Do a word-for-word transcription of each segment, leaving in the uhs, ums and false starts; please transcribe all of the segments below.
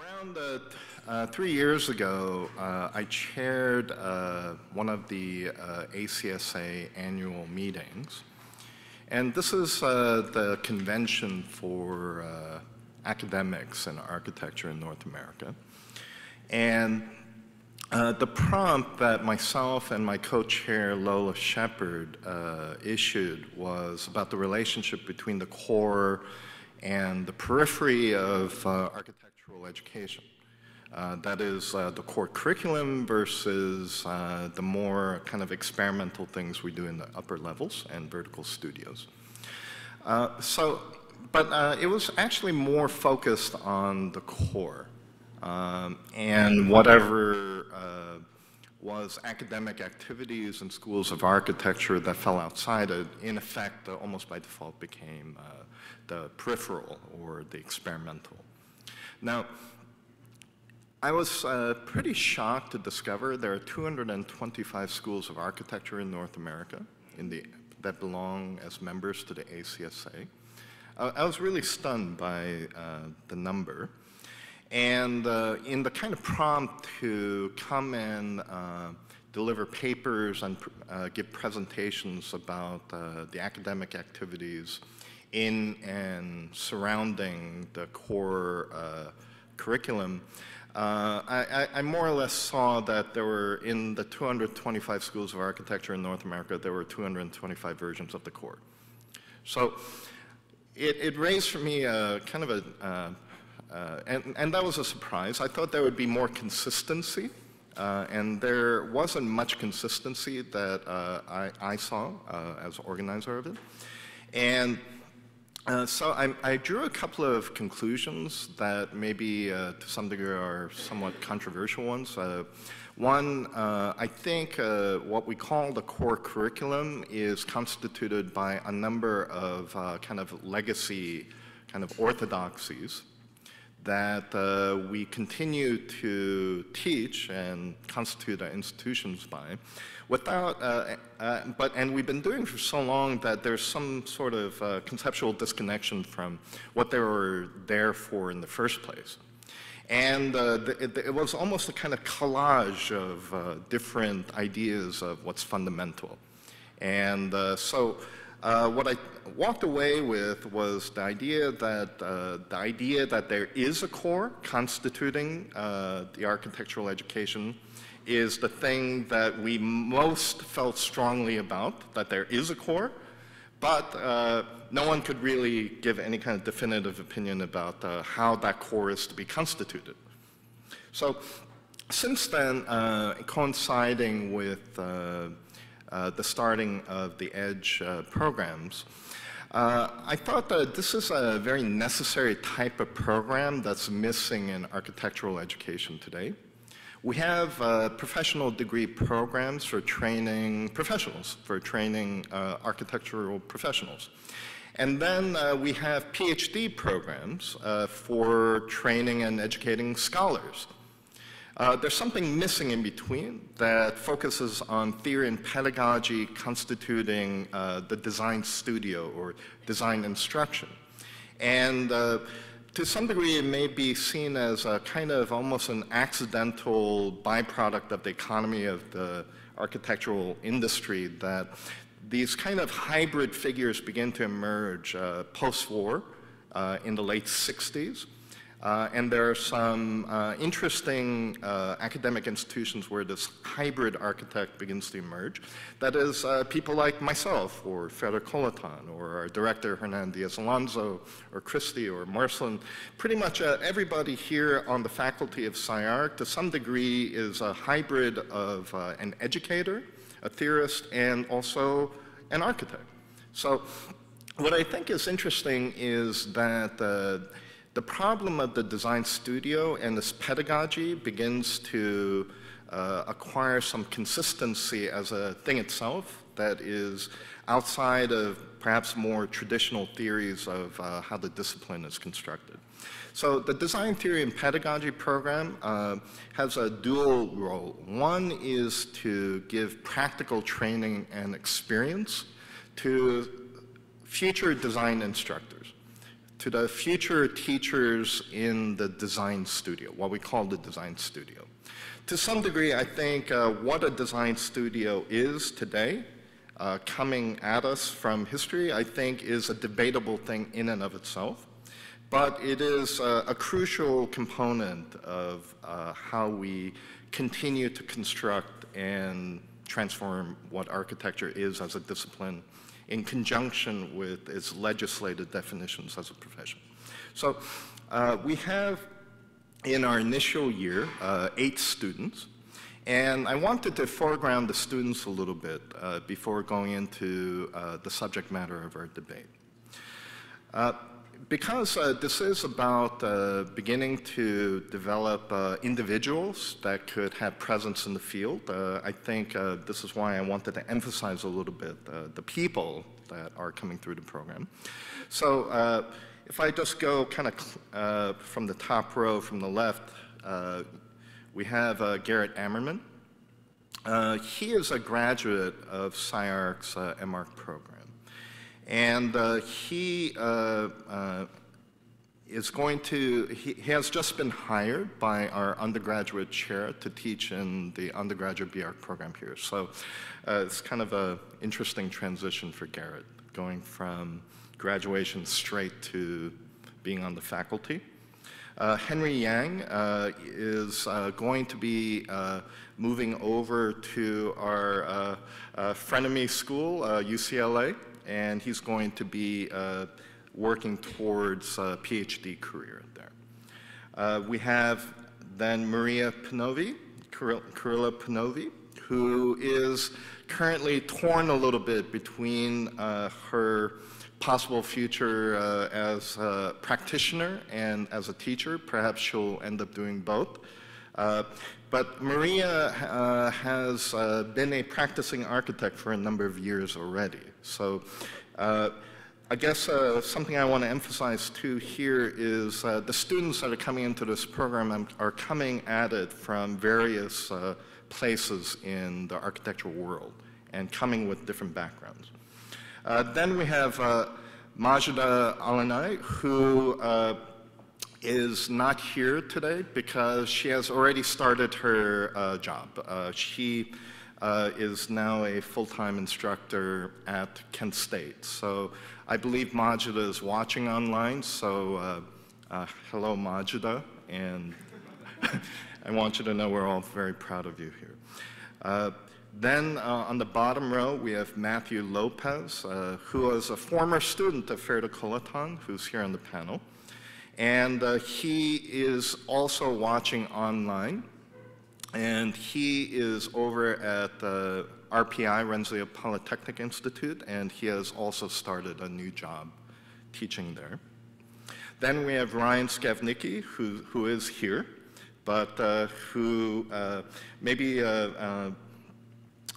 Around uh, uh, three years ago, uh, I chaired uh, one of the uh, A C S A annual meetings. And this is uh, the convention for uh, academics in architecture in North America. And uh, the prompt that myself and my co-chair Lola Shepard uh, issued was about the relationship between the core and the periphery of uh, architectural education. Uh, that is uh, the core curriculum versus uh, the more kind of experimental things we do in the upper levels and vertical studios. Uh, so, but uh, it was actually more focused on the core um, and whatever uh, was academic activities in schools of architecture that fell outside it, in effect, uh, almost by default became uh, the peripheral or the experimental. Now, I was uh, pretty shocked to discover there are two hundred twenty-five schools of architecture in North America in the, that belong as members to the A C S A. Uh, I was really stunned by uh, the number. And uh, in the kind of prompt to come and uh, deliver papers and pr uh, give presentations about uh, the academic activities in and surrounding the core uh, curriculum, Uh, I, I more or less saw that there were, in the two hundred twenty-five schools of architecture in North America, there were two hundred twenty-five versions of the core. So it, it raised for me a kind of a, uh, uh, and, and that was a surprise. I thought there would be more consistency, uh, and there wasn't much consistency that uh, I, I saw uh, as organizer of it. And Uh, so I, I drew a couple of conclusions that maybe uh, to some degree are somewhat controversial ones. Uh, one, uh, I think uh, what we call the core curriculum is constituted by a number of uh, kind of legacy kind of orthodoxies that uh, we continue to teach and constitute our institutions by, without, uh, uh, but, and we've been doing for so long that there's some sort of uh, conceptual disconnection from what they were there for in the first place. And uh, the, it, it was almost a kind of collage of uh, different ideas of what's fundamental. And uh, so, Uh, what I walked away with was the idea that uh, the idea that there is a core constituting uh, the architectural education is the thing that we most felt strongly about, that there is a core, but uh, no one could really give any kind of definitive opinion about uh, how that core is to be constituted. So since then, uh, coinciding with uh, Uh, the starting of the EDGE uh, programs, uh, I thought that this is a very necessary type of program that's missing in architectural education today. We have uh, professional degree programs for training professionals, for training uh, architectural professionals. And then uh, we have PhD programs uh, for training and educating scholars. Uh, there's something missing in between that focuses on theory and pedagogy constituting uh, the design studio or design instruction. And uh, to some degree, it may be seen as a kind of almost an accidental byproduct of the economy of the architectural industry that these kind of hybrid figures begin to emerge uh, post-war uh, in the late sixties. Uh, and there are some uh, interesting uh, academic institutions where this hybrid architect begins to emerge. That is, uh, people like myself, or Ferda Kolatan, or our director Hernan Díaz Alonso, or Christy, or Marcelin. Pretty much uh, everybody here on the faculty of S C I-Arc, to some degree, is a hybrid of uh, an educator, a theorist, and also an architect. So what I think is interesting is that uh, the problem of the design studio and this pedagogy begins to uh, acquire some consistency as a thing itself that is outside of perhaps more traditional theories of uh, how the discipline is constructed. So the design theory and pedagogy program uh, has a dual role. One is to give practical training and experience to future design instructors, to the future teachers in the design studio, what we call the design studio. To some degree, I think uh, what a design studio is today, uh, coming at us from history, I think is a debatable thing in and of itself. But it is uh, a crucial component of uh, how we continue to construct and transform what architecture is as a discipline in conjunction with its legislated definitions as a profession. So uh, we have in our initial year uh, eight students, and I wanted to foreground the students a little bit uh, before going into uh, the subject matter of our debate. Uh, Because uh, this is about uh, beginning to develop uh, individuals that could have presence in the field, uh, I think uh, this is why I wanted to emphasize a little bit uh, the people that are coming through the program. So uh, if I just go kind of uh, from the top row from the left, uh, we have uh, Garet Ammerman. Uh, he is a graduate of S C I-Arc's uh, M ARC program. And uh, he uh, uh, is going to, he, he has just been hired by our undergraduate chair to teach in the undergraduate B ARC program here. So uh, it's kind of an interesting transition for Garet, going from graduation straight to being on the faculty. Uh, Henry Yang uh, is uh, going to be uh, moving over to our uh, uh, frenemy school, uh, U C L A. And he's going to be uh, working towards a PhD career there. Uh, we have then Maria Panovi, Carilla Panovi, who is currently torn a little bit between uh, her possible future uh, as a practitioner and as a teacher. Perhaps she'll end up doing both. Uh, but Maria uh, has uh, been a practicing architect for a number of years already. So uh, I guess uh, something I want to emphasize too here is uh, the students that are coming into this program are coming at it from various uh, places in the architectural world and coming with different backgrounds. Uh, then we have uh, Majeda Alhinai, who uh, is not here today because she has already started her uh, job. Uh, she uh, is now a full-time instructor at Kent State. So I believe Majeda is watching online. So uh, uh, hello, Majeda. And I want you to know we're all very proud of you here. Uh, then uh, on the bottom row, we have Matthew Lopez, uh, who is a former student of Ferda Kolatan, who's here on the panel. And uh, he is also watching online, and he is over at the uh, R P I, Rensselaer Polytechnic Institute, and he has also started a new job teaching there. Then we have Ryan Scavnicky, who, who is here, but uh, who uh, maybe uh, uh,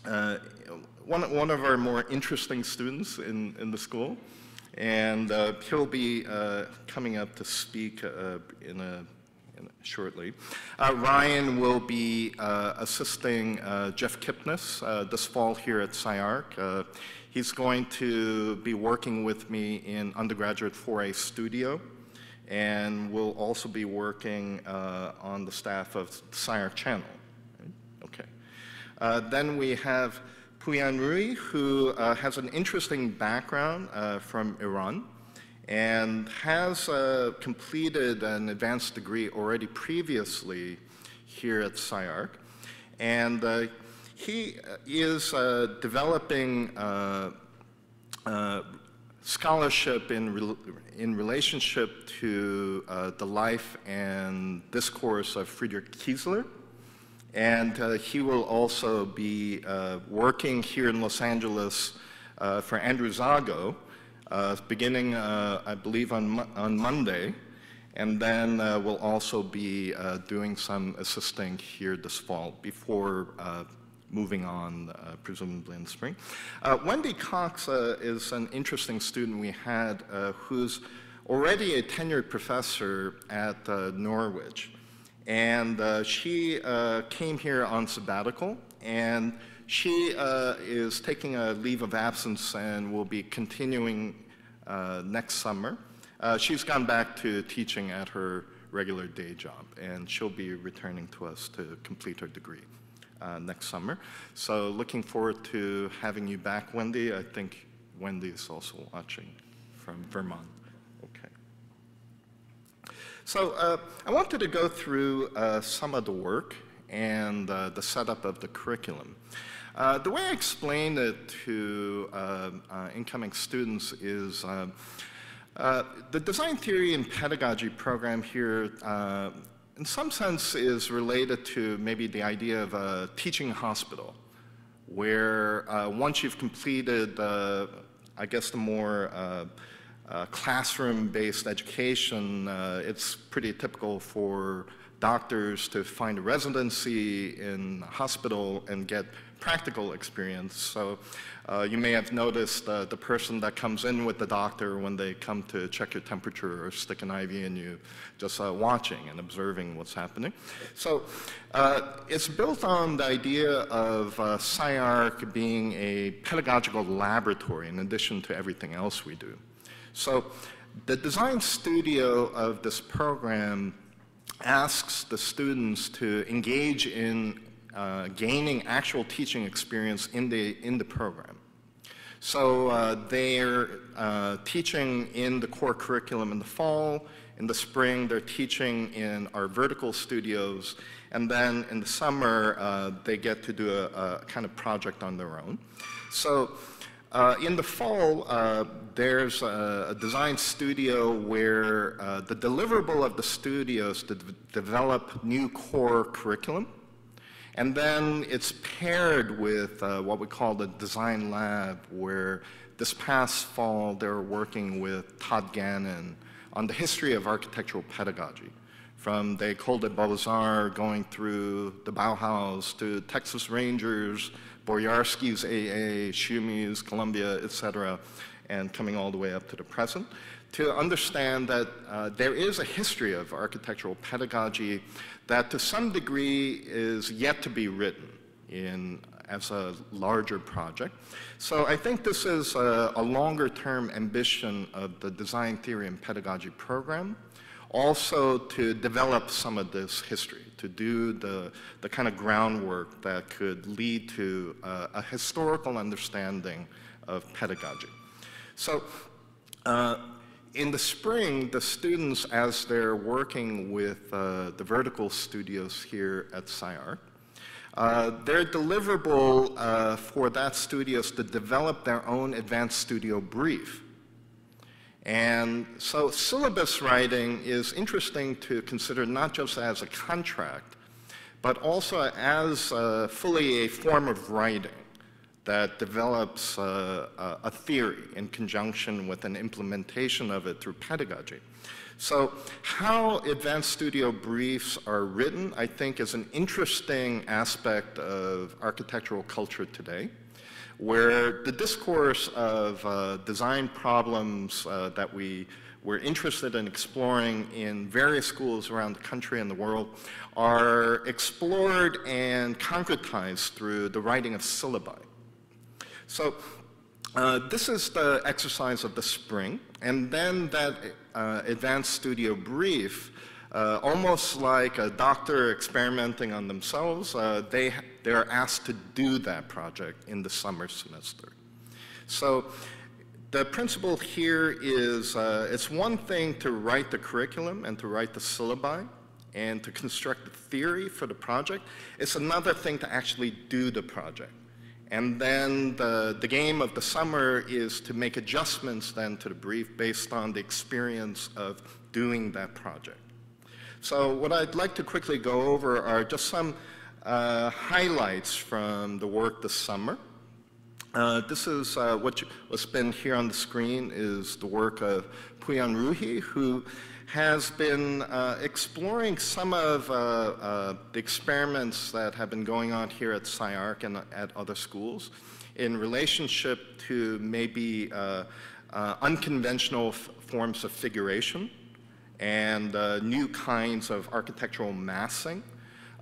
uh, one, one of our more interesting students in, in the school. And uh, he'll be uh, coming up to speak uh, in a, in a, shortly. Uh, Ryan will be uh, assisting uh, Jeff Kipnis uh, this fall here at S C I-Arc. Uh, he's going to be working with me in undergraduate four A studio, and will also be working uh, on the staff of S C I-Arc channel. Okay. Uh, then we have Pooyan Rouhiarrmaki, who uh, has an interesting background uh, from Iran and has uh, completed an advanced degree already previously here at S C I-Arc. And uh, he is uh, developing uh, uh, scholarship in, re in relationship to uh, the life and discourse of Friedrich Kiesler. And uh, he will also be uh, working here in Los Angeles uh, for Andrew Zago, uh, beginning, uh, I believe, on, mo on Monday. And then uh, we'll also be uh, doing some assisting here this fall before uh, moving on, uh, presumably in spring. Uh, Wendy Cox uh, is an interesting student we had uh, who's already a tenured professor at uh, Norwich. And uh, she uh, came here on sabbatical, and she uh, is taking a leave of absence and will be continuing uh, next summer. Uh, she's gone back to teaching at her regular day job, and she'll be returning to us to complete her degree uh, next summer. So looking forward to having you back, Wendy. I think Wendy is also watching from Vermont. Okay. So uh, I wanted to go through uh, some of the work and uh, the setup of the curriculum. Uh, the way I explain it to uh, uh, incoming students is uh, uh, the design theory and pedagogy program here uh, in some sense is related to maybe the idea of a teaching hospital, where uh, once you've completed uh, I guess the more uh, uh, classroom-based education, uh, it's pretty typical for doctors to find a residency in a hospital and get practical experience. So uh, you may have noticed uh, the person that comes in with the doctor when they come to check your temperature or stick an I V in you, just uh, watching and observing what's happening. So uh, it's built on the idea of uh, S C I-Arc being a pedagogical laboratory in addition to everything else we do. So the design studio of this program asks the students to engage in Uh, gaining actual teaching experience in the, in the program. So uh, they're uh, teaching in the core curriculum in the fall, in the spring they're teaching in our vertical studios, and then in the summer uh, they get to do a, a kind of project on their own. So uh, in the fall uh, there's a, a design studio where uh, the deliverable of the studio is to develop new core curriculum. And then it's paired with uh, what we call the design lab, where this past fall they were working with Todd Gannon on the history of architectural pedagogy, from the École des Beaux-Arts going through the Bauhaus to Texas Rangers, Boyarsky's A A, Tschumi's Columbia, et cetera, and coming all the way up to the present, to understand that uh, there is a history of architectural pedagogy that to some degree is yet to be written in, as a larger project. So I think this is a, a longer term ambition of the design theory and pedagogy program, also to develop some of this history, to do the, the kind of groundwork that could lead to uh, a historical understanding of pedagogy. So. Uh, In the spring, the students, as they're working with uh, the vertical studios here at S C I-Arc, uh, their deliverable uh, for that studio is to develop their own advanced studio brief. And so syllabus writing is interesting to consider not just as a contract, but also as uh, fully a form of writing that develops uh, a theory in conjunction with an implementation of it through pedagogy. So how advanced studio briefs are written, I think, is an interesting aspect of architectural culture today, where the discourse of uh, design problems uh, that we were interested in exploring in various schools around the country and the world are explored and concretized through the writing of syllabi. So uh, this is the exercise of the spring, and then that uh, advanced studio brief, uh, almost like a doctor experimenting on themselves, uh, they, they are asked to do that project in the summer semester. So the principle here is uh, it's one thing to write the curriculum and to write the syllabi and to construct the theory for the project. It's another thing to actually do the project. And then the, the game of the summer is to make adjustments then to the brief based on the experience of doing that project. So what I'd like to quickly go over are just some uh, highlights from the work this summer. Uh, this is uh, what you, what's been here on the screen is the work of Pooyan Rouhi, who has been uh, exploring some of uh, uh, the experiments that have been going on here at S C I-Arc and at other schools in relationship to maybe uh, uh, unconventional f forms of figuration and uh, new kinds of architectural massing,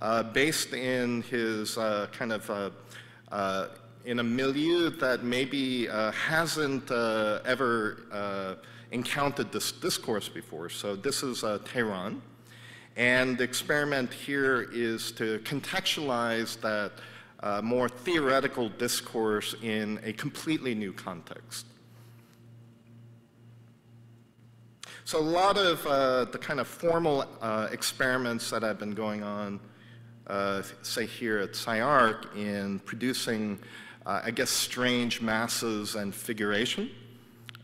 uh, based in his uh, kind of uh, uh, in a milieu that maybe uh, hasn't uh, ever uh, encountered this discourse before. So this is uh, Tehran, and the experiment here is to contextualize that uh, more theoretical discourse in a completely new context. So a lot of uh, the kind of formal uh, experiments that have been going on, uh, say here at S C I-Arc, in producing, uh, I guess, strange masses and figuration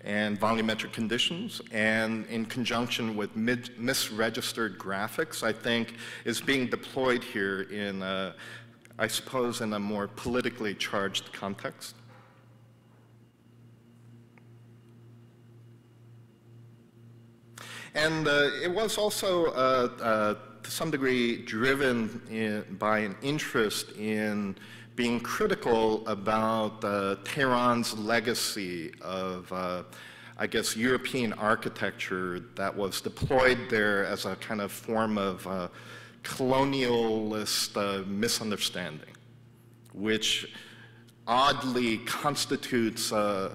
and volumetric conditions, and in conjunction with mid misregistered graphics, I think is being deployed here in, a, I suppose, in a more politically charged context. And uh, it was also, uh, uh, to some degree, driven in, by an interest in being critical about uh, Tehran's legacy of, uh, I guess, European architecture that was deployed there as a kind of form of uh, colonialist uh, misunderstanding, which oddly constitutes uh,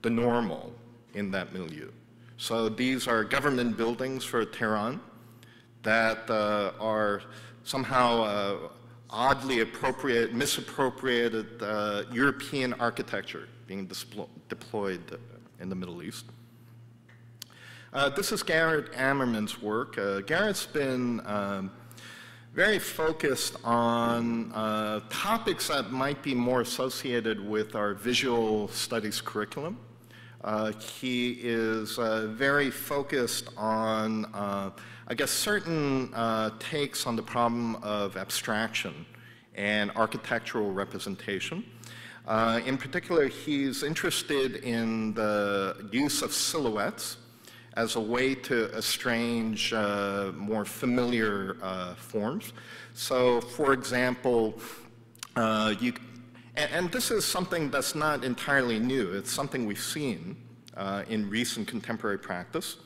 the normal in that milieu. So these are government buildings for Tehran that uh, are somehow uh, oddly appropriate, misappropriated uh, European architecture being deployed in the Middle East. Uh, this is Garet Ammerman's work. Uh, Garet's been um, very focused on uh, topics that might be more associated with our visual studies curriculum. Uh, he is uh, very focused on, uh, I guess, certain uh, takes on the problem of abstraction and architectural representation. Uh, in particular, he's interested in the use of silhouettes as a way to estrange uh, more familiar uh, forms. So, for example, uh, you And this is something that's not entirely new. It's something we've seen uh, in recent contemporary practice,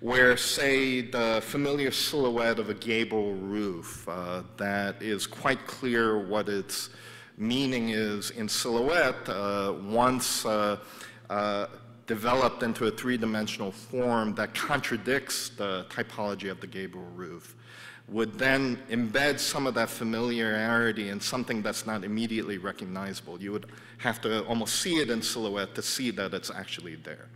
where, say, the familiar silhouette of a gable roof uh, that is quite clear what its meaning is in silhouette, uh, once uh, uh, developed into a three-dimensional form that contradicts the typology of the gable roof, would then embed some of that familiarity in something that's not immediately recognizable. You would have to almost see it in silhouette to see that it's actually there.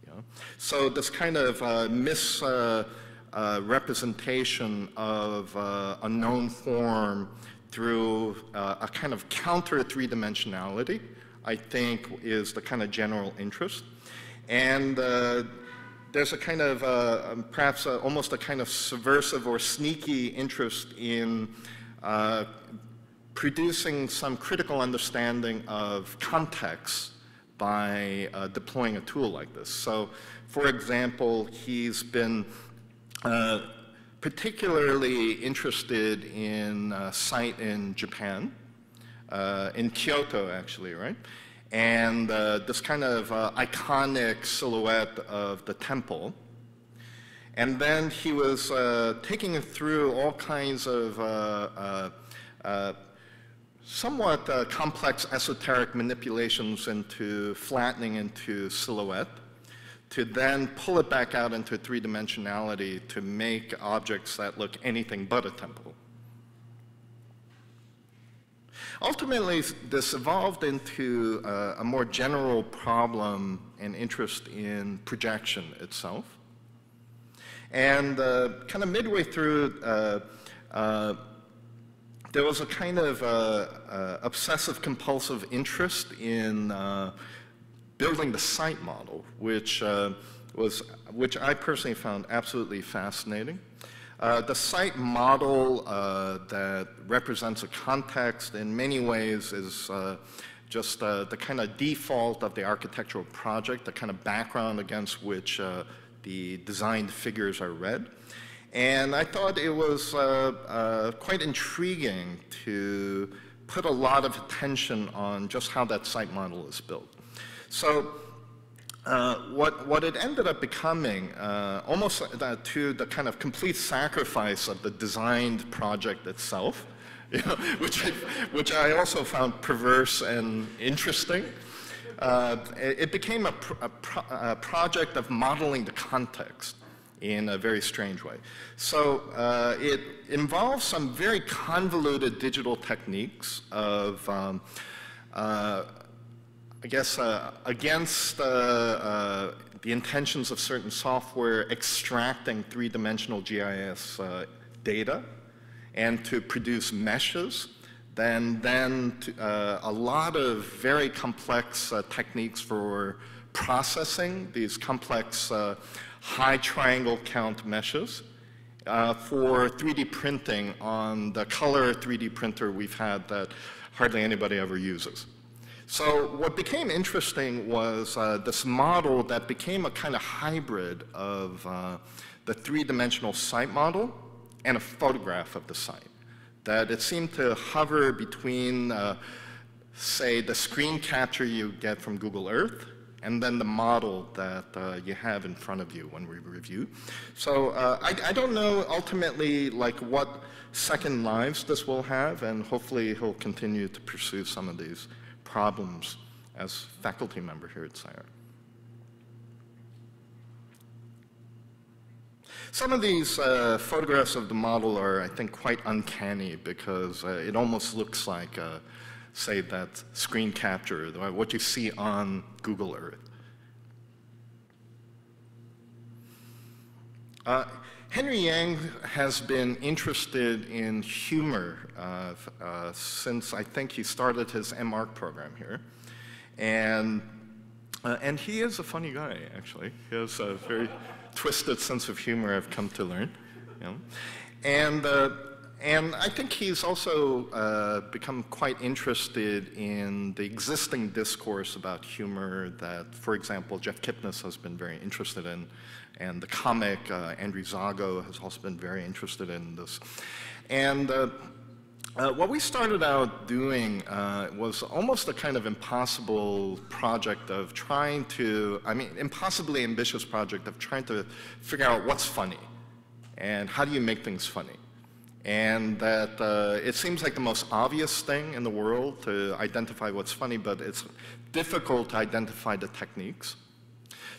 You know? So this kind of uh, misrepresentation uh, uh, of uh, a known form through uh, a kind of counter three-dimensionality, I think, is the kind of general interest. And uh, there's a kind of, uh, perhaps a, almost a kind of subversive or sneaky interest in uh, producing some critical understanding of context by uh, deploying a tool like this. So, for example, he's been uh, particularly interested in a site in Japan, uh, in Kyoto, actually, right? And uh, this kind of uh, iconic silhouette of the temple. And then he was uh, taking it through all kinds of uh, uh, uh, somewhat uh, complex esoteric manipulations into flattening into silhouette, to then pull it back out into three-dimensionality to make objects that look anything but a temple. Ultimately, this evolved into uh, a more general problem and interest in projection itself. And uh, kind of midway through, uh, uh, there was a kind of uh, uh, obsessive-compulsive interest in uh, building the site model, which, uh, was, which I personally found absolutely fascinating. Uh, the site model uh, that represents a context in many ways is uh, just uh, the kind of default of the architectural project, the kind of background against which uh, the designed figures are read. And I thought it was uh, uh, quite intriguing to put a lot of attention on just how that site model is built. So, Uh, what, what it ended up becoming, uh, almost uh, to the kind of complete sacrifice of the designed project itself, you know, which, I, which I also found perverse and interesting. Uh, it became a, pro a, pro a project of modeling the context in a very strange way. So uh, it involves some very convoluted digital techniques of, um, uh, I guess, uh, against uh, uh, the intentions of certain software, extracting three-dimensional G I S uh, data and to produce meshes. Then, then to, uh, a lot of very complex uh, techniques for processing these complex uh, high triangle count meshes uh, for three D printing on the color three D printer we've had that hardly anybody ever uses. So what became interesting was uh, this model that became a kind of hybrid of uh, the three-dimensional site model and a photograph of the site. That it seemed to hover between, uh, say, the screen capture you get from Google Earth and then the model that uh, you have in front of you when we review. So uh, I, I don't know ultimately like what second lives this will have, and hopefully he'll continue to pursue some of these problems as faculty member here at S C I-Arc. Some of these uh, photographs of the model are, I think, quite uncanny because uh, it almost looks like, uh, say, that screen capture, what you see on Google Earth. Uh, Henry Yang has been interested in humor uh, uh, since, I think, he started his M ARC program here. And, uh, and he is a funny guy, actually. He has a very twisted sense of humor, I've come to learn. You know? And, uh, and I think he's also uh, become quite interested in the existing discourse about humor that, for example, Jeff Kipnis has been very interested in, and the comic uh, Andrew Zago has also been very interested in this. And uh, uh, what we started out doing uh, was almost a kind of impossible project of trying to, I mean, impossibly ambitious project of trying to figure out what's funny and how do you make things funny. And that uh, it seems like the most obvious thing in the world to identify what's funny, but it's difficult to identify the techniques.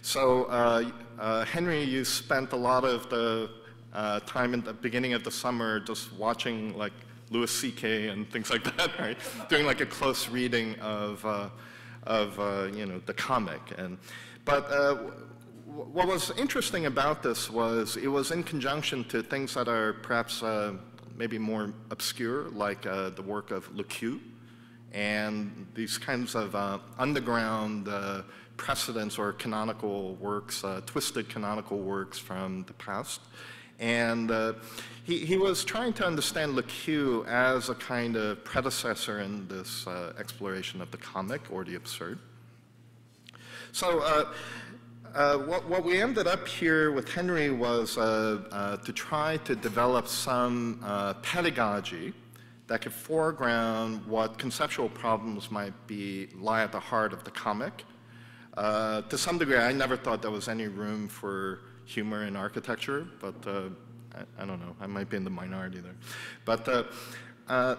So uh, uh, Henry, you spent a lot of the uh, time in the beginning of the summer just watching like Louis C K and things like that, right? Doing like a close reading of, uh, of uh, you know, the comic. And, but uh, what was interesting about this was it was in conjunction to things that are perhaps uh, maybe more obscure, like uh, the work of Lequeux and these kinds of uh, underground uh, precedents or canonical works, uh, twisted canonical works from the past. And uh, he, he was trying to understand Lequeux as a kind of predecessor in this uh, exploration of the comic or the absurd. So uh, uh, what, what we ended up here with Henry was uh, uh, to try to develop some uh, pedagogy that could foreground what conceptual problems might be lie at the heart of the comic. Uh, to some degree, I never thought there was any room for humor in architecture, but uh, I, I don't know. I might be in the minority there. But uh, uh,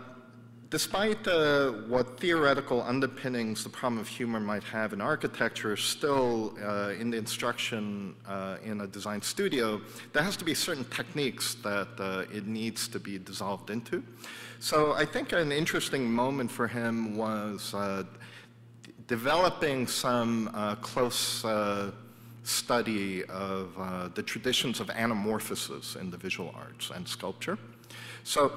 despite uh, what theoretical underpinnings the problem of humor might have in architecture, still uh, in the instruction uh, in a design studio, there has to be certain techniques that uh, it needs to be dissolved into. So I think an interesting moment for him was uh, developing some uh, close uh, study of uh, the traditions of anamorphosis in the visual arts and sculpture. So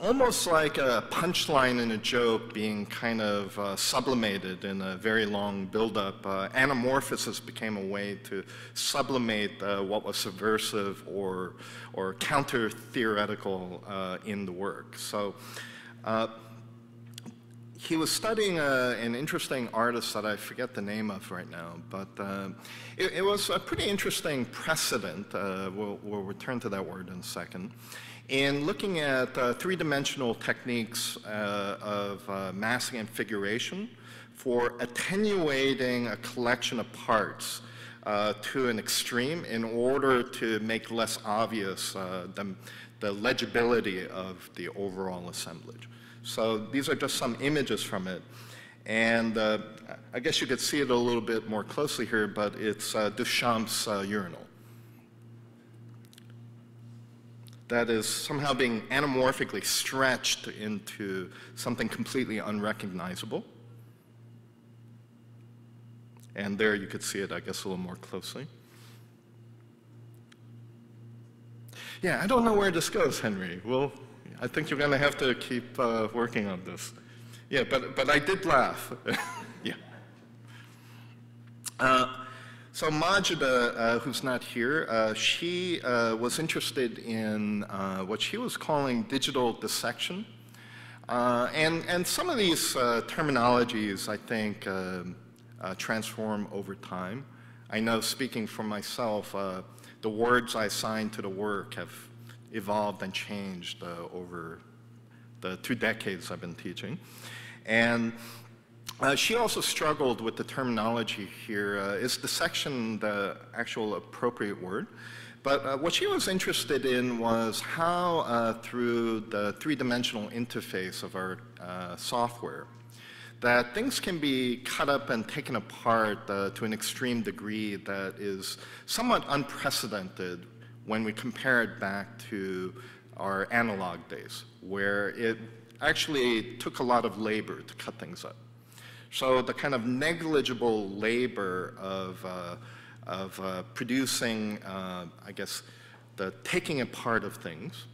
almost like a punchline in a joke being kind of uh, sublimated in a very long buildup, uh, anamorphosis became a way to sublimate uh, what was subversive or, or counter-theoretical uh, in the work. So, uh, he was studying uh, an interesting artist that I forget the name of right now, but uh, it, it was a pretty interesting precedent, uh, we'll, we'll return to that word in a second, in looking at uh, three-dimensional techniques uh, of uh, massing and figuration for attenuating a collection of parts uh, to an extreme in order to make less obvious uh, the, the legibility of the overall assemblage. So these are just some images from it. And uh, I guess you could see it a little bit more closely here, but it's uh, Duchamp's uh, urinal. That is somehow being anamorphically stretched into something completely unrecognizable. And there you could see it, I guess, a little more closely. Yeah, I don't know where this goes, Henry. Well, I think you're going to have to keep uh, working on this. Yeah, but, but I did laugh. Yeah. Uh, so Majeda, uh, who's not here, uh, she uh, was interested in uh, what she was calling digital dissection. Uh, and, and some of these uh, terminologies, I think, uh, uh, transform over time. I know, speaking for myself, uh, the words I assign to the work have evolved and changed uh, over the two decades I've been teaching. And uh, she also struggled with the terminology here. Uh, is dissection the actual appropriate word? But uh, what she was interested in was how, uh, through the three-dimensional interface of our uh, software, that things can be cut up and taken apart uh, to an extreme degree that is somewhat unprecedented when we compare it back to our analog days, where it actually took a lot of labor to cut things up. So the kind of negligible labor of, uh, of uh, producing, uh, I guess, the taking apart of things,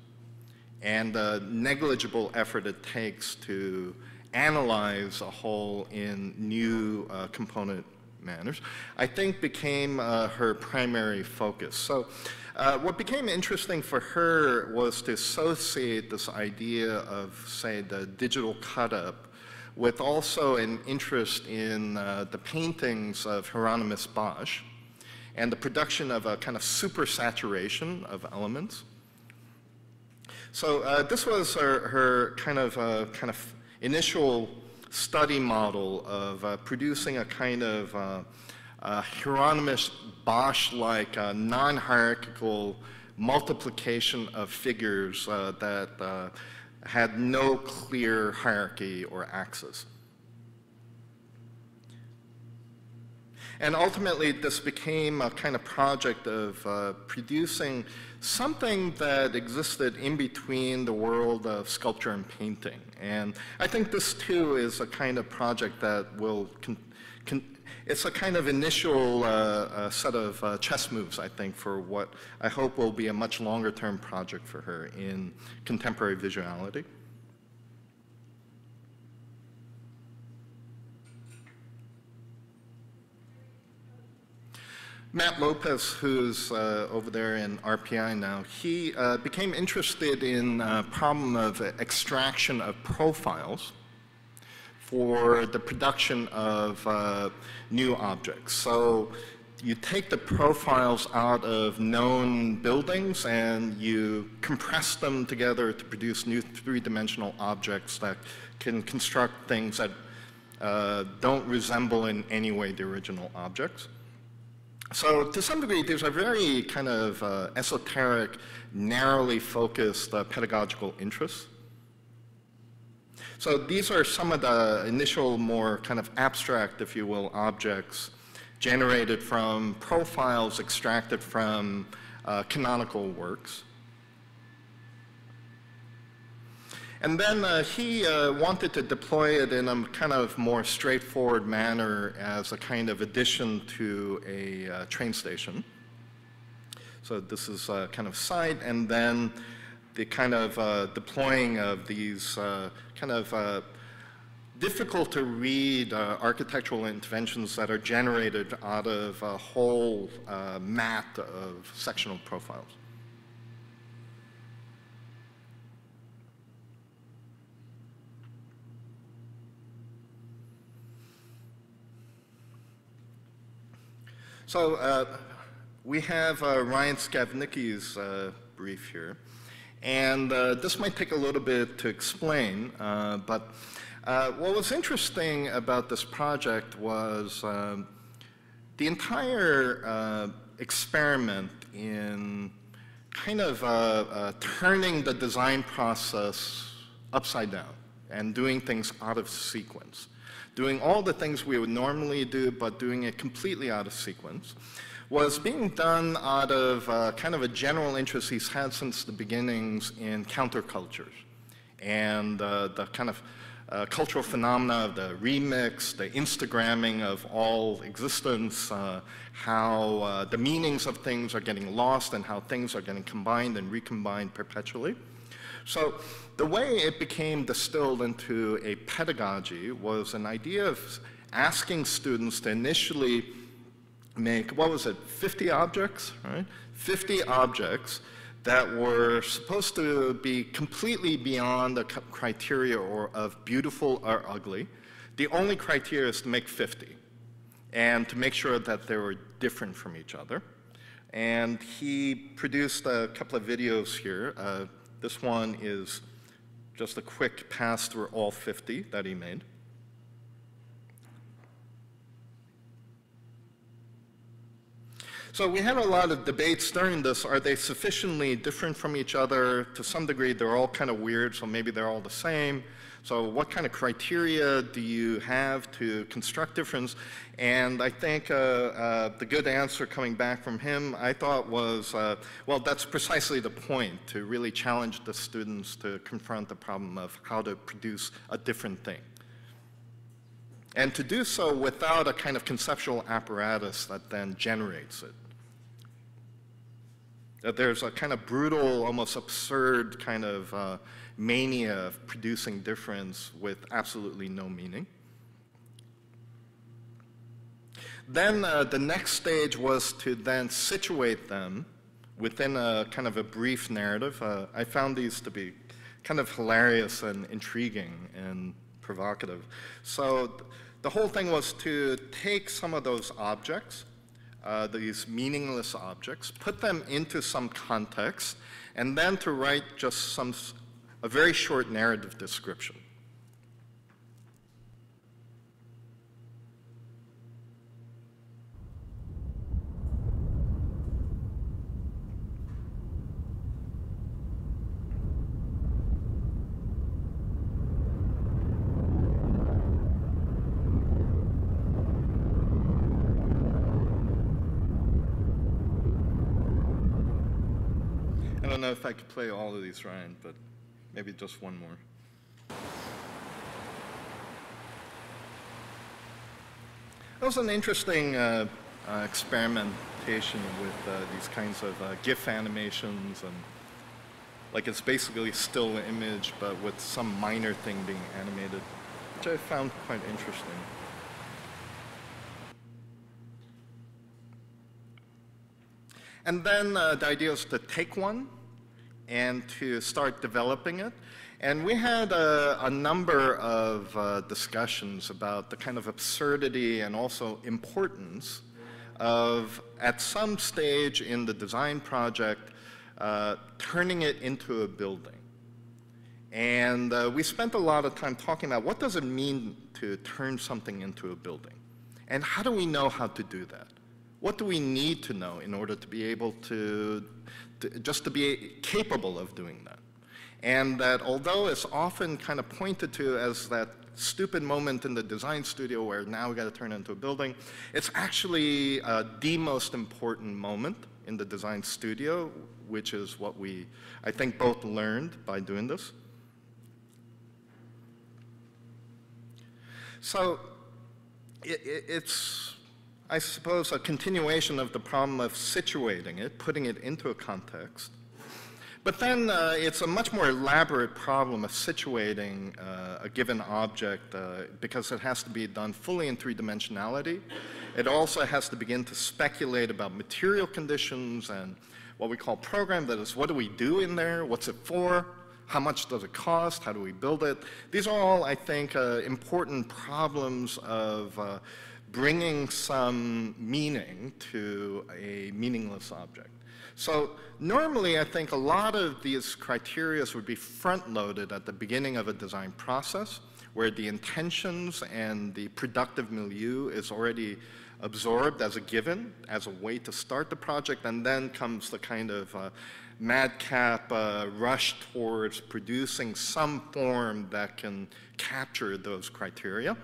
and the negligible effort it takes to analyze a whole in new uh, component manners, I think became uh, her primary focus. So uh, what became interesting for her was to associate this idea of, say, the digital cut-up with also an interest in uh, the paintings of Hieronymus Bosch and the production of a kind of supersaturation of elements. So uh, this was her, her kind of, uh, kind of initial study model of uh, producing a kind of uh, uh, Hieronymus Bosch-like uh, non-hierarchical multiplication of figures uh, that uh, had no clear hierarchy or axis. And ultimately, this became a kind of project of uh, producing something that existed in between the world of sculpture and painting. And I think this, too, is a kind of project that will, con con it's a kind of initial uh, uh, set of uh, chess moves, I think, for what I hope will be a much longer-term project for her in contemporary visuality. Matt Lopez, who's uh, over there in R P I now, he uh, became interested in the problem of extraction of profiles for the production of uh, new objects. So you take the profiles out of known buildings and you compress them together to produce new three-dimensional objects that can construct things that uh, don't resemble in any way the original objects. So to some degree, there's a very kind of uh, esoteric, narrowly focused uh, pedagogical interest. So these are some of the initial more kind of abstract, if you will, objects generated from profiles extracted from uh, canonical works. And then uh, he uh, wanted to deploy it in a kind of more straightforward manner as a kind of addition to a uh, train station. So this is a kind of site, and then the kind of uh, deploying of these uh, kind of uh, difficult to read uh, architectural interventions that are generated out of a whole uh, mat of sectional profiles. So uh, we have uh, Ryan Scavnicky's uh, brief here. And uh, this might take a little bit to explain, uh, but uh, what was interesting about this project was um, the entire uh, experiment in kind of uh, uh, turning the design process upside down and doing things out of sequence. Doing all the things we would normally do, but doing it completely out of sequence, was being done out of uh, kind of a general interest he's had since the beginnings in countercultures and uh, the kind of uh, cultural phenomena of the remix, the Instagramming of all existence, uh, how uh, the meanings of things are getting lost and how things are getting combined and recombined perpetually. So the way it became distilled into a pedagogy was an idea of asking students to initially make, what was it, fifty objects, right? fifty objects that were supposed to be completely beyond the criteria or of beautiful or ugly. The only criteria is to make fifty and to make sure that they were different from each other. And he produced a couple of videos here. Uh, this one is just a quick pass through all fifty that he made. So we had a lot of debates during this. Are they sufficiently different from each other? To some degree, they're all kind of weird, so maybe they're all the same. So what kind of criteria do you have to construct difference? And I think uh, uh, the good answer coming back from him, I thought, was, uh, well, that's precisely the point, to really challenge the students to confront the problem of how to produce a different thing. And to do so without a kind of conceptual apparatus that then generates it. That there's a kind of brutal, almost absurd kind of uh, mania of producing difference with absolutely no meaning. Then uh, the next stage was to then situate them within a kind of a brief narrative. Uh, I found these to be kind of hilarious and intriguing and provocative. So the whole thing was to take some of those objects, uh, these meaningless objects, put them into some context, and then to write just some, a very short narrative description. I don't know if I could play all of these, Ryan, but maybe just one more. That was an interesting uh, uh, experimentation with uh, these kinds of uh, GIF animations, and like it's basically still an image, but with some minor thing being animated, which I found quite interesting. And then uh, the idea was to take one and to start developing it. And we had a, a number of uh, discussions about the kind of absurdity and also importance of, at some stage in the design project, uh, turning it into a building. And uh, we spent a lot of time talking about what does it mean to turn something into a building? And how do we know how to do that? What do we need to know in order to be able to, to, just to be capable of doing that? And that although it's often kind of pointed to as that stupid moment in the design studio where now we got to turn it into a building, it's actually uh, the most important moment in the design studio, which is what we, I think, both learned by doing this. So it, it, it's, I suppose, a continuation of the problem of situating it, putting it into a context. But then uh, it's a much more elaborate problem of situating uh, a given object uh, because it has to be done fully in three-dimensionality. It also has to begin to speculate about material conditions and what we call program, that is, what do we do in there, what's it for, how much does it cost, how do we build it. These are all, I think, uh, important problems of uh, bringing some meaning to a meaningless object. So normally I think a lot of these criteria would be front-loaded at the beginning of a design process where the intentions and the productive milieu is already absorbed as a given, as a way to start the project, and then comes the kind of uh, madcap uh, rush towards producing some form that can capture those criteria.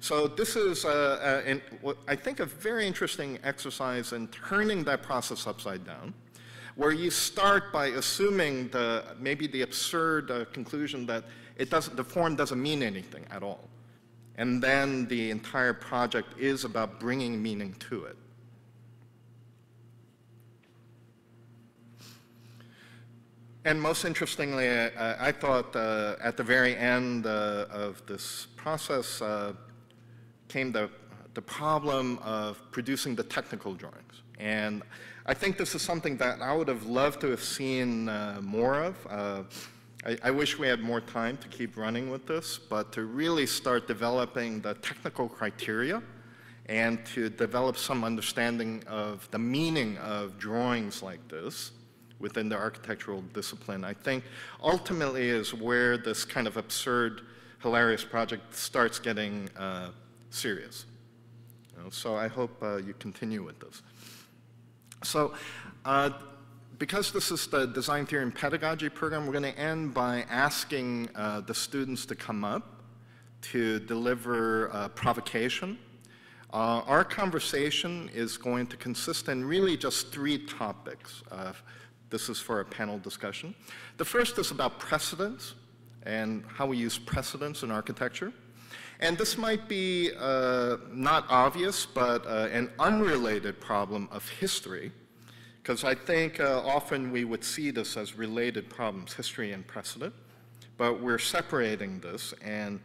So this is, uh, uh, in, what I think, a very interesting exercise in turning that process upside down, where you start by assuming the, maybe the absurd uh, conclusion that it doesn't, the form doesn't mean anything at all. And then the entire project is about bringing meaning to it. And most interestingly, I, I thought uh, at the very end uh, of this process uh, came the, the problem of producing the technical drawings. And I think this is something that I would have loved to have seen uh, more of. Uh, I, I wish we had more time to keep running with this, but to really start developing the technical criteria and to develop some understanding of the meaning of drawings like this within the architectural discipline, I think ultimately is where this kind of absurd, hilarious project starts getting uh, serious. You know, so I hope uh, you continue with this. So, uh, because this is the Design Theory and Pedagogy program, we're going to end by asking uh, the students to come up to deliver uh, provocation. Uh, our conversation is going to consist in really just three topics. Uh, This is for a panel discussion. The first is about precedents and how we use precedents in architecture. And this might be uh, not obvious, but uh, an unrelated problem of history, because I think uh, often we would see this as related problems, history and precedent. But we're separating this, and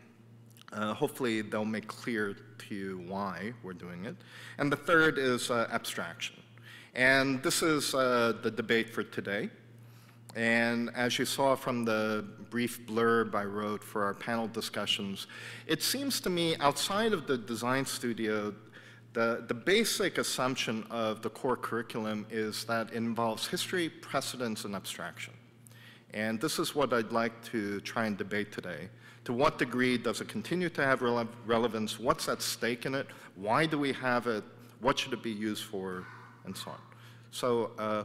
uh, hopefully they'll make clear to you why we're doing it. And the third is uh, abstraction. And this is uh, the debate for today. And as you saw from the brief blurb I wrote for our panel discussions, it seems to me outside of the design studio, the, the basic assumption of the core curriculum is that it involves history, precedents, and abstraction. And this is what I'd like to try and debate today. To what degree does it continue to have rele- relevance? What's at stake in it? Why do we have it? What should it be used for? And so on. So uh,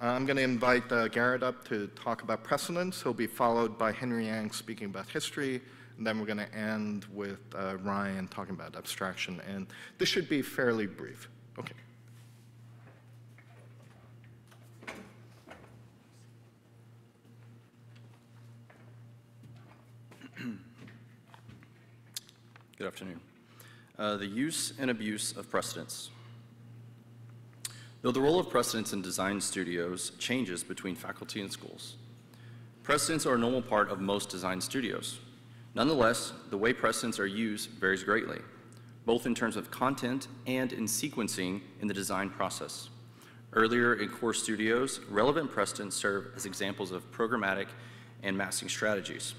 I'm going to invite uh, Garet up to talk about precedents. He'll be followed by Henry Yang speaking about history, and then we're going to end with uh, Ryan talking about abstraction. And this should be fairly brief. Okay. Good afternoon. Uh, the use and abuse of precedents. Though the role of precedents in design studios changes between faculty and schools, precedents are a normal part of most design studios. Nonetheless, the way precedents are used varies greatly, both in terms of content and in sequencing in the design process. Earlier in core studios, relevant precedents serve as examples of programmatic and massing strategies.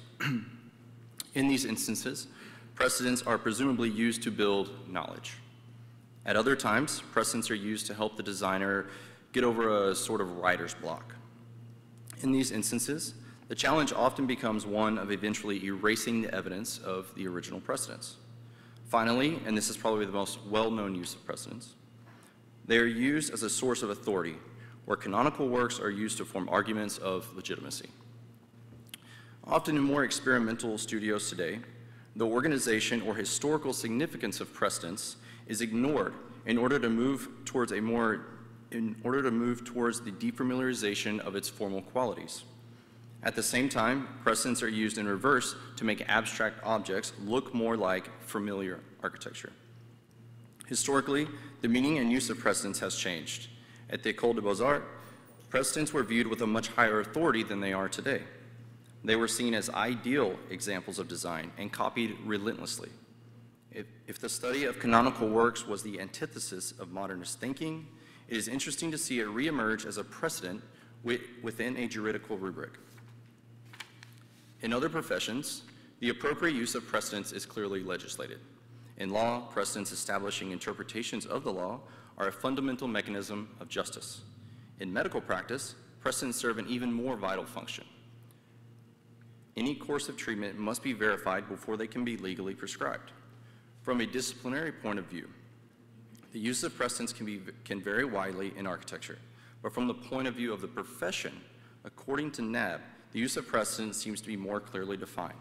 In these instances, precedents are presumably used to build knowledge. At other times, precedents are used to help the designer get over a sort of writer's block. In these instances, the challenge often becomes one of eventually erasing the evidence of the original precedents. Finally, and this is probably the most well-known use of precedents, they are used as a source of authority, where canonical works are used to form arguments of legitimacy. Often in more experimental studios today, the organization or historical significance of precedents is ignored in order to move towards a more, in order to move towards the defamiliarization of its formal qualities. At the same time, precedents are used in reverse to make abstract objects look more like familiar architecture. Historically, the meaning and use of precedents has changed. At the École des Beaux-Arts, precedents were viewed with a much higher authority than they are today. They were seen as ideal examples of design and copied relentlessly. If, if the study of canonical works was the antithesis of modernist thinking, it is interesting to see it reemerge as a precedent wi- within a juridical rubric. In other professions, the appropriate use of precedents is clearly legislated. In law, precedents establishing interpretations of the law are a fundamental mechanism of justice. In medical practice, precedents serve an even more vital function. Any course of treatment must be verified before they can be legally prescribed. From a disciplinary point of view, The use of precedence can, be, can vary widely in architecture, but from the point of view of the profession, according to N A A B, the use of precedence seems to be more clearly defined.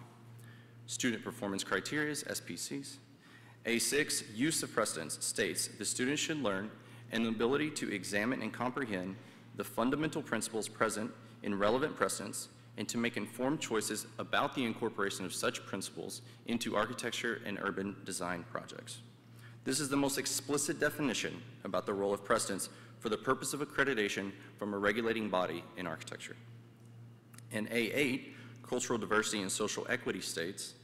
Student performance criteria, S P Cs. A six, use of precedence, states the student should learn an ability to examine and comprehend the fundamental principles present in relevant precedents and to make informed choices about the incorporation of such principles into architecture and urban design projects. This is the most explicit definition about the role of precedence for the purpose of accreditation from a regulating body in architecture. And A eight, cultural diversity and social equity, states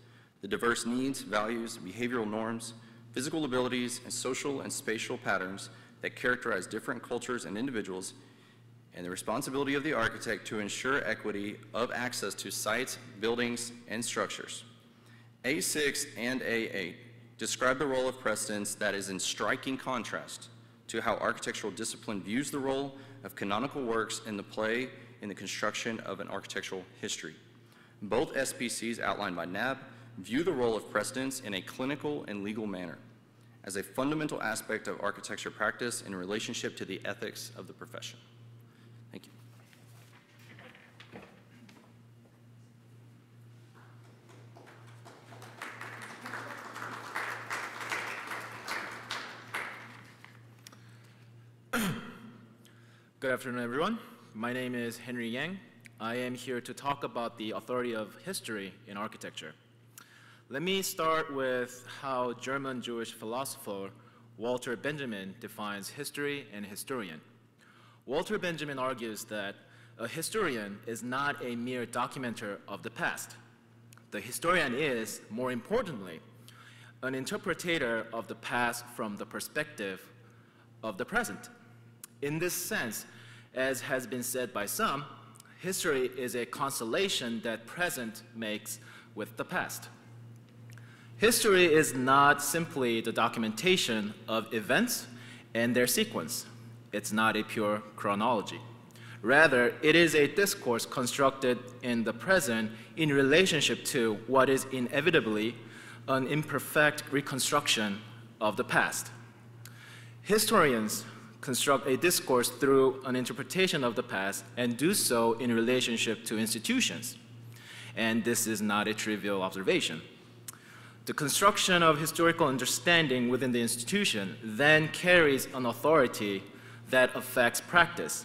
the diverse needs, values, behavioral norms, physical abilities, and social and spatial patterns that characterize different cultures and individuals, and the responsibility of the architect to ensure equity of access to sites, buildings, and structures. A six and A eight describe the role of precedence that is in striking contrast to how architectural discipline views the role of canonical works in the play in the construction of an architectural history. Both S P Cs outlined by N A A B view the role of precedence in a clinical and legal manner as a fundamental aspect of architecture practice in relationship to the ethics of the profession. Thank you. Good afternoon, everyone. My name is Henry Yang. I am here to talk about the authority of history in architecture. Let me start with how German Jewish philosopher Walter Benjamin defines history and historian. Walter Benjamin argues that a historian is not a mere documenter of the past. The historian is, more importantly, an interpretator of the past from the perspective of the present. In this sense, as has been said by some, history is a constellation that present makes with the past. History is not simply the documentation of events and their sequence. It's not a pure chronology. Rather, it is a discourse constructed in the present in relationship to what is inevitably an imperfect reconstruction of the past. Historians construct a discourse through an interpretation of the past and do so in relationship to institutions. And this is not a trivial observation. The construction of historical understanding within the institution then carries an authority that affects practice.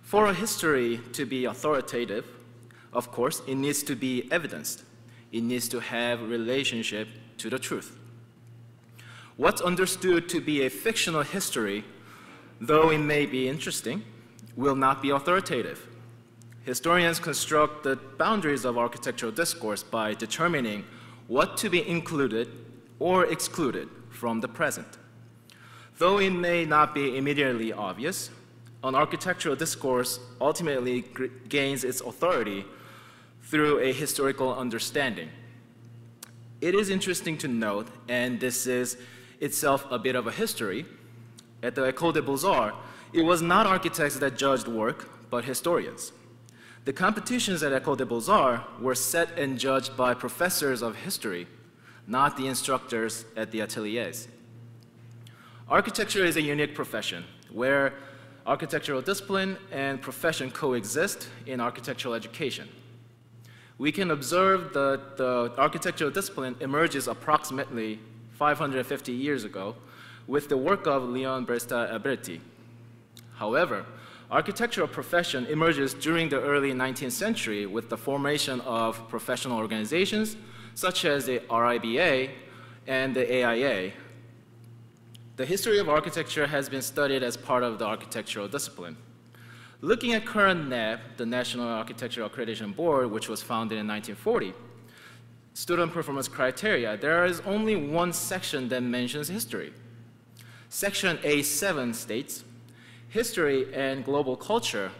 For a history to be authoritative, of course, it needs to be evidenced. It needs to have relationship to the truth. What's understood to be a fictional history, though it may be interesting, will not be authoritative. Historians construct the boundaries of architectural discourse by determining what to be included or excluded from the present. Though it may not be immediately obvious, an architectural discourse ultimately gains its authority through a historical understanding. It is interesting to note, and this is itself a bit of a history, at the École des Beaux-Arts, it was not architects that judged work, but historians. The competitions at École des Beaux-Arts were set and judged by professors of history, not the instructors at the ateliers. Architecture is a unique profession where architectural discipline and profession coexist in architectural education. We can observe that the architectural discipline emerges approximately five hundred fifty years ago with the work of Leon Bresta-Alberti. However, architectural profession emerges during the early nineteenth century with the formation of professional organizations such as the R I B A and the A I A. The history of architecture has been studied as part of the architectural discipline. Looking at current N A A B, the National Architectural Accreditation Board, which was founded in nineteen forty, student performance criteria, there is only one section that mentions history. Section A seven states, history and global culture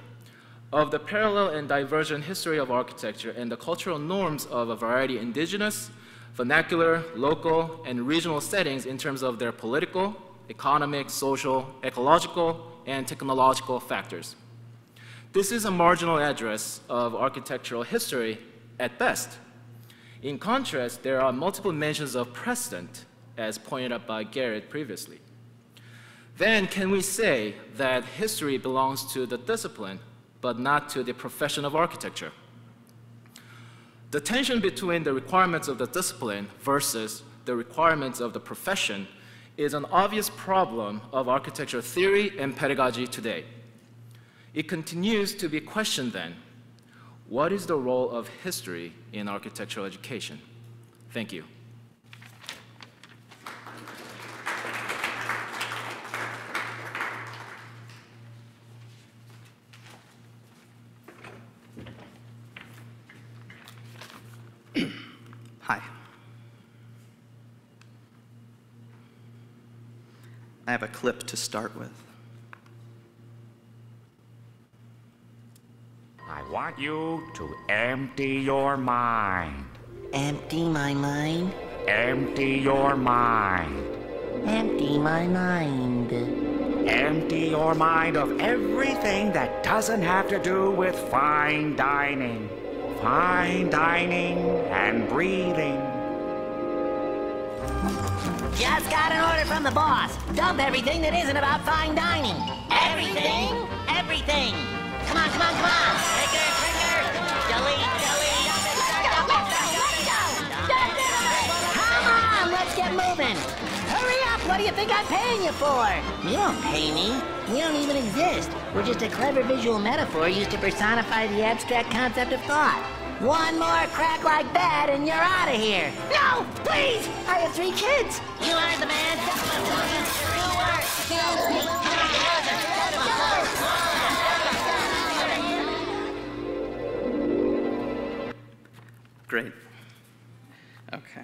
of the parallel and divergent history of architecture and the cultural norms of a variety of indigenous, vernacular, local, and regional settings in terms of their political, economic, social, ecological, and technological factors. This is a marginal address of architectural history at best. In contrast, there are multiple mentions of precedent, as pointed out by Garet previously. then can we say that history belongs to the discipline but not to the profession of architecture? The tension between the requirements of the discipline versus the requirements of the profession is an obvious problem of architecture theory and pedagogy today. It continues to be questioned then, what is the role of history in architectural education? Thank you. I have a clip to start with. I want you to empty your mind. Empty my mind? Empty your mind. Empty my mind. Empty your mind of everything that doesn't have to do with fine dining. Fine dining and breathing. Just got an order from the boss. Dump everything that isn't about fine dining. Everything? Everything. Come on, come on, come on. Trigger, trigger. Delete, delete. Come on, let's get moving. Hurry up. What do you think I'm paying you for? You don't pay me. You don't even exist. We're just a clever visual metaphor used to personify the abstract concept of thought. One more crack like that and you're out of here. No, please! I have three kids. You are the man. Great. Okay.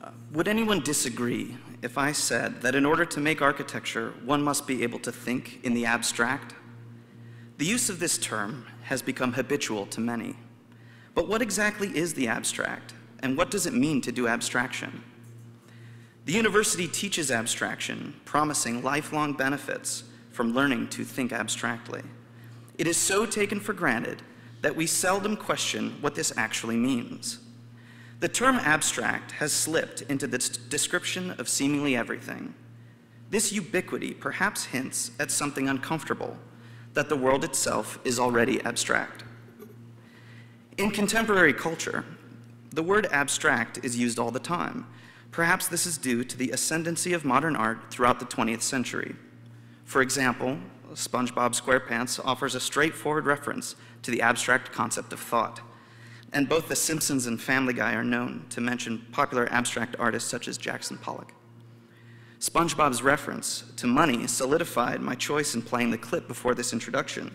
Uh, would anyone disagree if I said that in order to make architecture, one must be able to think in the abstract? The use of this term has become habitual to many. But what exactly is the abstract, and what does it mean to do abstraction? The university teaches abstraction, promising lifelong benefits from learning to think abstractly. It is so taken for granted that we seldom question what this actually means. The term abstract has slipped into the description of seemingly everything. This ubiquity perhaps hints at something uncomfortable, that the world itself is already abstract. In contemporary culture, the word abstract is used all the time. Perhaps this is due to the ascendancy of modern art throughout the twentieth century. For example, SpongeBob SquarePants offers a straightforward reference to the abstract concept of thought. And both The Simpsons and Family Guy are known to mention popular abstract artists such as Jackson Pollock. SpongeBob's reference to money solidified my choice in playing the clip before this introduction.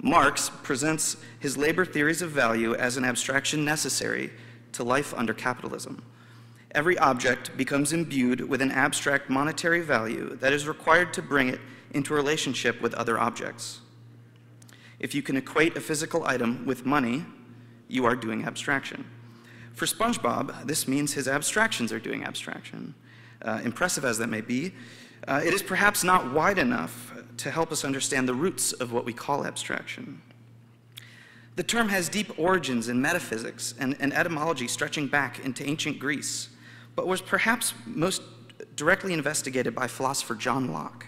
Marx presents his labor theories of value as an abstraction necessary to life under capitalism. Every object becomes imbued with an abstract monetary value that is required to bring it into relationship with other objects. If you can equate a physical item with money, you are doing abstraction. For SpongeBob, this means his abstractions are doing abstraction. Uh, impressive as that may be, uh, it is perhaps not wide enough to help us understand the roots of what we call abstraction. The term has deep origins in metaphysics and, and etymology stretching back into ancient Greece, but was perhaps most directly investigated by philosopher John Locke,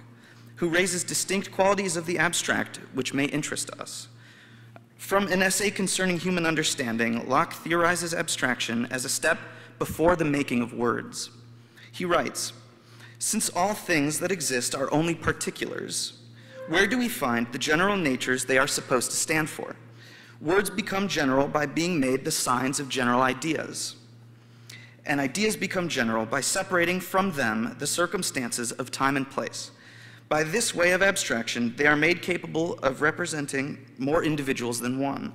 who raises distinct qualities of the abstract which may interest us. From an essay concerning human understanding, Locke theorizes abstraction as a step before the making of words. He writes, "Since all things that exist are only particulars, where do we find the general natures they are supposed to stand for? Words become general by being made the signs of general ideas, and ideas become general by separating from them the circumstances of time and place. By this way of abstraction, they are made capable of representing more individuals than one,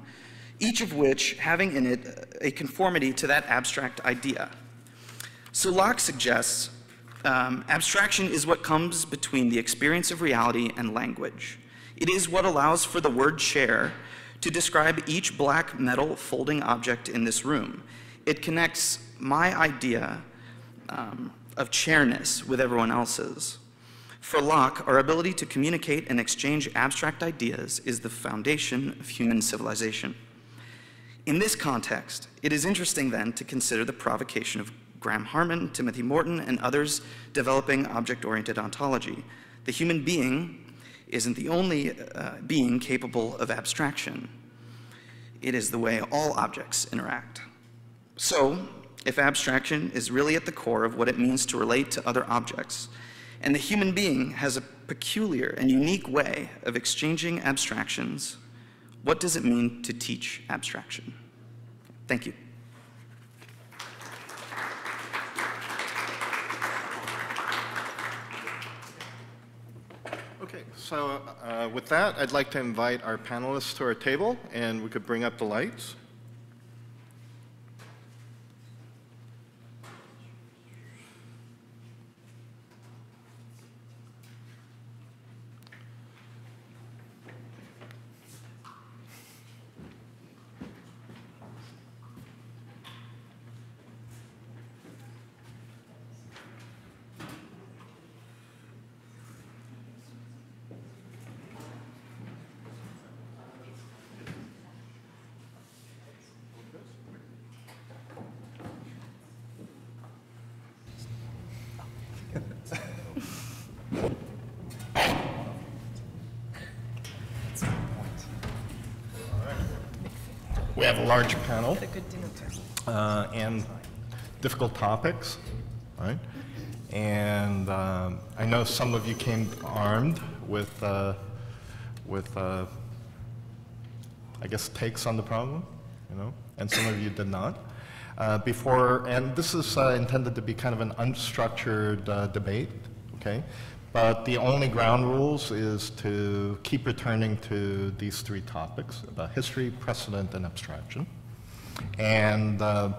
each of which having in it a conformity to that abstract idea." So Locke suggests um, abstraction is what comes between the experience of reality and language. It is what allows for the word chair to describe each black metal folding object in this room. It connects my idea um, of chairness with everyone else's. For Locke, our ability to communicate and exchange abstract ideas is the foundation of human civilization. In this context, it is interesting then to consider the provocation of Graham Harman, Timothy Morton, and others developing object-oriented ontology. The human being isn't the only uh, being capable of abstraction. It is the way all objects interact. So, if abstraction is really at the core of what it means to relate to other objects, and the human being has a peculiar and unique way of exchanging abstractions, what does it mean to teach abstraction? Thank you. Okay, so uh, with that, I'd like to invite our panelists to our table, and we could bring up the lights. We have a large panel uh, and difficult topics, right? And um, I know some of you came armed with, uh, with uh, I guess, takes on the problem, you know, and some of you did not. Uh, before, and this is uh, intended to be kind of an unstructured uh, debate, okay? But the only ground rules is to keep returning to these three topics, about history, precedent, and abstraction. And uh,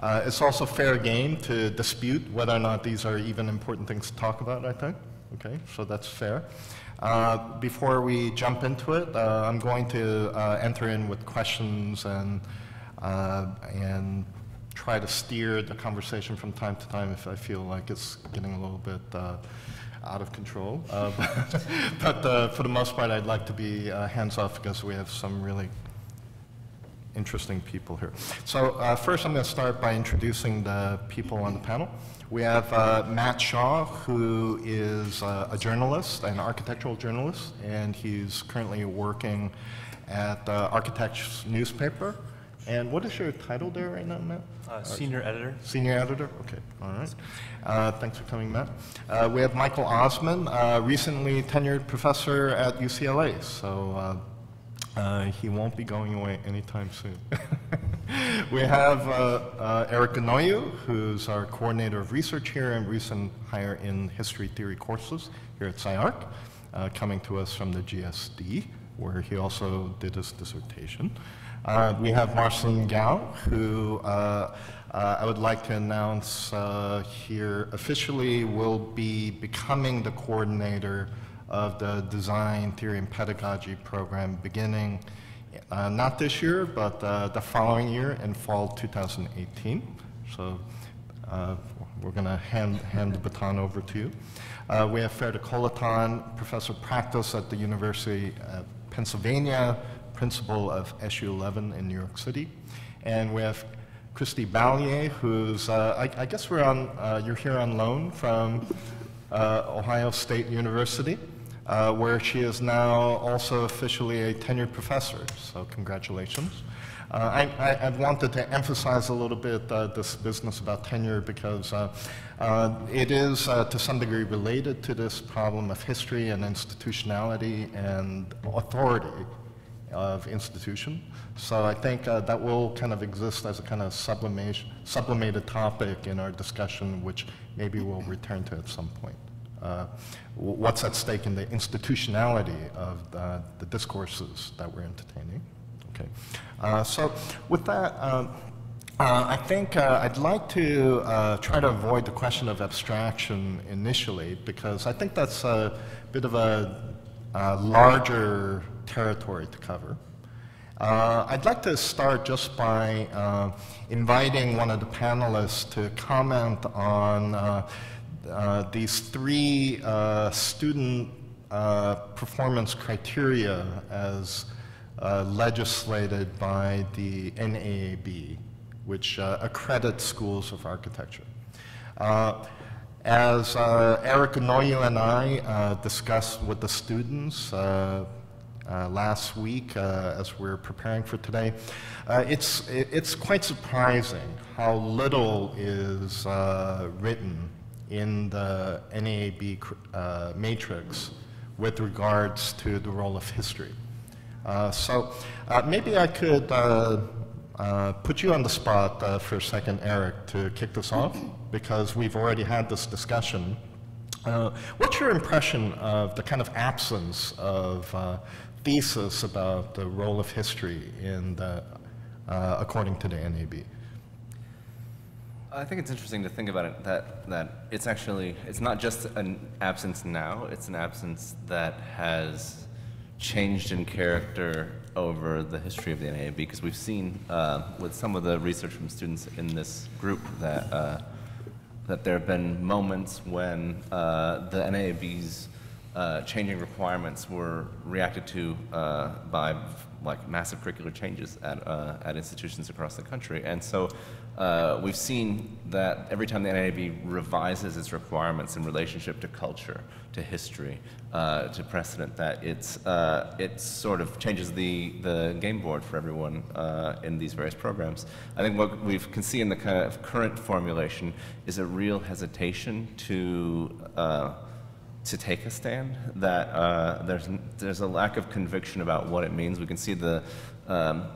uh, it's also fair game to dispute whether or not these are even important things to talk about, I think. Okay, so that's fair. Uh, before we jump into it, uh, I'm going to uh, enter in with questions and, uh, and try to steer the conversation from time to time if I feel like it's getting a little bit uh, out of control, uh, but, but uh, for the most part, I'd like to be uh, hands-off because we have some really interesting people here. So uh, first, I'm going to start by introducing the people on the panel. We have uh, Matt Shaw, who is uh, a journalist, an architectural journalist, and he's currently working at the Architects newspaper. And what is your title there right now, Matt? Uh, senior editor. Senior editor? Okay, all right. Uh, thanks for coming, Matt. Uh, we have Michael Osman, uh, recently tenured professor at U C L A, so uh, uh, he won't be going away anytime soon. We have uh, uh, Eric Gnoyu, who's our coordinator of research here and recent hire in history theory courses here at S C I-Arc, uh, coming to us from the G S D, where he also did his dissertation. Uh, we have Marcelin Gao, who uh, uh, I would like to announce uh, here officially will be becoming the coordinator of the Design Theory and Pedagogy program beginning uh, not this year, but uh, the following year in fall two thousand eighteen. So uh, we're going to hand, hand the baton over to you. Uh, we have Ferda Kolatan, professor of practice at the University of Pennsylvania, principal of S U eleven in New York City. And we have Christy Ballier, who's, uh, I, I guess we're on, uh, you're here on loan from uh, Ohio State University, uh, where she is now also officially a tenured professor, so congratulations. Uh, I, I, I wanted to emphasize a little bit uh, this business about tenure because uh, uh, it is uh, to some degree related to this problem of history and institutionality and authority of institution. So I think uh, that will kind of exist as a kind of sublimation, sublimated topic in our discussion, which maybe we'll return to at some point. Uh, what's at stake in the institutionality of the, the discourses that we're entertaining? Okay. Uh, so with that, um, uh, I think uh, I'd like to uh, try to avoid the question of abstraction initially, because I think that's a bit of a uh, larger territory to cover. Uh, I'd like to start just by uh, inviting one of the panelists to comment on uh, uh, these three uh, student uh, performance criteria as uh, legislated by the N A A B, which uh, accredits schools of architecture. Uh, as uh, Eric Noyo and I uh, discussed with the students uh, uh, last week uh, as we were preparing for today, uh, it's, it's quite surprising how little is uh, written in the N A A B uh, matrix with regards to the role of history. Uh, so uh, maybe I could uh, uh, put you on the spot uh, for a second, Eric, to kick this off, because we've already had this discussion. Uh, what's your impression of the kind of absence of uh, thesis about the role of history in the, uh, according to the N A A B? I think it's interesting to think about it, that, that it's actually, it's not just an absence now, it's an absence that has changed in character over the history of the N A A B, because we've seen uh, with some of the research from students in this group that uh, that there have been moments when uh, the N A A B's uh, changing requirements were reacted to uh, by like massive curricular changes at uh, at institutions across the country, and so uh, we've seen that every time the N A A B revises its requirements in relationship to culture, to history, uh, to precedent, that it's uh, it sort of changes the the game board for everyone uh, in these various programs. I think what we can see in the kind of current formulation is a real hesitation to. Uh, to take a stand, that uh, there's, there's a lack of conviction about what it means. We can see the, um,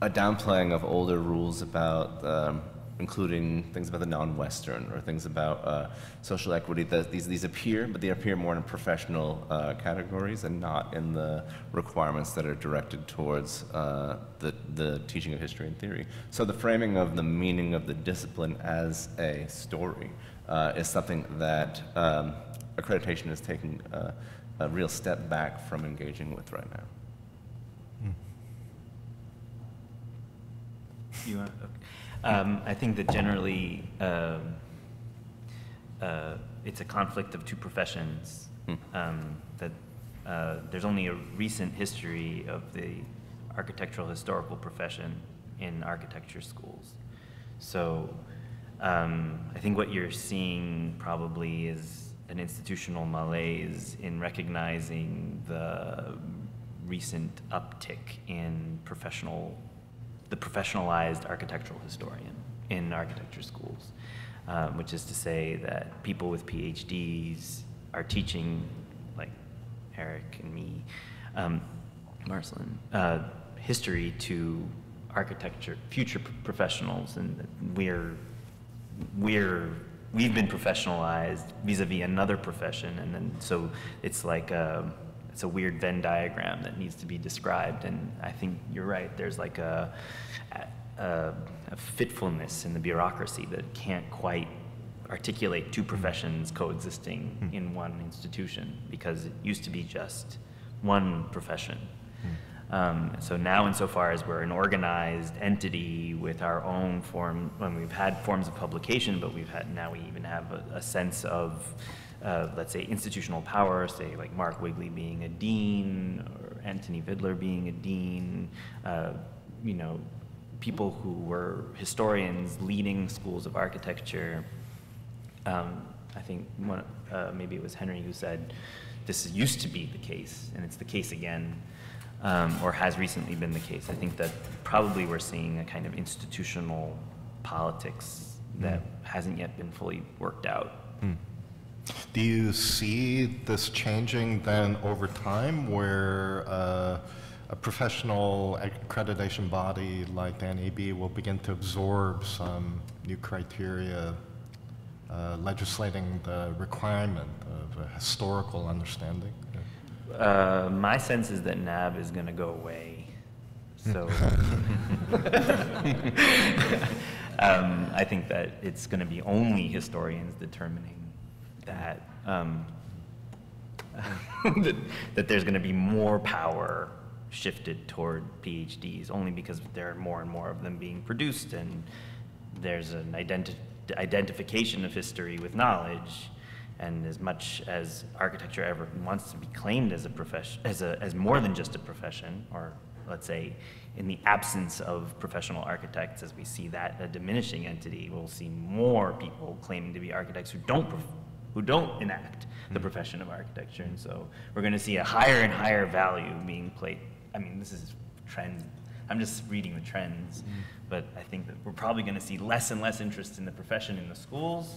a downplaying of older rules about um, including things about the non-Western or things about uh, social equity. The, these, these appear, but they appear more in professional uh, categories and not in the requirements that are directed towards uh, the, the teaching of history and theory. So the framing of the meaning of the discipline as a story uh, is something that um, accreditation is taking uh, a real step back from engaging with right now. Mm. You want to, okay. um, I think that generally um, uh, it's a conflict of two professions. Mm. Um, that uh, there's only a recent history of the architectural historical profession in architecture schools. So um, I think what you're seeing probably is an institutional malaise in recognizing the recent uptick in professional, the professionalized architectural historian in architecture schools, um, which is to say that people with PhDs are teaching, like Eric and me, um, Marcelin, uh, history to architecture, future professionals, and we're, we're, we've been professionalized vis-a-vis another profession, and then so it's like a, it's a weird Venn diagram that needs to be described, and I think you're right, there's like a, a, a fitfulness in the bureaucracy that can't quite articulate two professions coexisting mm. in one institution, because it used to be just one profession. Mm. Um, so now insofar as we're an organized entity with our own form, when we've had forms of publication, but we've had, now we even have a, a sense of, uh, let's say, institutional power, say like Mark Wigley being a dean, or Anthony Vidler being a dean, uh, you know, people who were historians leading schools of architecture. Um, I think one, uh, maybe it was Henry who said, this used to be the case, and it's the case again. Um, or has recently been the case. I think that probably we're seeing a kind of institutional politics that mm. hasn't yet been fully worked out. Mm. Do you see this changing then over time, where uh, a professional accreditation body like the N A A B will begin to absorb some new criteria uh, legislating the requirement of a historical understanding? Uh, my sense is that N A A B is going to go away, so um, I think that it's going to be only historians determining that um, that, that there's going to be more power shifted toward PhDs, only because there are more and more of them being produced, and there's an identi identification of history with knowledge. And as much as architecture ever wants to be claimed as a profession, as a as more than just a profession, or let's say, in the absence of professional architects, as we see that a diminishing entity, we'll see more people claiming to be architects who don't who don't enact the profession of architecture, and so we're going to see a higher and higher value being played. I mean, this is trend. I'm just reading the trends, but I think that we're probably going to see less and less interest in the profession in the schools,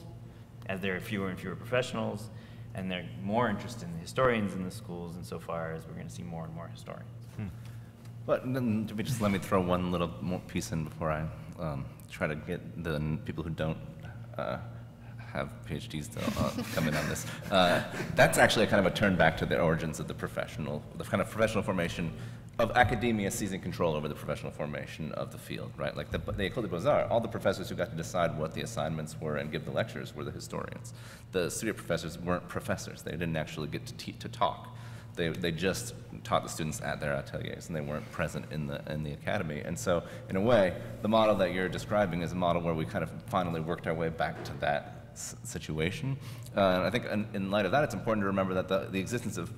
as there are fewer and fewer professionals, and they're more interested in the historians in the schools, and so far as we're going to see more and more historians. Hmm. But then just let me throw one little more piece in before I um, try to get the people who don't uh, have PhDs to uh, come in on this. Uh, that's actually a kind of a turn back to the origins of the professional, the kind of professional formation of academia seizing control over the professional formation of the field, right? Like the, the École des Beaux-Arts, all the professors who got to decide what the assignments were and give the lectures were the historians. The studio professors weren't professors. They didn't actually get to, te to talk. They, they just taught the students at their ateliers, and they weren't present in the, in the academy. And so, in a way, the model that you're describing is a model where we kind of finally worked our way back to that s situation. Uh, and I think in, in light of that, it's important to remember that the, the existence of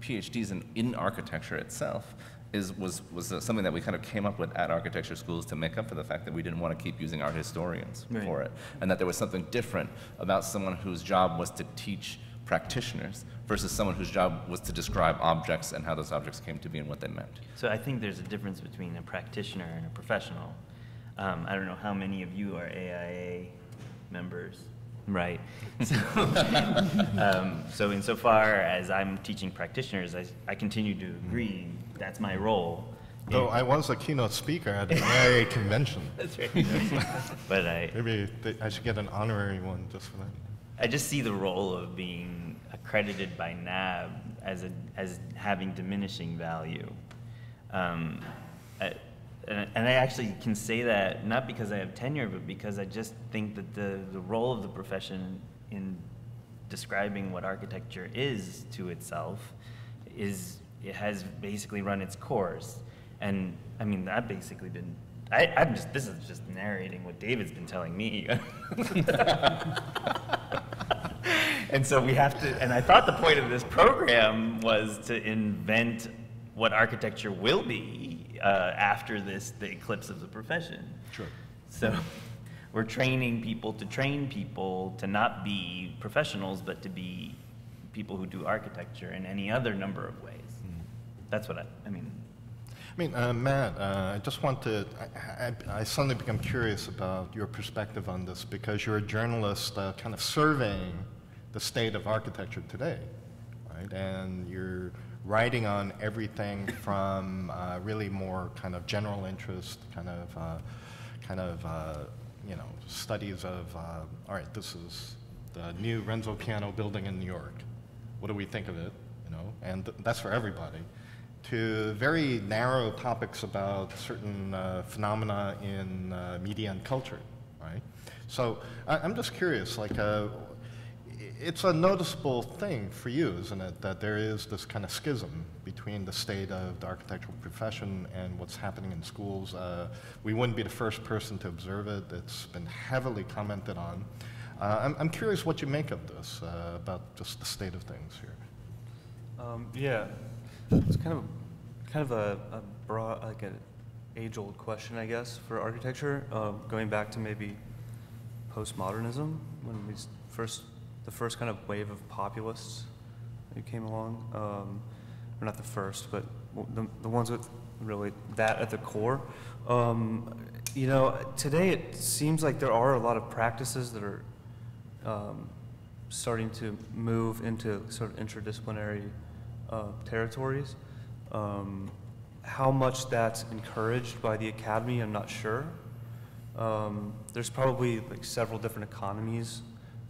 PhDs in, in architecture itself is, was, was uh, something that we kind of came up with at architecture schools to make up for the fact that we didn't want to keep using art historians right. for it, and that there was something different about someone whose job was to teach practitioners versus someone whose job was to describe objects and how those objects came to be and what they meant. So I think there's a difference between a practitioner and a professional. Um, I don't know how many of you are A I A members. Right. So, um, so insofar as I'm teaching practitioners, I, I continue to agree that's my role. Though I was a keynote speaker at an A I A convention. That's right. Yes. But I, Maybe they, I should get an honorary one just for that. I just see the role of being accredited by N A A B as, a, as having diminishing value. Um, I, and I actually can say that not because I have tenure, but because I just think that the, the role of the profession in describing what architecture is to itself is, it has basically run its course. And I mean, I've basically been, I, I'm just, this is just narrating what David's been telling me. And so we have to, and I thought the point of this program was to invent what architecture will be uh, after this, the eclipse of the profession. Sure. So we're training people to train people to not be professionals, but to be people who do architecture in any other number of ways. Mm. That's what I, I mean. I mean, uh, Matt, uh, I just want to, I, I, I suddenly become curious about your perspective on this, because you're a journalist uh, kind of surveying the state of architecture today, right? And you're writing on everything from uh, really more kind of general interest, kind of, uh, kind of, uh, you know, studies of, uh, all right, this is the new Renzo Piano building in New York. What do we think of it, you know? And th that's for everybody. To very narrow topics about certain uh, phenomena in uh, media and culture, right? So I I'm just curious, like, uh, it's a noticeable thing for you, isn't it, that there is this kind of schism between the state of the architectural profession and what's happening in schools. Uh, we wouldn't be the first person to observe it. It's been heavily commented on. Uh, I'm, I'm curious what you make of this, uh, about just the state of things here. Um, yeah, it's kind of kind of a, a broad, like an age-old question, I guess, for architecture, uh, going back to maybe postmodernism when we first. The first kind of wave of populists that came along, um, or not the first, but the, the ones with really that at the core. Um, you know, today it seems like there are a lot of practices that are um, starting to move into sort of interdisciplinary uh, territories. Um, how much that's encouraged by the academy, I'm not sure. Um, there's probably like several different economies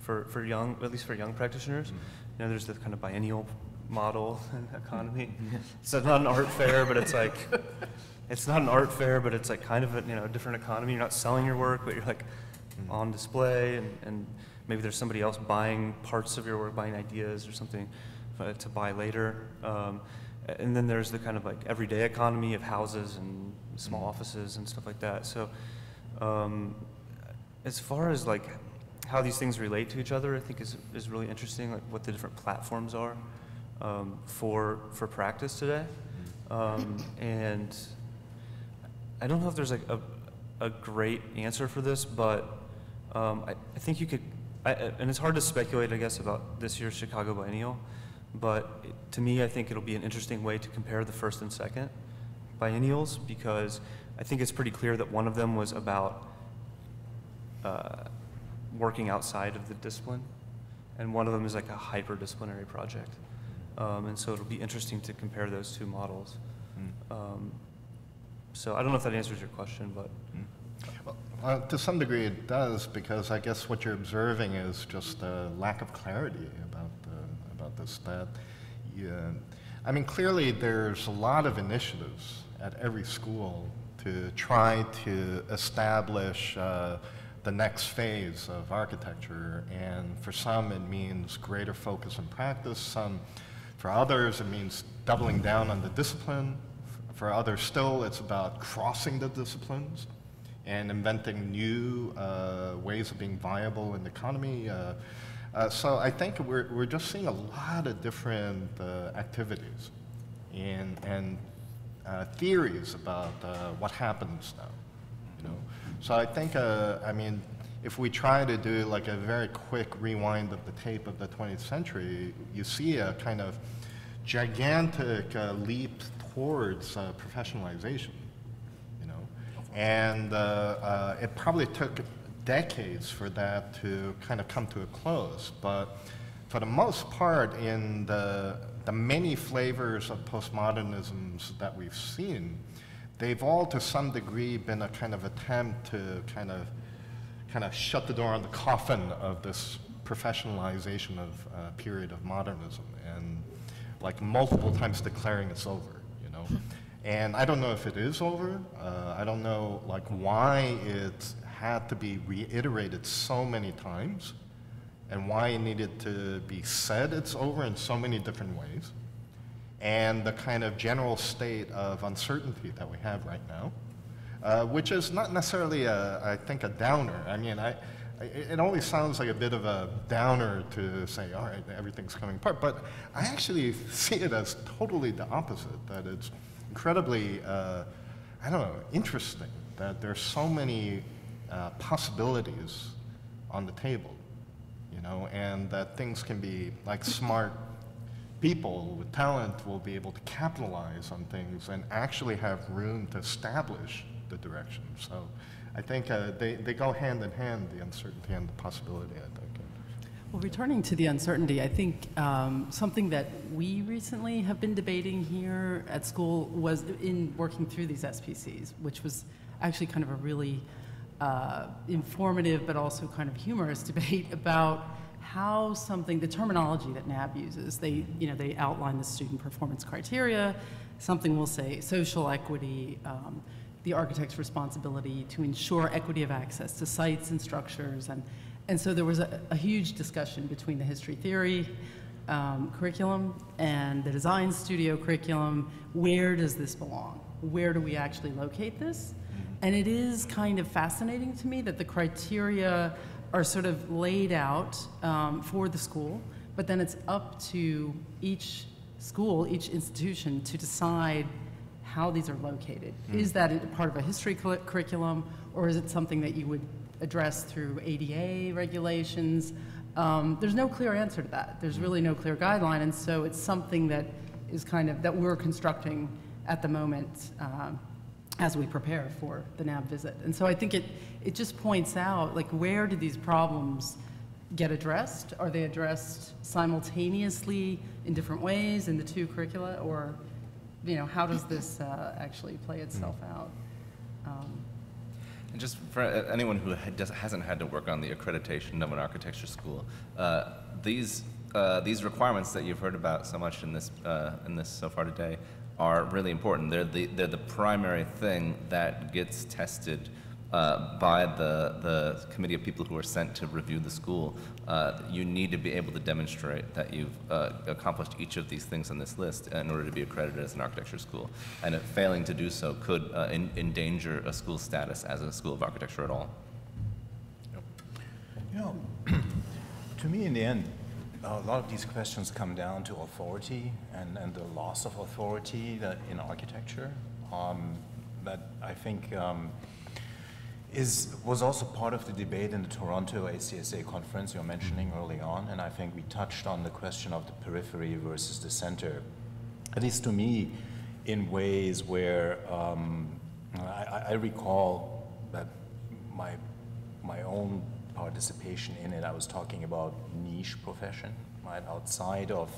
For, for young, at least for young practitioners. Mm-hmm. You know, there's the kind of biennial model economy. Mm-hmm. So it's not an art fair, but it's like, it's not an art fair, but it's like kind of a, you know, different economy. You're not selling your work, but you're like mm-hmm. on display, and, and maybe there's somebody else buying parts of your work, buying ideas or something uh, to buy later. Um, and then there's the kind of like everyday economy of houses and small mm-hmm. offices and stuff like that. So um, as far as like, how these things relate to each other, I think is, is really interesting, like what the different platforms are um, for, for practice today. Um, and I don't know if there's like a, a great answer for this, but um, I, I think you could, I, and it's hard to speculate, I guess, about this year's Chicago Biennial, but it, to me, I think it'll be an interesting way to compare the first and second biennials, because I think it's pretty clear that one of them was about uh, working outside of the discipline, and one of them is like a hyper-disciplinary project. Um, and so it'll be interesting to compare those two models. Mm. Um, so I don't know if that answers your question, but. Mm. Well, uh, to some degree it does, because I guess what you're observing is just a lack of clarity about, uh, about this. That, yeah. I mean, clearly there's a lot of initiatives at every school to try to establish uh, the next phase of architecture, and for some it means greater focus and practice. Some, for others, it means doubling down on the discipline. For others still, it's about crossing the disciplines and inventing new uh, ways of being viable in the economy. Uh, uh, so I think we're, we're just seeing a lot of different uh, activities and, and uh, theories about uh, what happens now, you know. So I think, uh, I mean, if we try to do like a very quick rewind of the tape of the twentieth century, you see a kind of gigantic uh, leap towards uh, professionalization, you know. And uh, uh, it probably took decades for that to kind of come to a close. But for the most part, in the, the many flavors of postmodernisms that we've seen, they've all, to some degree, been a kind of attempt to kind of, kind of shut the door on the coffin of this professionalization of uh, period of modernism, and like multiple times declaring it's over, you know. And I don't know if it is over. Uh, I don't know like why it had to be reiterated so many times, and why it needed to be said it's over in so many different ways, and the kind of general state of uncertainty that we have right now, uh, which is not necessarily, a, I think, a downer. I mean, I, I, it always sounds like a bit of a downer to say, all right, everything's coming apart, but I actually see it as totally the opposite, that it's incredibly, uh, I don't know, interesting, that there's so many uh, possibilities on the table, you know, and that things can be like smart, people with talent will be able to capitalize on things and actually have room to establish the direction. So I think uh, they, they go hand in hand, the uncertainty and the possibility, I think. Well, returning to the uncertainty, I think um, something that we recently have been debating here at school was in working through these S P Cs, which was actually kind of a really uh, informative but also kind of humorous debate about how something, the terminology that N A A B uses, they, you know, they outline the student performance criteria. Something will say social equity, um, the architect's responsibility to ensure equity of access to sites and structures. And, and so there was a, a huge discussion between the history theory um, curriculum and the design studio curriculum. Where does this belong? Where do we actually locate this? And it is kind of fascinating to me that the criteria are sort of laid out um, for the school, but then it's up to each school, each institution to decide how these are located. Mm. Is that a part of a history cu curriculum, or is it something that you would address through A D A regulations? Um, there's no clear answer to that. There's really no clear guideline, and so it's something that is kind of, that we're constructing at the moment um, as we prepare for the N A A B visit. And so I think it, it just points out, like, where do these problems get addressed? Are they addressed simultaneously in different ways in the two curricula? Or, you know, how does this uh, actually play itself out? Um, and just for anyone who hasn't had to work on the accreditation of an architecture school, uh, these, uh, these requirements that you've heard about so much in this, uh, in this so far today are really important. They're the, they're the primary thing that gets tested Uh, by the, the committee of people who are sent to review the school. Uh, you need to be able to demonstrate that you've uh, accomplished each of these things on this list in order to be accredited as an architecture school. And failing to do so could uh, in, endanger a school's status as a school of architecture at all. You know, to me in the end, a lot of these questions come down to authority and, and the loss of authority that in architecture. Um, that I think um, is was also part of the debate in the Toronto A C S A conference you're mentioning early on, and I think we touched on the question of the periphery versus the center, at least to me, in ways where um, I, I recall that my my own participation in it, I was talking about niche profession, right, outside of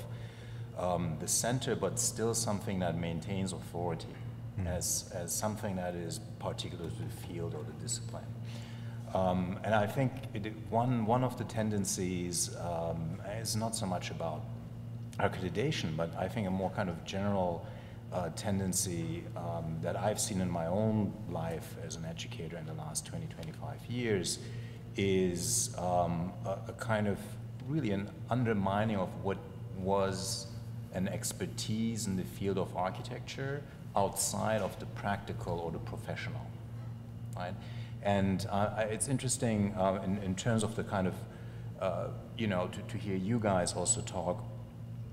um, the center, but still something that maintains authority mm-hmm. as, as something that is particular to the field or the discipline. Um, and I think it, one, one of the tendencies um, is not so much about accreditation, but I think a more kind of general uh, tendency um, that I've seen in my own life as an educator in the last twenty, twenty-five years is um, a, a kind of really an undermining of what was an expertise in the field of architecture outside of the practical or the professional, right? And uh, it's interesting uh, in, in terms of the kind of, uh, you know, to, to hear you guys also talk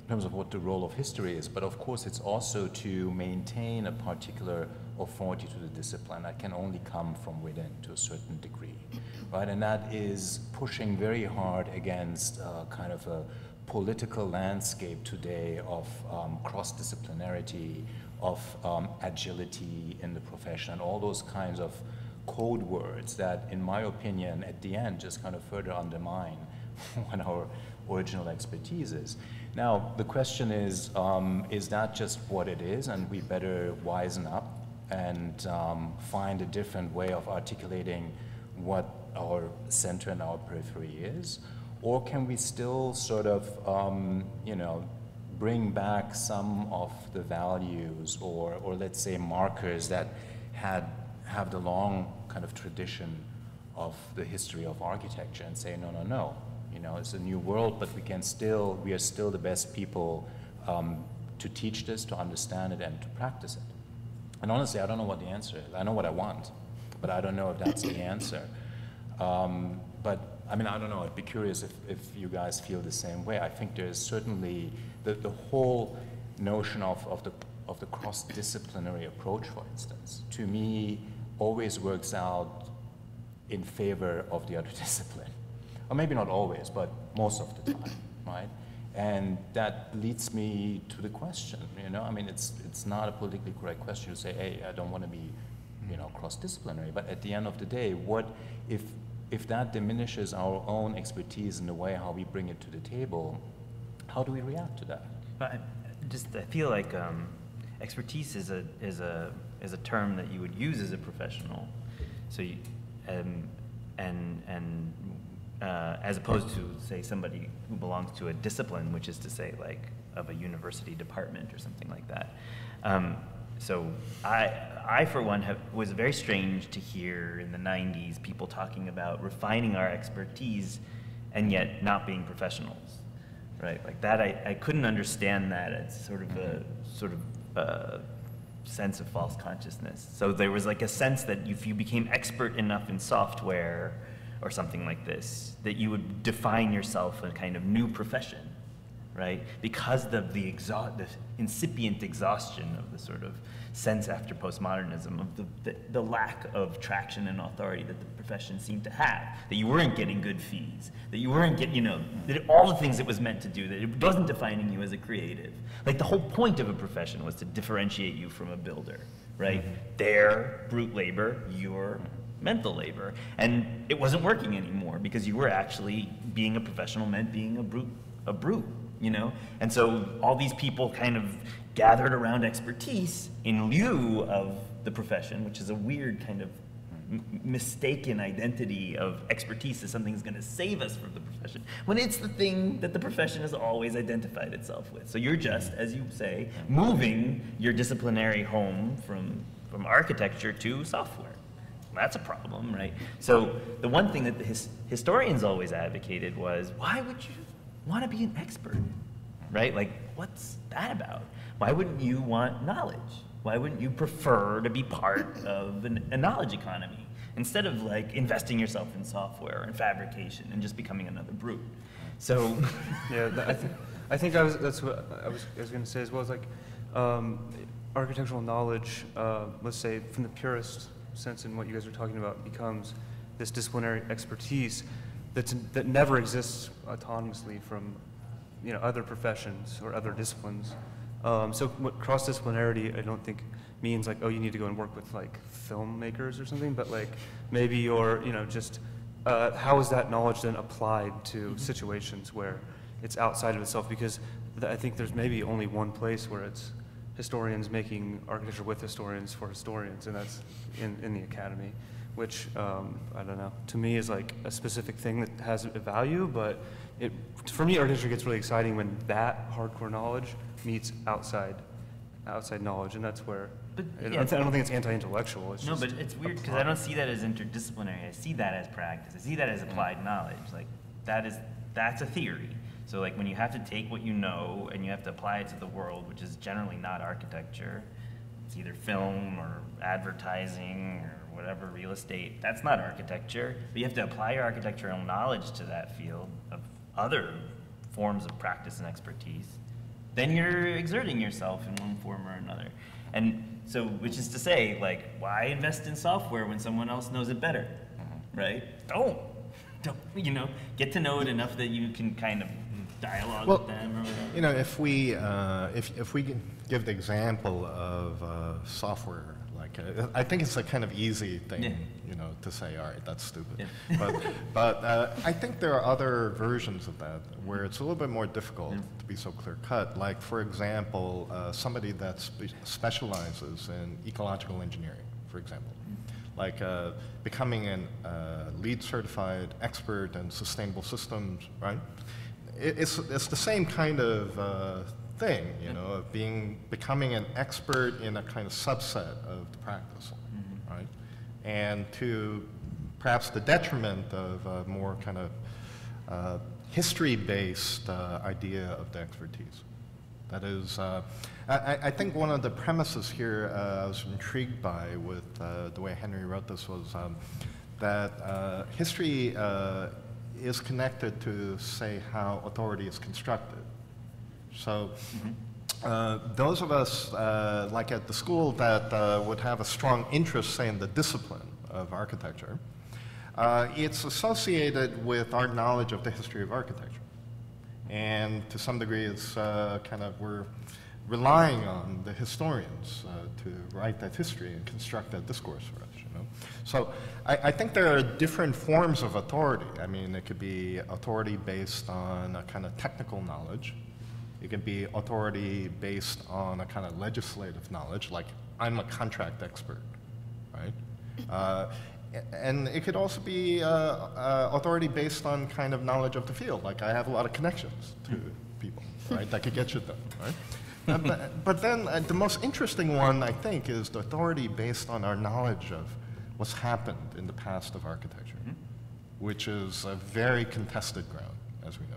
in terms of what the role of history is, but of course it's also to maintain a particular authority to the discipline that can only come from within to a certain degree, right? And that is pushing very hard against uh, kind of a political landscape today of um, cross-disciplinarity, of um, agility in the profession, all those kinds of code words that, in my opinion, at the end just kind of further undermine what our original expertise is. Now, the question is, um, is that just what it is, and we better wisen up and um, find a different way of articulating what our center and our periphery is? Or can we still sort of, um, you know, bring back some of the values or, or let's say markers that had, have the long kind of tradition of the history of architecture and say, no, no, no, you know, it's a new world, but we can still, we are still the best people um, to teach this, to understand it, and to practice it. And honestly, I don't know what the answer is. I know what I want, but I don't know if that's the answer. Um, but I mean, I don't know. I'd be curious if, if you guys feel the same way. I think there's certainly the, the whole notion of, of the, of the cross-disciplinary approach, for instance, to me always works out in favor of the other discipline. Or maybe not always, but most of the time, right? And that leads me to the question, you know, I mean, it's, it's not a politically correct question to say, hey, I don't want to be, you know, cross-disciplinary. But at the end of the day, what if, if that diminishes our own expertise in the way how we bring it to the table, how do we react to that? But I just I feel like um, expertise is a, is, a, is a term that you would use as a professional. So you, um, and, and Uh, as opposed to, say, somebody who belongs to a discipline, which is to say, like, of a university department or something like that. Um, so I, I, for one, have, was very strange to hear in the nineties people talking about refining our expertise and yet not being professionals, right? Like that, I, I couldn't understand that. It's sort of a sort of a sense of false consciousness. So there was like a sense that if you became expert enough in software, or something like this, that you would define yourself a kind of new profession, right? Because of the, exha the incipient exhaustion of the sort of sense after postmodernism, of the, the, the lack of traction and authority that the profession seemed to have, that you weren't getting good fees, that you weren't getting, you know, that it, all the things it was meant to do, that it wasn't defining you as a creative. Like the whole point of a profession was to differentiate you from a builder, right? Mm-hmm. Their brute labor, your mental labor, and it wasn't working anymore because you were actually being a professional meant being a brute, a brute, you know. And so all these people kind of gathered around expertise in lieu of the profession, which is a weird kind of mistaken identity of expertise as something that's going to save us from the profession, when it's the thing that the profession has always identified itself with. So you're just, as you say, moving your disciplinary home from from architecture to software. That's a problem, right? So the one thing that the his historians always advocated was, why would you want to be an expert, right? Like, what's that about? Why wouldn't you want knowledge? Why wouldn't you prefer to be part of an, a knowledge economy instead of like investing yourself in software and fabrication and just becoming another brute? So yeah, that, I, th I think I was, that's what I was, I was going to say as well. It's like, um, architectural knowledge, uh, let's say from the purest sense in what you guys are talking about, becomes this disciplinary expertise that's, that never exists autonomously from, you know, other professions or other disciplines. Um, so what cross-disciplinarity, I don't think means like, oh, you need to go and work with like filmmakers or something, but like maybe you're, you know, just uh, how is that knowledge then applied to mm-hmm. situations where it's outside of itself? Because th I think there's maybe only one place where it's historians making architecture with historians for historians, and that's in, in the academy, which, um, I don't know, to me is like a specific thing that has a value, but it, for me, architecture gets really exciting when that hardcore knowledge meets outside, outside knowledge, and that's where, but, it, yeah, I don't think it's anti-intellectual. No, but it's weird because I don't see that as interdisciplinary. I see that as practice. I see that as applied mm-hmm. knowledge. Like that is, that's a theory. So like when you have to take what you know and you have to apply it to the world, which is generally not architecture, it's either film or advertising or whatever, real estate, that's not architecture. But you have to apply your architectural knowledge to that field of other forms of practice and expertise. Then you're exerting yourself in one form or another. And so, which is to say, like, why invest in software when someone else knows it better, mm-hmm. right? Don't, don't, you know, get to know it enough that you can kind of dialogue well, with them or whatever. You know, if we, uh, if, if we give the example of uh, software, like, uh, I think it's a kind of easy thing, yeah. you know, to say, all right, that's stupid. Yeah. But, but uh, I think there are other versions of that where it's a little bit more difficult yeah. to be so clear-cut. Like, for example, uh, somebody that spe specializes in ecological engineering, for example. Like uh, becoming a uh, LEED certified expert in sustainable systems, right? It, it's, it's the same kind of uh, thing, you know, of being, becoming an expert in a kind of subset of the practice, mm-hmm. right? And to perhaps the detriment of a more kind of uh, history-based uh, idea of the expertise. That is, uh, I, I think one of the premises here uh, I was intrigued by with uh, the way Henry wrote this was um, that uh, history uh, is connected to, say, how authority is constructed. So mm-hmm. uh, those of us, uh, like at the school, that uh, would have a strong interest, say, in the discipline of architecture, uh, it's associated with our knowledge of the history of architecture. And to some degree, it's uh, kind of we're relying on the historians uh, to write that history and construct that discourse for us. You know, so I, I think there are different forms of authority. I mean, it could be authority based on a kind of technical knowledge. It can be authority based on a kind of legislative knowledge, like I'm a contract expert, right? Uh, and it could also be uh, uh, authority based on kind of knowledge of the field, like I have a lot of connections to people, right? That could get you done, right? uh, but, but then uh, the most interesting one, I think, is the authority based on our knowledge of what's happened in the past of architecture, mm-hmm. which is a very contested ground, as we know.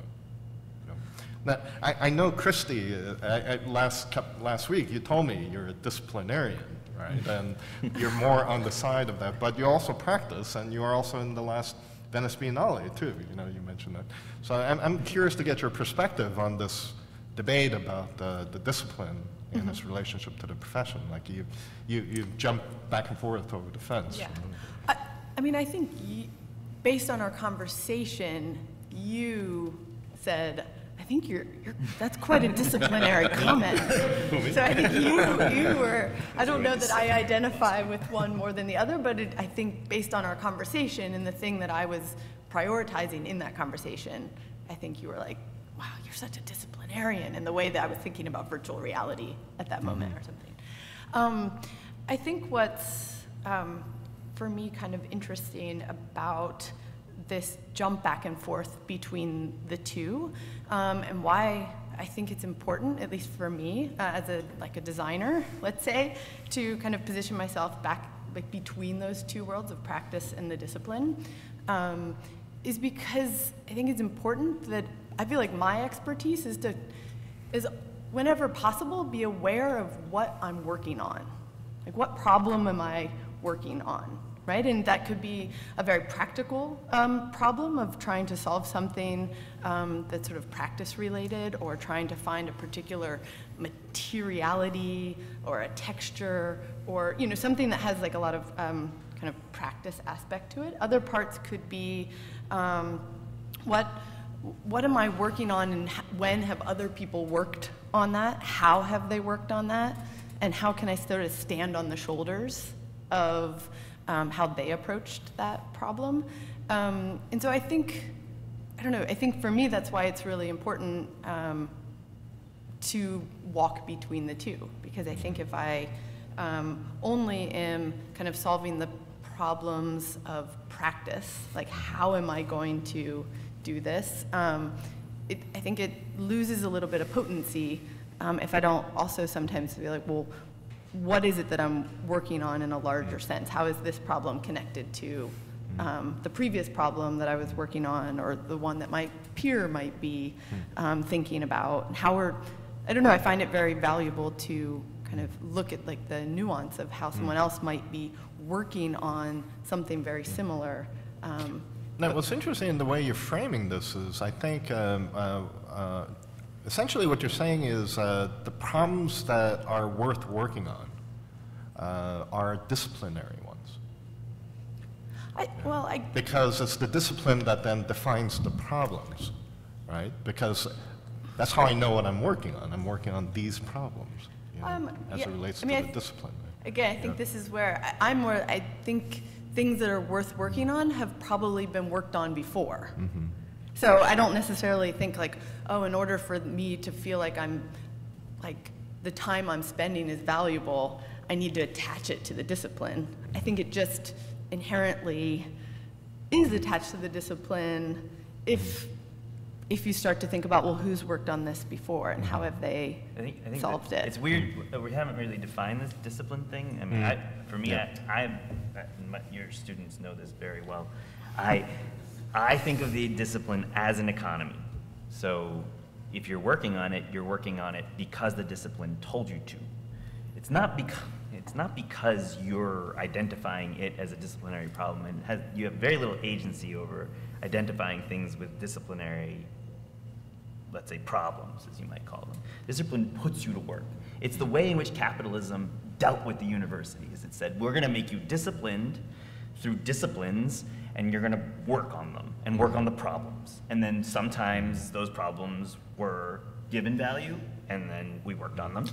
Now, I, I know, Christy, uh, I, I last, last week you told me you're a disciplinarian, right? And you're more on the side of that, but you also practice, and you are also in the last Venice Biennale, too. You know, you mentioned that. So I'm, I'm curious to get your perspective on this debate about the, the discipline and mm-hmm. its relationship to the profession. Like, you, you, you jump back and forth over the fence. Yeah. I, I mean, I think y based on our conversation, you said, I think you're, you're, that's quite a disciplinary comment. So I think you, you were, I don't know that I identify with one more than the other, but it, I think based on our conversation and the thing that I was prioritizing in that conversation, I think you were like, wow, you're such a disciplinarian, in the way that I was thinking about virtual reality at that moment mm-hmm. or something. Um, I think what's, um, for me, kind of interesting about this jump back and forth between the two, um, and why I think it's important, at least for me, uh, as a like a designer, let's say, to kind of position myself back like between those two worlds of practice and the discipline, um, is because I think it's important that I feel like my expertise is to, is whenever possible, be aware of what I'm working on, like what problem am I working on. Right? And that could be a very practical um, problem of trying to solve something um, that's sort of practice related, or trying to find a particular materiality or a texture or, you know, something that has like a lot of um, kind of practice aspect to it. Other parts could be um, what, what am I working on, and when have other people worked on that? How have they worked on that? And how can I sort of stand on the shoulders of um, how they approached that problem? Um, and so I think, I don't know, I think for me that's why it's really important um, to walk between the two, because I think if I um, only am kind of solving the problems of practice, like how am I going to do this, um, it, I think it loses a little bit of potency um, if I don't also sometimes be like, well, what is it that I'm working on in a larger sense? How is this problem connected to Um, the previous problem that I was working on, or the one that my peer might be um, thinking about? How are, I don't know, I find it very valuable to kind of look at like the nuance of how someone else might be working on something very similar. Um, now, what's interesting in the way you're framing this is, I think, um, uh, uh, essentially what you're saying is uh, the problems that are worth working on uh, are disciplinary. I, well, I, because it's the discipline that then defines the problems, right? Because that's how I know what I'm working on. I'm working on these problems, you know, um, as yeah, it relates I mean, to the I discipline. Again, I think yeah. this is where I, I'm more, I think things that are worth working on have probably been worked on before. Mm-hmm. So I don't necessarily think like, oh, in order for me to feel like I'm, like the time I'm spending is valuable, I need to attach it to the discipline. I think it just inherently is attached to the discipline if if you start to think about, well, who's worked on this before and how have they I think, I think solved it? It's weird. We haven't really defined this discipline thing. I mean, mm. I, for me, yeah. I, I, my, your students know this very well. I, I think of the discipline as an economy. So if you're working on it, you're working on it because the discipline told you to. It's not because... It's not because you're identifying it as a disciplinary problem, and has, you have very little agency over identifying things with disciplinary, let's say, problems, as you might call them. Discipline puts you to work. It's the way in which capitalism dealt with the universities. It said, we're going to make you disciplined through disciplines, and you're going to work on them and work on the problems. And then sometimes those problems were given value, and then we worked on them.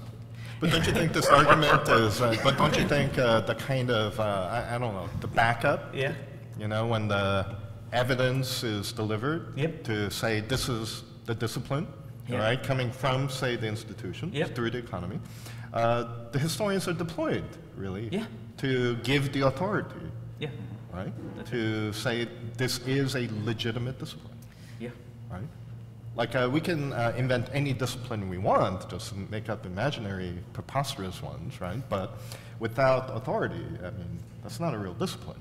But don't you think this argument is, uh, but don't you think uh, the kind of, uh, I, I don't know, the backup, yeah. you know, when the evidence is delivered yep. to say this is the discipline, yeah. right, coming from, say, the institution yep. through the economy, uh, the historians are deployed, really, yeah. to give the authority, yeah. right, That's to it. say this is a legitimate discipline, yeah. right? Like, uh, we can uh, invent any discipline we want, just make up imaginary, preposterous ones, right? But without authority, I mean, that's not a real discipline,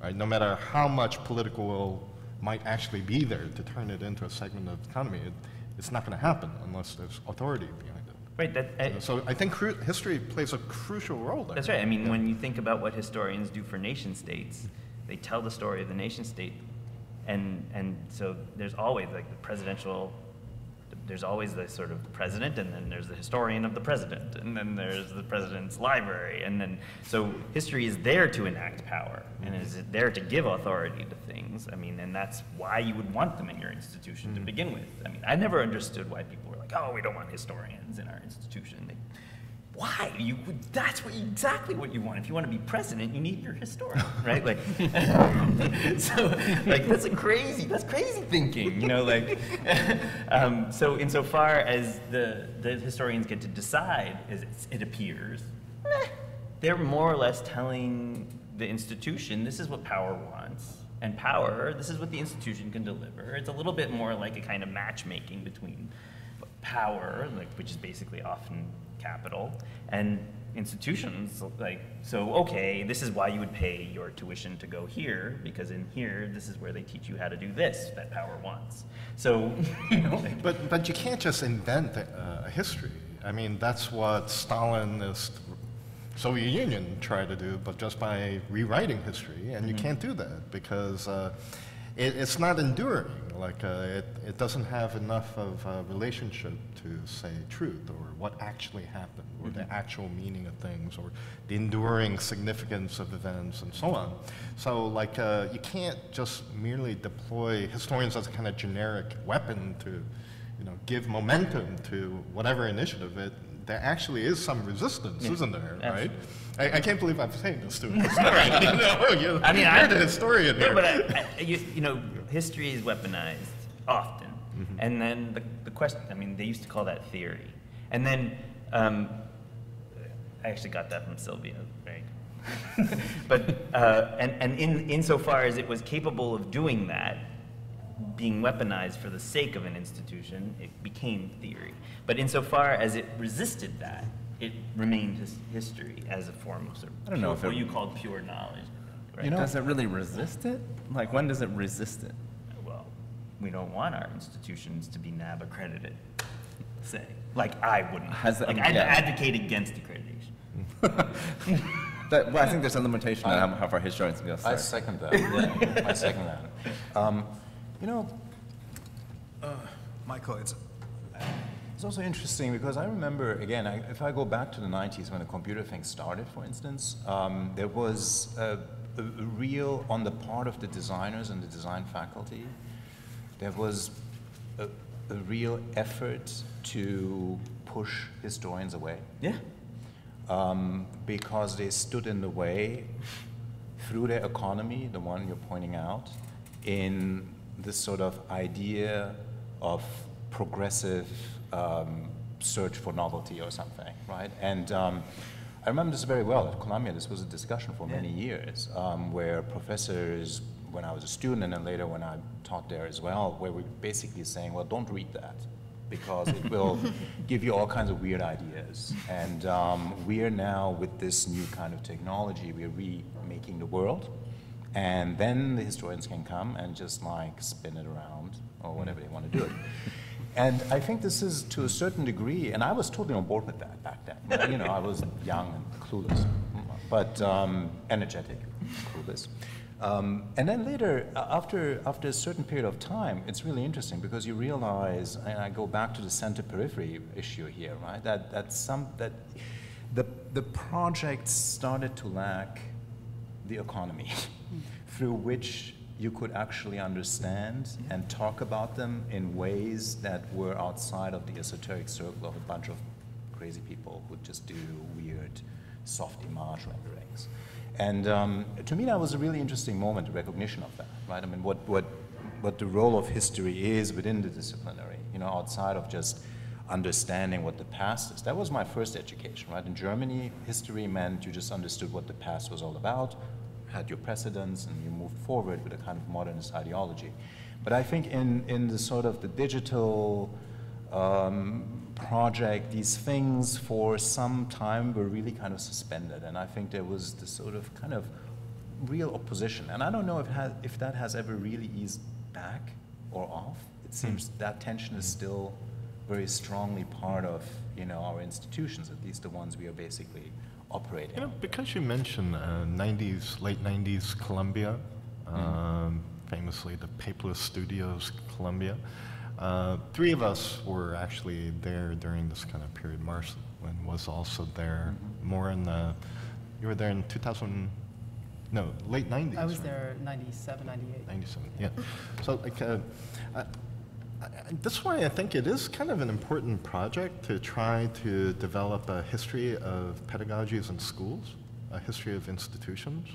right? No matter how much political will might actually be there to turn it into a segment of the economy, it, it's not going to happen unless there's authority behind it. Right. That, I, so I think cru history plays a crucial role there. That's right. I mean, yeah. when you think about what historians do for nation states, they tell the story of the nation state. And, and so there's always like the presidential, there's always the sort of president, and then there's the historian of the president, and then there's the president's library, and then, so history is there to enact power, and is there to give authority to things. I mean, and that's why you would want them in your institution to begin with. I mean, I never understood why people were like, oh, we don't want historians in our institution. They, Why? You, that's what, exactly what you want. If you want to be president, you need your historian, right? Like, so, like that's a crazy, that's crazy thinking, you know. Like, um, so insofar as the the historians get to decide, as it appears, they're more or less telling the institution, this is what power wants, and power, this is what the institution can deliver. It's a little bit more like a kind of matchmaking between power, like which is basically often capital, and institutions. Like, so okay, this is why you would pay your tuition to go here, because in here, this is where they teach you how to do this that power wants. So, you know, like, but but you can't just invent a uh, history. I mean, that's what Stalinist Soviet Union tried to do, but just by rewriting history, and mm-hmm. you can't do that because uh, it, it's not enduring. Like, uh, it, it doesn't have enough of a relationship to say truth or what actually happened or mm-hmm. the actual meaning of things or the enduring significance of events and so on. So, like, uh, you can't just merely deploy historians as a kind of generic weapon to, you know, give momentum to whatever initiative. It, there actually is some resistance, yeah. isn't there, Absolutely. Right? I, I can't believe I'm saying this to a historian. You know, you're, I mean, you're I, the historian no, there. But I, I, you, you know, history is weaponized often. Mm-hmm. And then the, the question, I mean, they used to call that theory. And then, um, I actually got that from Sylvia, right? but, uh, and, and in, insofar as it was capable of doing that, being weaponized for the sake of an institution, it became theory. But insofar as it resisted that, it remained his history as a form of sort of I don't know if what it, you called pure knowledge. Right? You know, does it really resist it? Like, when does it resist it? Well, we don't want our institutions to be N A A B accredited, say. Like, I wouldn't. Has like, I yeah. advocate against accreditation. That, well, I think there's a limitation I, on how far historians can go. Sorry. I second that. Yeah, I second that. Um, You know, uh, Michael, it's, it's also interesting because I remember, again, I, if I go back to the nineties when the computer thing started, for instance, um, there was a, a real, on the part of the designers and the design faculty, there was a, a real effort to push historians away. Yeah. Um, because they stood in the way through their economy, the one you're pointing out, in this sort of idea of progressive um, search for novelty or something, right? And um, I remember this very well. At Columbia, this was a discussion for many years um, where professors, when I was a student and then later when I taught there as well, where we were basically saying, well, don't read that because it will give you all kinds of weird ideas. And um, we are now, with this new kind of technology, we are remaking the world. And then the historians can come and just like spin it around or whatever they want to do it. And I think this is to a certain degree, and I was totally on board with that back then. You know, I was young and clueless, but um, energetic, clueless. Um, and then later, after, after a certain period of time, it's really interesting because you realize, and I go back to the center-periphery issue here, right? That, that, some, that the, the project started to lack the economy. Through which you could actually understand and talk about them in ways that were outside of the esoteric circle of a bunch of crazy people who just do weird soft image renderings. And um, to me, that was a really interesting moment, the recognition of that, right? I mean, what, what, what the role of history is within the disciplinary, you know, outside of just understanding what the past is. That was my first education, right? In Germany, history meant you just understood what the past was all about, had your precedents, and you moved forward with a kind of modernist ideology. But I think in, in the sort of the digital um, project, these things for some time were really kind of suspended. And I think there was this sort of kind of real opposition. And I don't know if, it has, if that has ever really eased back or off. It seems mm-hmm. that tension is still very strongly part of, you know, our institutions, at least the ones we are basically operating. You know, because you mentioned uh, nineties, late nineties Columbia, um, mm. famously the paperless studios Columbia, uh, three of us were actually there during this kind of period. Marcelin was also there, mm -hmm. more in the, you were there in two thousand, no, late nineties. I was right? there ninety-seven, ninety-eight. ninety-seven, yeah. So like, uh, uh, that's why I think it is kind of an important project to try to develop a history of pedagogies in schools, a history of institutions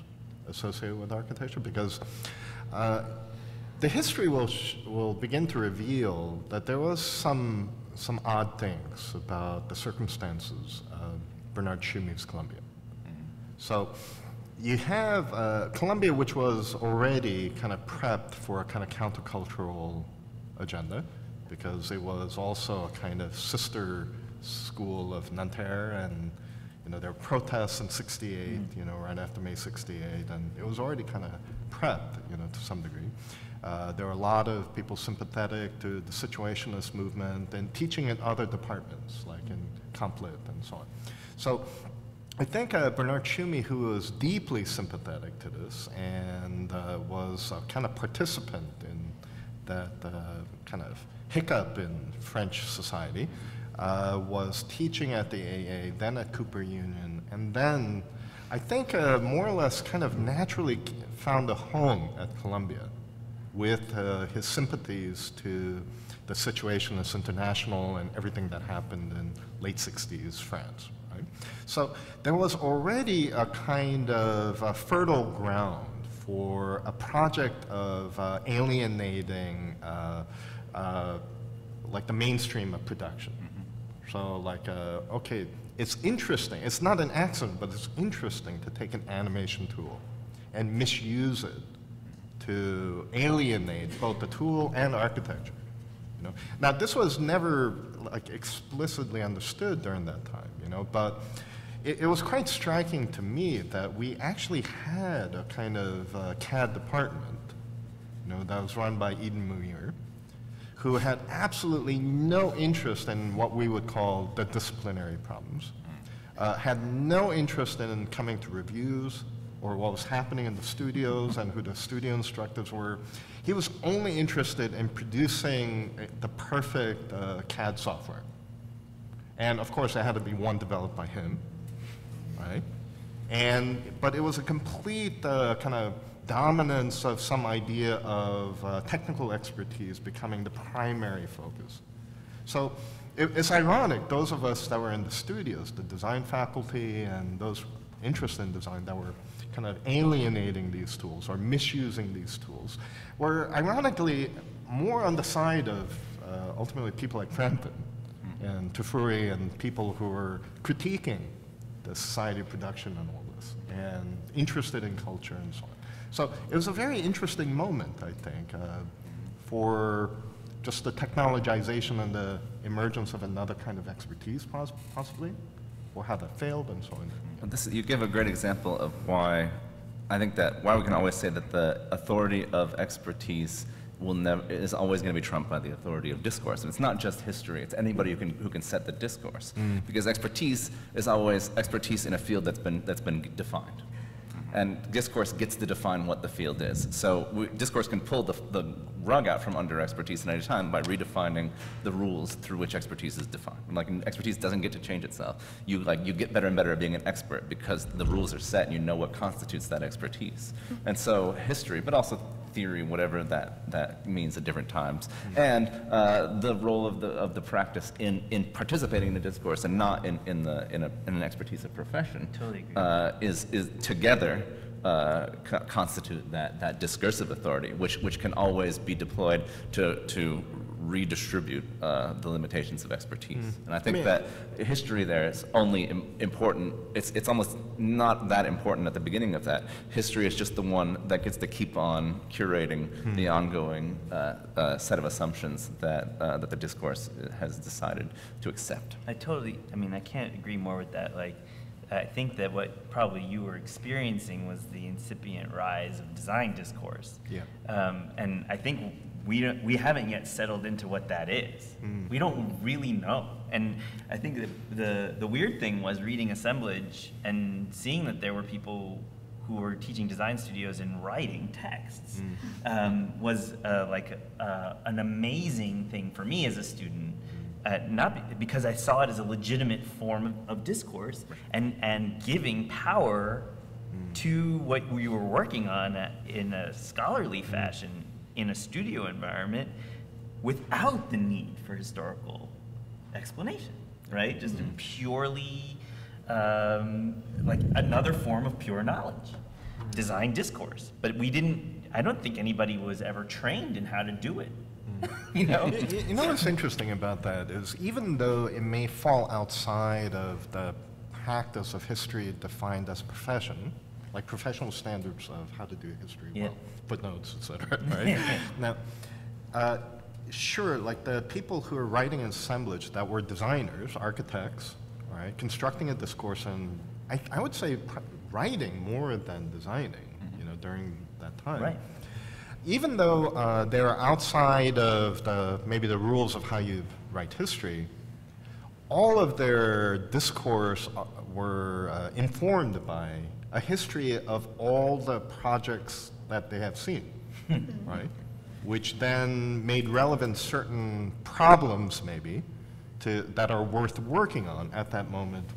associated with architecture, because uh, the history will, sh will begin to reveal that there was some, some odd things about the circumstances of Bernard Tschumi's Columbia. So you have uh, Columbia, which was already kind of prepped for a kind of countercultural agenda, because it was also a kind of sister school of Nanterre, and you know there were protests in sixty-eight, you know, right after May sixty-eight, and it was already kind of prepped, you know, to some degree. Uh, there were a lot of people sympathetic to the Situationist movement and teaching in other departments, like in Complit and so on. So I think uh, Bernard Tschumi, who was deeply sympathetic to this and uh, was a kind of participant in that uh, kind of hiccup in French society, uh, was teaching at the A A, then at Cooper Union, and then I think uh, more or less kind of naturally found a home at Columbia with uh, his sympathies to the Situationist International and everything that happened in late sixties France. Right? So there was already a kind of a fertile ground for a project of uh, alienating uh, uh, like the mainstream of production. Mm-hmm. So like, uh, okay, it's interesting. It's not an accident, but it's interesting to take an animation tool and misuse it to alienate both the tool and architecture. You know? Now, this was never like explicitly understood during that time, you know, but it, it was quite striking to me that we actually had a kind of uh, C A D department, you know, that was run by Eden Muir, who had absolutely no interest in what we would call the disciplinary problems, uh, had no interest in coming to reviews or what was happening in the studios and who the studio instructors were. He was only interested in producing the perfect uh, C A D software. And of course, it had to be one developed by him, right? And, but it was a complete uh, kind of dominance of some idea of uh, technical expertise becoming the primary focus. So it, it's ironic, those of us that were in the studios, the design faculty and those interested in design that were kind of alienating these tools or misusing these tools, were ironically more on the side of uh, ultimately people like Frampton and Tufuri and people who were critiquing the society of production and all this and interested in culture and so on. So it was a very interesting moment, I think, uh, for just the technologization and the emergence of another kind of expertise pos possibly, or how that failed and so on. Well, this is, you give a great example of why I think that why we can always say that the authority of expertise will never is always going to be trumped by the authority of discourse. And it's not just history; it's anybody who can who can set the discourse. Mm. Because expertise is always expertise in a field that's been that's been defined, and discourse gets to define what the field is. So we, discourse can pull the, the rug out from under expertise at any time by redefining the rules through which expertise is defined. Like, expertise doesn't get to change itself. You, like, you get better and better at being an expert because the rules are set and you know what constitutes that expertise. And so history, but also theory, whatever that, that means at different times, and uh, the role of the, of the practice in, in participating in the discourse and not in, in, the, in, a, in an expertise of profession, totally agree. Uh, is, is together Uh, co constitute that, that discursive authority, which, which can always be deployed to, to redistribute uh, the limitations of expertise. Mm. And I think I mean, that history there is only im important, it's, it's almost not that important at the beginning of that. History is just the one that gets to keep on curating mm. the ongoing uh, uh, set of assumptions that, uh, that the discourse has decided to accept. I totally, I mean, I can't agree more with that. Like, I think that what probably you were experiencing was the incipient rise of design discourse. Yeah. Um, and I think we, don't, we haven't yet settled into what that is. Mm. We don't really know. And I think that the, the weird thing was reading Assemblage and seeing that there were people who were teaching design studios and writing texts mm. um, was uh, like uh, an amazing thing for me as a student. Uh, not be, because I saw it as a legitimate form of, of discourse and, and giving power mm. to what we were working on at, in a scholarly fashion in a studio environment without the need for historical explanation, right? Just mm. purely, um, like another form of pure knowledge, mm. design discourse. But we didn't, I don't think anybody was ever trained in how to do it. You know? you, you know what's interesting about that is even though it may fall outside of the practice of history defined as profession, like professional standards of how to do history yeah. well, footnotes, et cetera, right? Now, uh, sure, like the people who are writing Assemblage that were designers, architects, right, constructing a discourse and I, I would say pr writing more than designing, mm-hmm. you know, during that time. Right. Even though uh, they're outside of the, maybe the rules of how you write history, all of their discourse uh, were uh, informed by a history of all the projects that they have seen, right? which then made relevant certain problems, maybe, to, that are worth working on at that moment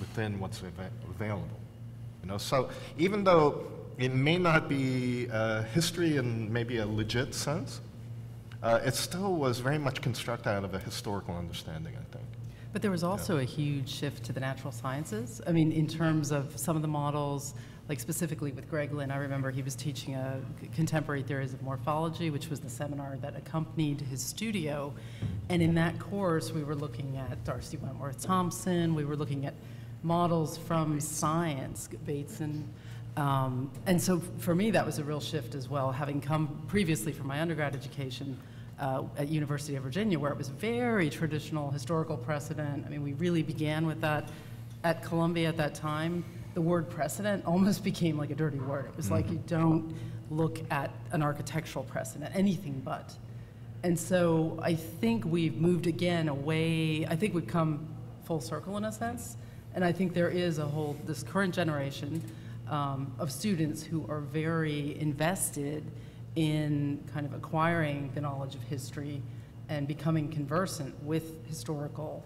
within what's ava available. You know, so even though it may not be uh, history in maybe a legit sense, uh, it still was very much constructed out of a historical understanding, I think. But there was also yeah. a huge shift to the natural sciences. I mean, in terms of some of the models, like specifically with Greg Lynn, I remember he was teaching a contemporary theories of morphology, which was the seminar that accompanied his studio. And in that course, we were looking at Darcy Wentworth Thompson. We were looking at models from science, Bateson. Um, and so for me, that was a real shift as well, having come previously from my undergrad education. Uh, at University of Virginia, where it was very traditional historical precedent. I mean, we really began with that. At Columbia at that time, the word precedent almost became like a dirty word. It was mm-hmm. like you don't look at an architectural precedent, anything but. And so I think we've moved again away, I think we've come full circle in a sense, and I think there is a whole, this current generation um, of students who are very invested in kind of acquiring the knowledge of history and becoming conversant with historical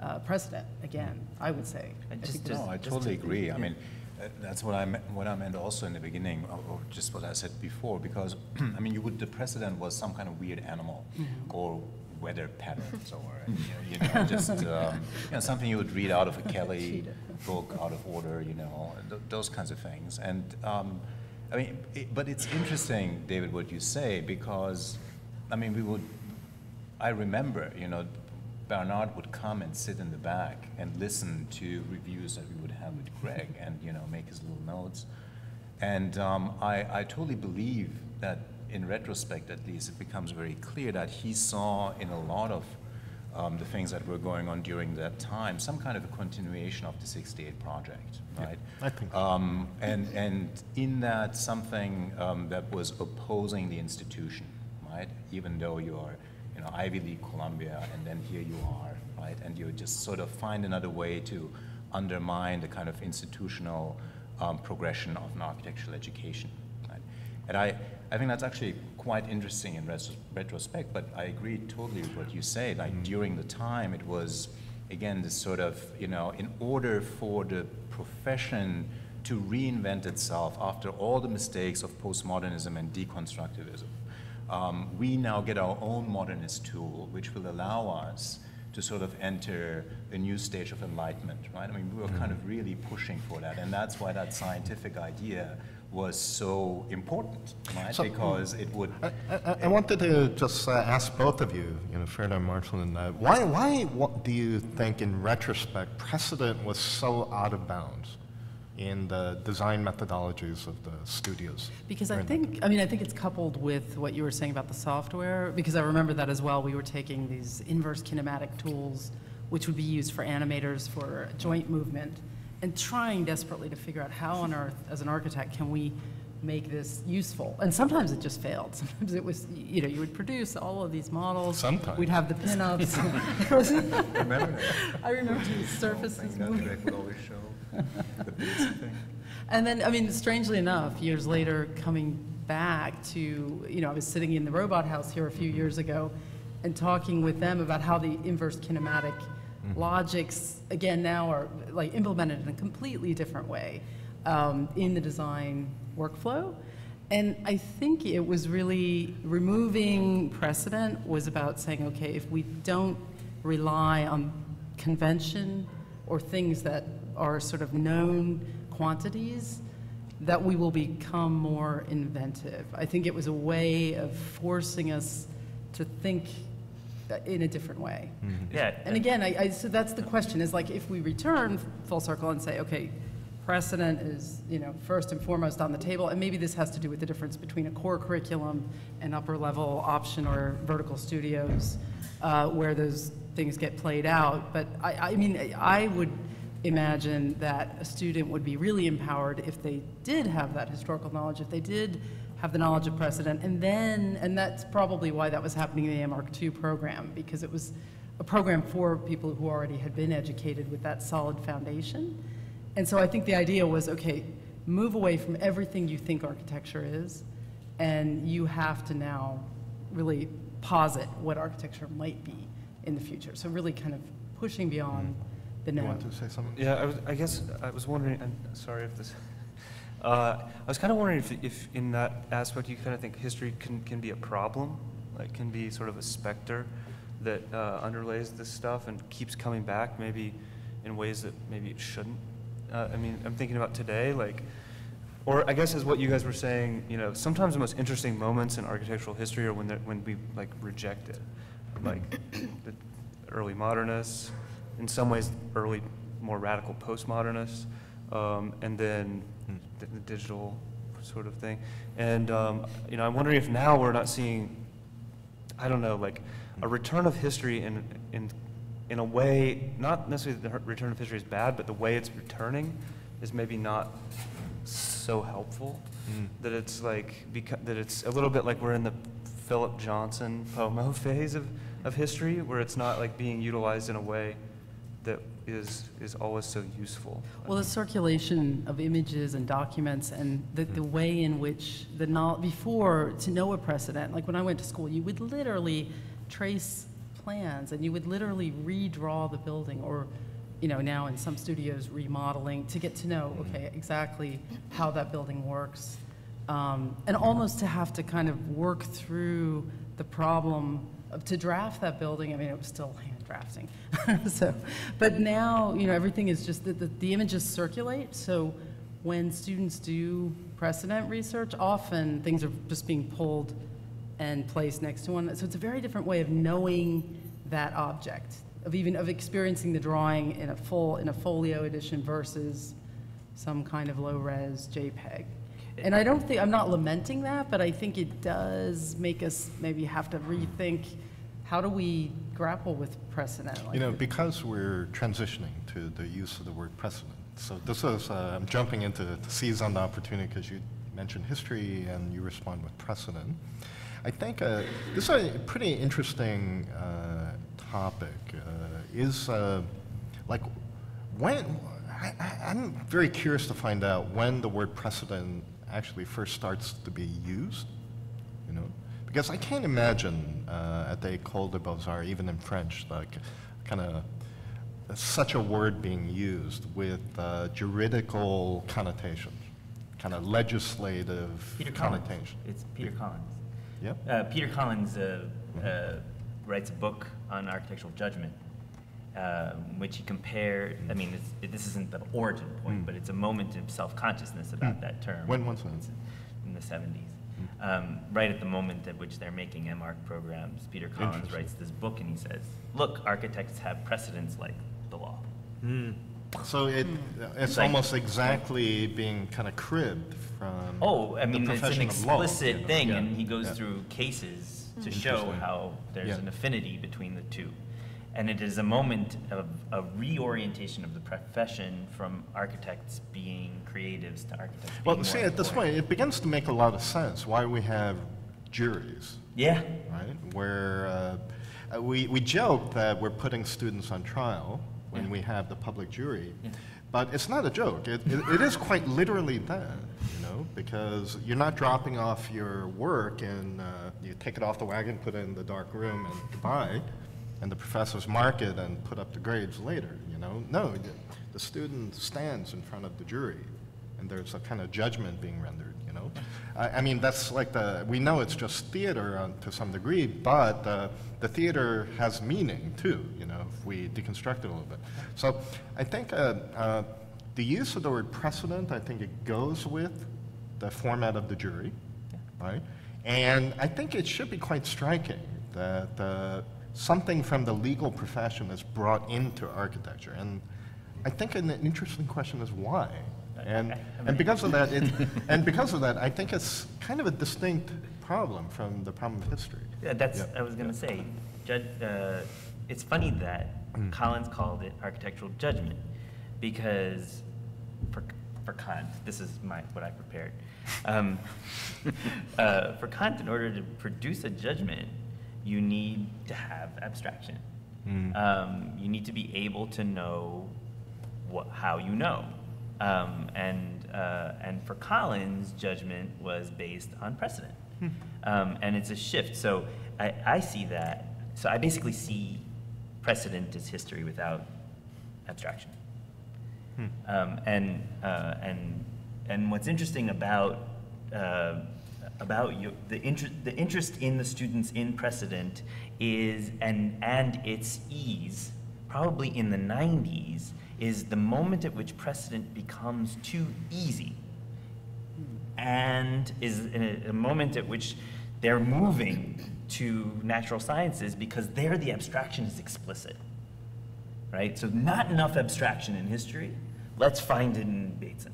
uh, precedent, again, I would say. I just, I no, I just totally agree. Yeah. I mean, uh, that's what I, meant, what I meant also in the beginning, or, or just what I said before, because, I mean, you would, the precedent was some kind of weird animal mm-hmm. or weather patterns or, you know, just um, you know, something you would read out of a Kelly book, out of order, you know, th those kinds of things. And. Um, I mean, it, but it's interesting, David, what you say, because, I mean, we would, I remember, you know, Bernard would come and sit in the back and listen to reviews that we would have with Greg and, you know, make his little notes. And um, I, I totally believe that, in retrospect at least, it becomes very clear that he saw in a lot of um, the things that were going on during that time some kind of a continuation of the sixty-eight project. Right. I think. Um, and, and in that, something um, that was opposing the institution, right? Even though you are, you know, Ivy League Columbia, and then here you are, right? And you just sort of find another way to undermine the kind of institutional um, progression of an architectural education, right? And I, I think that's actually quite interesting in res retrospect, but I agree totally with what you say. Like, mm-hmm. during the time, it was, again, this sort of, you know, in order for the profession to reinvent itself after all the mistakes of postmodernism and deconstructivism, um, we now get our own modernist tool, which will allow us to sort of enter a new stage of enlightenment, right? I mean, we were kind of really pushing for that, and that's why that scientific idea was so important, right? So, because it would. I, I, I wanted to just uh, ask both of you, you know, Ferda and Marshall, and uh, why, why what do you think, in retrospect, precedent was so out of bounds in the design methodologies of the studios? Because I think, I mean, I think it's coupled with what you were saying about the software, because I remember that as well. We were taking these inverse kinematic tools, which would be used for animators for joint movement, and trying desperately to figure out how on earth, as an architect, can we make this useful? And sometimes it just failed. Sometimes it was, you know, you would produce all of these models. Sometimes. We'd have the pinups. Remember that? I remember these surfaces moving. Greg would always show the basic thing. And then, I mean, strangely enough, years later, coming back to, you know, I was sitting in the robot house here a few mm-hmm. years ago and talking with them about how the inverse kinematic Mm-hmm. logics, again, now are like implemented in a completely different way um, in the design workflow. And I think it was really removing precedent was about saying, okay, if we don't rely on convention or things that are sort of known quantities, that we will become more inventive. I think it was a way of forcing us to think in a different way. Mm-hmm. Yeah. And again, I, I, so that's the question, is like, if we return full circle and say, okay, precedent is, you know, first and foremost on the table, and maybe this has to do with the difference between a core curriculum and upper level option or vertical studios uh, where those things get played out. But I, I mean, I would imagine that a student would be really empowered if they did have that historical knowledge, if they did have the knowledge of precedent, and then, and that's probably why that was happening in the A M A R C two program, because it was a program for people who already had been educated with that solid foundation. And so I think the idea was, okay, move away from everything you think architecture is, and you have to now really posit what architecture might be in the future. So really kind of pushing beyond the now. You want to say something? Yeah, I, was, I guess I was wondering, and sorry if this, uh, I was kind of wondering if, if in that aspect you kind of think history can, can be a problem, like can be sort of a specter that uh, underlays this stuff and keeps coming back maybe in ways that maybe it shouldn't. Uh, I mean, I'm thinking about today, like, or I guess as what you guys were saying, you know, sometimes the most interesting moments in architectural history are when when we like reject it, like the early modernists, in some ways early more radical postmodernists, um, and then the, the digital sort of thing. And um, you know, I'm wondering if now we're not seeing, I don't know, like a return of history in in in a way, not necessarily the return of history is bad, but the way it's returning is maybe not so helpful, mm. that it's like that it's a little bit like we're in the Philip Johnson P O M O phase of, of history, where it's not like being utilized in a way that is is always so useful. Well, the circulation of images and documents and the, the way in which the knowledge before, to know a precedent, like when I went to school, you would literally trace plans and you would literally redraw the building, or you know, now in some studios remodeling, to get to know, okay, exactly how that building works. Um, and almost to have to kind of work through the problem of, to draft that building. I mean, it was still hand drafting. So, but now, you know, everything is just that the, the images circulate. So when students do precedent research, often things are just being pulled and placed next to one. So it's a very different way of knowing that object, of even of experiencing the drawing in a full in a folio edition versus some kind of low res JPEG. And I don't think, I'm not lamenting that, but I think it does make us maybe have to rethink how do we grapple with precedent. Like, you know, because we're transitioning to the use of the word precedent. So this is uh, I'm jumping into to seize on the opportunity because you mentioned history and you respond with precedent. I think uh, this is a pretty interesting uh, topic. Is uh, like when I, I'm very curious to find out when the word precedent actually first starts to be used, you know, because I can't imagine uh, at the École des Beaux-Arts, even in French, like kind of such a word being used with uh, juridical connotations, kind of legislative Peter connotations. Collins. It's Peter Be Collins. Yeah. Uh, Peter Collins uh, uh, writes a book on architectural judgment. Uh, which he compared, I mean, it's, it, this isn't the origin point, mm. but it's a moment of self-consciousness about mm. that term. When was that? In the seventies. Mm. Um, right at the moment at which they're making M A R C programs, Peter Collins writes this book and he says, look, architects have precedents like the law. Mm. So it, mm. it's, it's almost like, exactly being kind of cribbed from Oh, I mean, it's an explicit law, thing, you know? Yeah. And he goes yeah. through cases mm. to show how there's yeah. an affinity between the two. And it is a moment of a reorientation of the profession from architects being creatives to architects being Well, see, at this point, it begins to make a lot of sense why we have juries. Yeah. Right? Where uh, we, we joke that we're putting students on trial when yeah. we have the public jury. Yeah. But it's not a joke. It, it, it is quite literally that, you know, because you're not dropping off your work and uh, you take it off the wagon, put it in the dark room, and goodbye. And the professors mark it and put up the grades later, you know? No, the student stands in front of the jury and there's a kind of judgment being rendered, you know? I, I mean, that's like the, we know it's just theater on, to some degree, but uh, the theater has meaning too, you know, if we deconstruct it a little bit. So I think uh, uh, the use of the word precedent, I think it goes with the format of the jury, right? And I think it should be quite striking that uh, something from the legal profession is brought into architecture. And I think an interesting question is why. And, and because of that, it, and because of that, I think it's kind of a distinct problem from the problem of history. Yeah, that's, yeah. I was gonna yeah. say, judge, uh, it's funny that mm. Collins called it architectural judgment, because for, for Kant, this is my, what I prepared. Um, uh, for Kant, in order to produce a judgment, you need to have abstraction. Mm. Um, you need to be able to know what, how you know. Um, and, uh, and for Collins, judgment was based on precedent. um, and it's a shift. So I, I see that. So I basically see precedent as history without abstraction. Hmm. Um, and uh, and and what's interesting about uh, about your, the interest the interest in the students in precedent is and and its ease, probably in the nineties, is the moment at which precedent becomes too easy, and is in a, a moment at which they're moving to natural sciences because there the abstraction is explicit, right? So not enough abstraction in history. Let's find it in Bateson.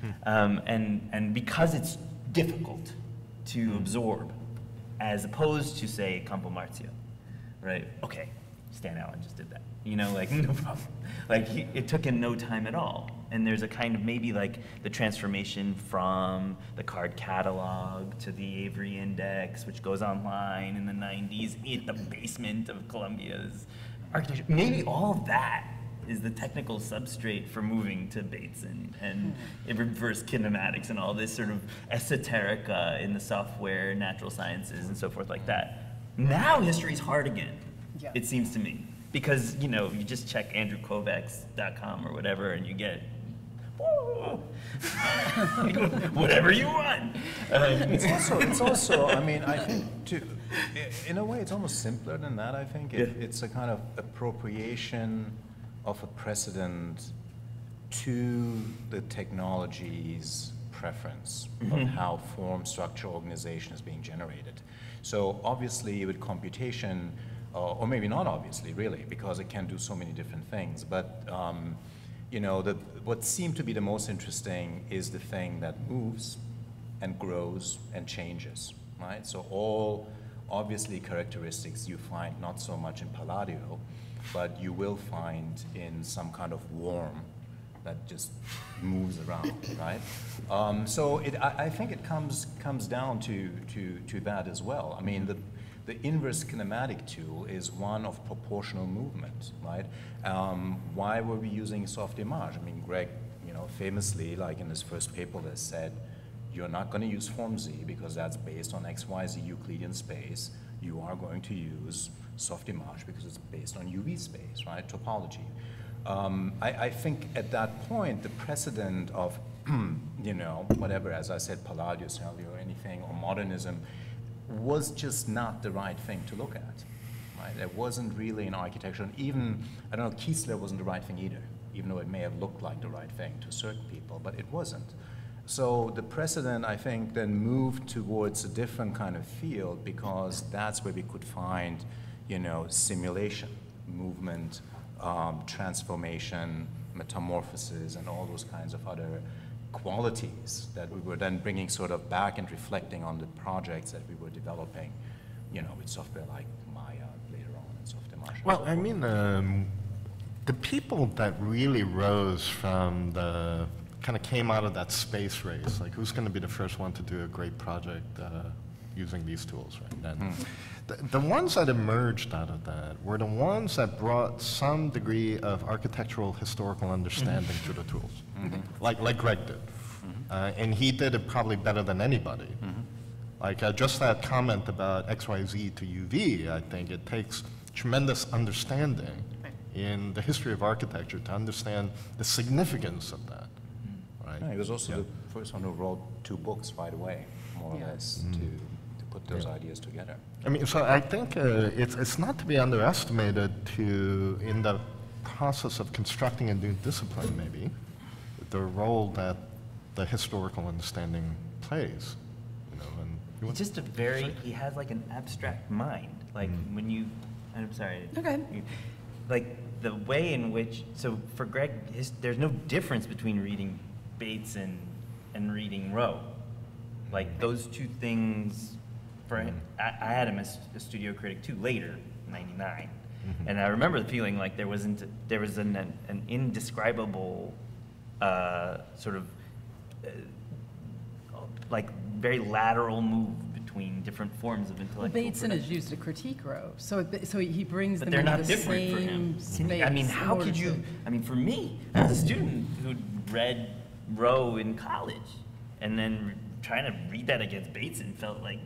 Hmm. Um, and, and because it's difficult to hmm. absorb, as opposed to, say, Campomarzio, right? Okay, Stan Allen just did that. You know, like, no problem. Like, he, it took him no time at all. And there's a kind of maybe like the transformation from the card catalog to the Avery Index, which goes online in the nineties, in the basement of Columbia's architecture. Maybe all of that is the technical substrate for moving to Bateson and, and reverse kinematics and all this sort of esoterica in the software, natural sciences, and so forth like that. Now history's hard again, yeah. It seems to me. Because, you know, you just check andrew kovacs dot com or whatever, and you get whatever you want. Um, it's also, it's also. I mean, I think, to, in a way, it's almost simpler than that. I think it, yeah. it's a kind of appropriation of a precedent to the technology's preference mm-hmm. of how form, structure, organization is being generated. So obviously, with computation. Uh, or maybe not obviously, really, because it can do so many different things. But um, you know, the, what seemed to be the most interesting is the thing that moves and grows and changes, right? So all obviously characteristics you find not so much in Palladio, but you will find in some kind of worm that just moves around, right? Um, so it, I, I think it comes comes down to to to that as well. I mean the. The inverse kinematic tool is one of proportional movement, right? Um, why were we using soft image? I mean, Greg, you know, famously, like in his first paper, that said, you're not going to use form Z because that's based on X Y Z Euclidean space. You are going to use soft image because it's based on U V space, right? Topology. Um, I, I think at that point, the precedent of, you know, whatever, as I said, Palladio, Salio, or anything, or modernism, was just not the right thing to look at, right? It wasn't really in architecture, and even, I don't know, Kiesler wasn't the right thing either, even though it may have looked like the right thing to certain people, but it wasn't. So the precedent, I think, then moved towards a different kind of field because that's where we could find, you know, simulation, movement, um, transformation, metamorphosis, and all those kinds of other qualities that we were then bringing sort of back and reflecting on the projects that we were developing, you know, with software like Maya later on and software Marshall. Well, I mean, um, the people that really rose from the, kind of came out of that space race, like who's going to be the first one to do a great project uh, using these tools, right? And mm. the, the ones that emerged out of that were the ones that brought some degree of architectural historical understanding to the tools. Mm-hmm. Like, like Greg did. Mm-hmm. uh, and he did it probably better than anybody. Mm-hmm. Like uh, just that comment about X Y Z to U V, I think it takes tremendous understanding right. in the history of architecture to understand the significance of that. Mm-hmm. Right? Yeah, he was also yeah. the first one who wrote two books right away, more yeah. or less, mm-hmm. to, to put those yeah. ideas together. I mean, so I think uh, it's, it's not to be underestimated to, in the process of constructing a new discipline maybe, the role that the historical understanding plays, you know, and you it's just a very, sorry? He has like an abstract mind. Like mm. when you, I'm sorry. Okay. You, like the way in which, so for Greg, his, there's no difference between reading Bateson and, and reading Rowe. Like those two things, for him, I, I had him as a studio critic too later, ninety-nine. Mm-hmm. And I remember the feeling like there wasn't, there was an, an indescribable, Uh, sort of uh, like very lateral move between different forms of intellectual. Well, Bateson production. Is used to critique Rowe, so so he brings but them into the same him. Space. I mean, how could you? I mean, for me, as a student who read Rowe in college and then trying to read that against Bateson felt like,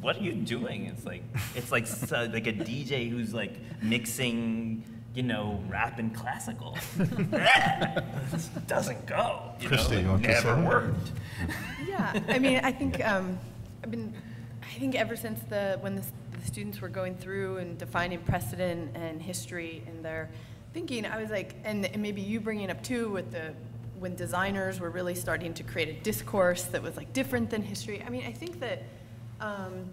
what are you doing? It's like, it's like so, like a D J who's like mixing, you know, rap and classical. This doesn't go. You Christy, know, like, you never worked. Yeah, I mean, I think um, I've been. I think ever since the when the, the students were going through and defining precedent and history in their thinking, I was like, and, and maybe you bringing up too with the when designers were really starting to create a discourse that was like different than history. I mean, I think that. Um,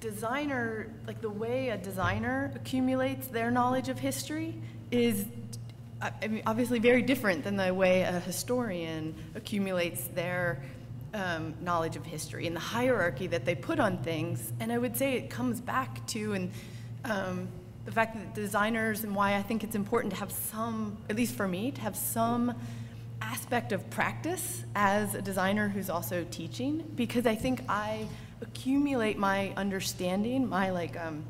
designer, like the way a designer accumulates their knowledge of history is, I mean, obviously very different than the way a historian accumulates their um, knowledge of history and the hierarchy that they put on things. And I would say it comes back to and um, the fact that designers and why I think it's important to have some, at least for me, to have some aspect of practice as a designer who's also teaching, because I think I accumulate my understanding, my like, um,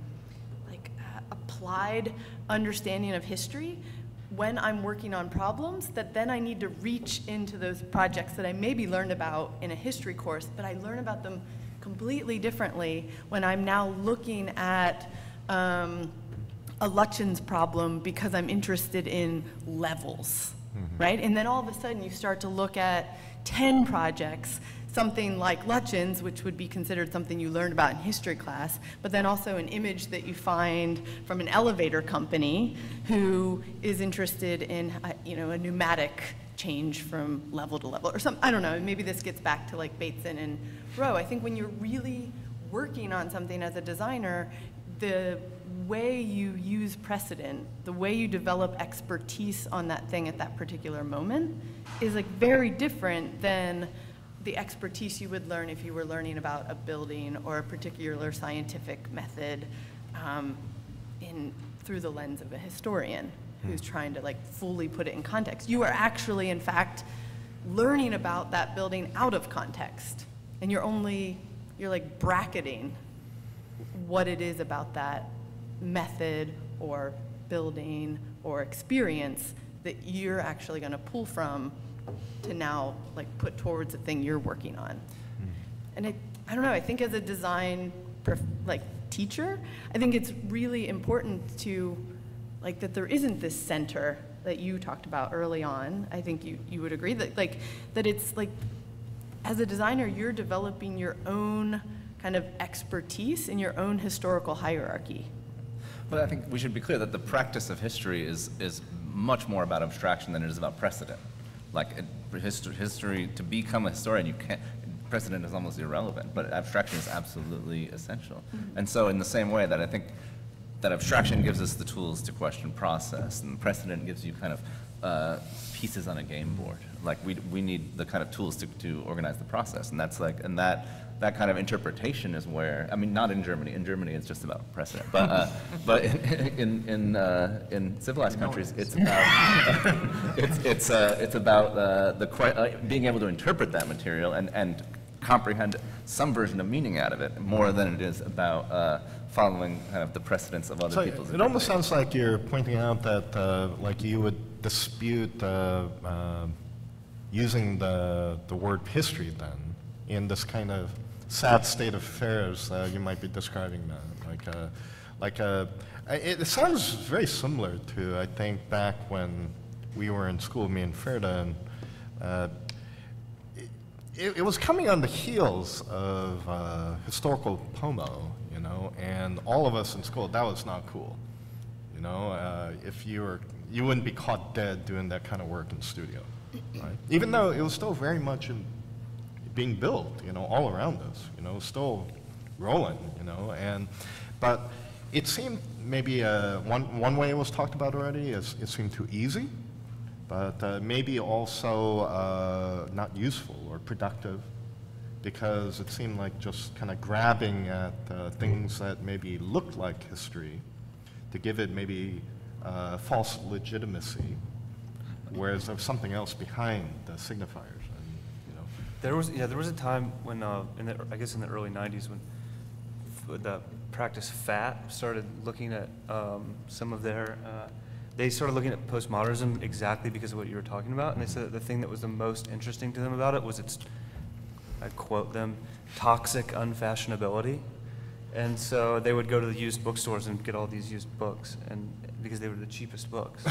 like uh, applied understanding of history when I'm working on problems that then I need to reach into those projects that I maybe learned about in a history course, but I learn about them completely differently when I'm now looking at um, a Lutyens problem because I'm interested in levels, mm-hmm. right? And then all of a sudden you start to look at ten projects, something like Lutyens, which would be considered something you learned about in history class, but then also an image that you find from an elevator company who is interested in, uh, you know, a pneumatic change from level to level or something. I don't know, maybe this gets back to like Bateson and Rowe. I think when you're really working on something as a designer, the way you use precedent, the way you develop expertise on that thing at that particular moment is like very different than the expertise you would learn if you were learning about a building or a particular scientific method um, in through the lens of a historian who's trying to like fully put it in context. You are actually, in fact, learning about that building out of context, and you're only you're like bracketing what it is about that method or building or experience that you're actually going to pull from to now like put towards the thing you're working on. Mm. And I, I don't know, I think as a design prof, like teacher, I think it's really important to like that there isn't this center that you talked about early on. I think you, you would agree that like that it's like as a designer you're developing your own kind of expertise in your own historical hierarchy. But I think we should be clear that the practice of history is, is much more about abstraction than it is about precedent. Like history, history, to become a historian, you can't, precedent is almost irrelevant, but abstraction is absolutely essential. Mm-hmm. And so in the same way that I think that abstraction gives us the tools to question process, and precedent gives you kind of uh, pieces on a game board. Like we, we need the kind of tools to, to organize the process, and that's like, and that, that kind of interpretation is where, I mean, not in Germany. In Germany, it's just about precedent, but, uh, but in, in, in, uh, in civilized countries, it's about, uh, it's, it's, uh, it's about uh, the, uh, being able to interpret that material and, and comprehend some version of meaning out of it, more than it is about uh, following kind of the precedents of other so people's. It almost sounds like you're pointing out that uh, like you would dispute uh, uh, using the, the word history then in this kind of sad state of affairs uh, you might be describing that. Like, a, like a, it, it sounds very similar to, I think, back when we were in school, me and Ferda, and uh, it, it was coming on the heels of uh, historical P O M O, you know, and all of us in school, that was not cool. You know, uh, if you were, you wouldn't be caught dead doing that kind of work in the studio, right? Even though it was still very much in being built, you know, all around us, you know, still rolling, you know, and, but it seemed maybe uh, one, one way it was talked about already is it seemed too easy, but uh, maybe also uh, not useful or productive, because it seemed like just kind of grabbing at uh, things that maybe looked like history to give it maybe uh, false legitimacy, whereas there's something else behind the signifier. There was yeah. There was a time when uh, in the, I guess in the early nineties when f the practice F A T started looking at um, some of their. Uh, they started looking at postmodernism exactly because of what you were talking about, and they said that the thing that was the most interesting to them about it was its I quote them, toxic unfashionability. And so they would go to the used bookstores and get all these used books, and because they were the cheapest books.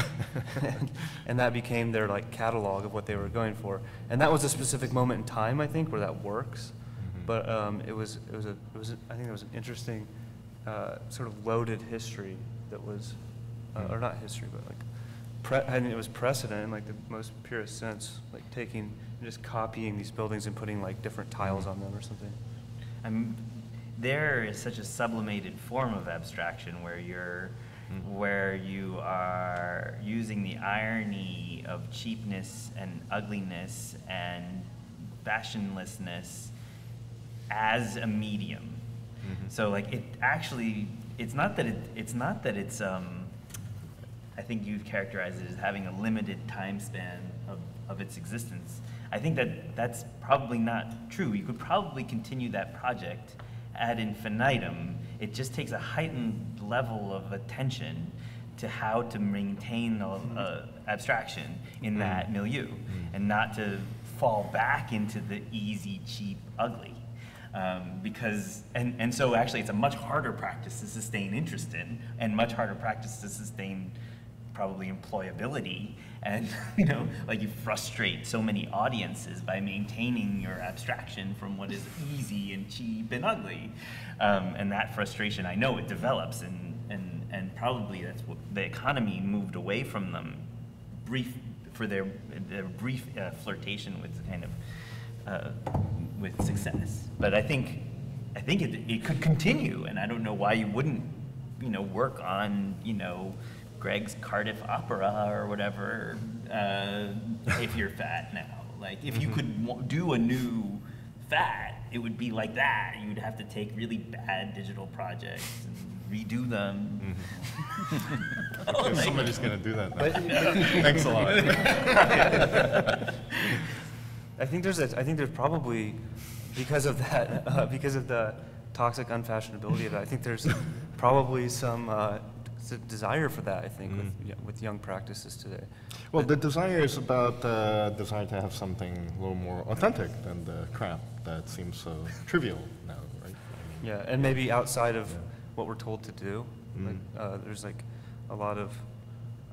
and, and that became their like catalog of what they were going for. And that was a specific moment in time, I think, where that works. Mm-hmm. But um, it was, it was, a, it was a, I think it was an interesting uh, sort of loaded history that was, uh, mm-hmm. or not history, but like, pre I mean, it was precedent in like the most purest sense, like taking, and just copying these buildings and putting like different tiles on them or something. I'm, There is such a sublimated form of abstraction where you're, mm-hmm. where you are using the irony of cheapness and ugliness and fashionlessness as a medium. Mm-hmm. So like it actually, it's not that it, it's not that it's. Um, I think you've characterized it as having a limited time span of of its existence. I think that that's probably not true. You could probably continue that project ad infinitum. It just takes a heightened level of attention to how to maintain a, a abstraction in mm. that milieu, mm. and not to fall back into the easy, cheap, ugly. Um, because, and, and so actually it's a much harder practice to sustain interest in, and much harder practice to sustain probably employability, and you know, like you frustrate so many audiences by maintaining your abstraction from what is easy and cheap and ugly, um, and that frustration, I know it develops, and and and probably that's what the economy moved away from them, brief for their their brief uh, flirtation with kind of uh, with success. But I think I think it it could continue, and I don't know why you wouldn't, you know, work on, you know, Greg's Cardiff Opera or whatever, uh, if you're fat now. Like, if you could do a new fat, it would be like that. You'd have to take really bad digital projects and redo them. Mm-hmm. Oh, okay, somebody's going to do that now. Thanks a lot. I think there's a, I think there's probably, because of that, uh, because of the toxic unfashionability of it, I think there's probably some uh, It's a desire for that, I think, mm. with, with young practices today. Well, but the desire is about the uh, desire to have something a little more authentic than the crap that seems so trivial now, right? I mean, yeah, and yeah. maybe outside of yeah. what we're told to do. Mm. Like, uh, there's like a lot of,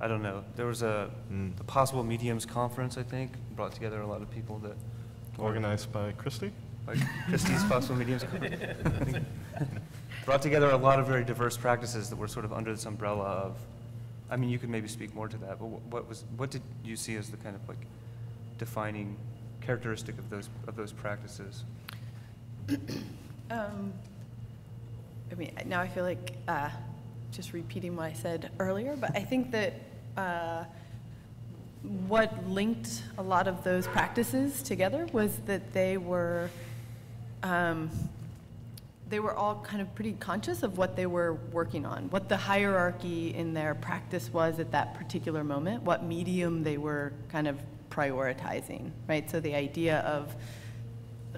I don't know, there was a mm. the Possible Mediums Conference, I think, brought together a lot of people that... Organized by Christie? Like Christie's Possible Mediums Conference. I think. Brought together a lot of very diverse practices that were sort of under this umbrella of, I mean, you could maybe speak more to that, but what was, what did you see as the kind of like defining characteristic of those, of those practices? um, I mean, now I feel like uh, just repeating what I said earlier, but I think that uh, what linked a lot of those practices together was that they were, um, they were all kind of pretty conscious of what they were working on, what the hierarchy in their practice was at that particular moment, what medium they were kind of prioritizing, right? So the idea of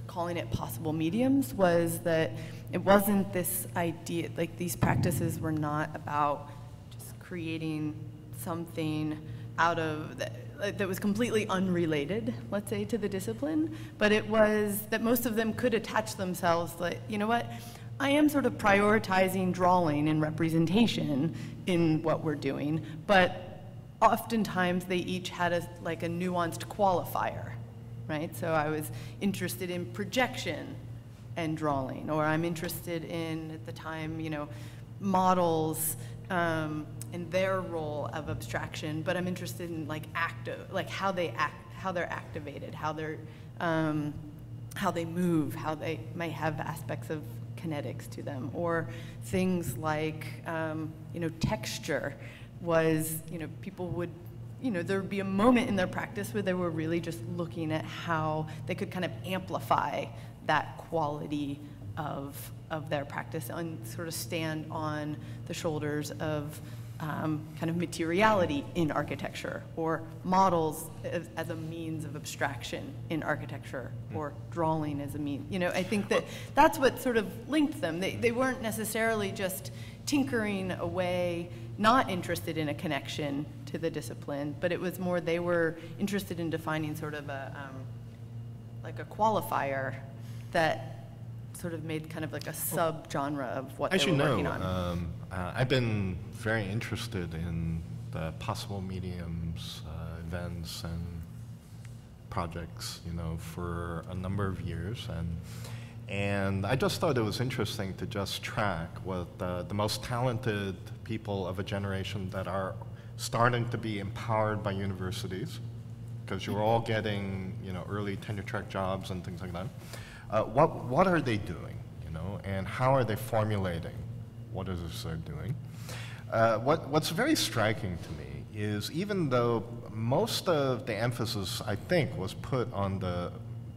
calling it possible mediums was that it wasn't this idea, like these practices were not about just creating something out of, the, that was completely unrelated, let's say, to the discipline, but it was that most of them could attach themselves, like, you know what, I am sort of prioritizing drawing and representation in what we're doing, but oftentimes they each had a, like a nuanced qualifier, right? So I was interested in projection and drawing, or I'm interested in, at the time, you know, models, um, and their role of abstraction, but I'm interested in like active, like how they act, how they're activated, how they're, um, how they move, how they might have aspects of kinetics to them, or things like, um, you know, texture was, you know, people would, you know, there would be a moment in their practice where they were really just looking at how they could kind of amplify that quality of of their practice and sort of stand on the shoulders of Um, kind of materiality in architecture, or models as, as a means of abstraction in architecture, or drawing as a mean. You know, I think that that's what sort of linked them. They, they weren't necessarily just tinkering away, not interested in a connection to the discipline, but it was more they were interested in defining sort of a, um, like a qualifier that sort of made kind of like a sub-genre of what they were working on? As you know, um, uh, I've been very interested in the possible mediums, uh, events, and projects, you know, for a number of years. And, and I just thought it was interesting to just track what uh, the most talented people of a generation that are starting to be empowered by universities, because you're all getting, you know, early tenure-track jobs and things like that. Uh, what, what are they doing, you know, and how are they formulating what it is they're doing? Uh, what, what's very striking to me is, even though most of the emphasis, I think, was put on the,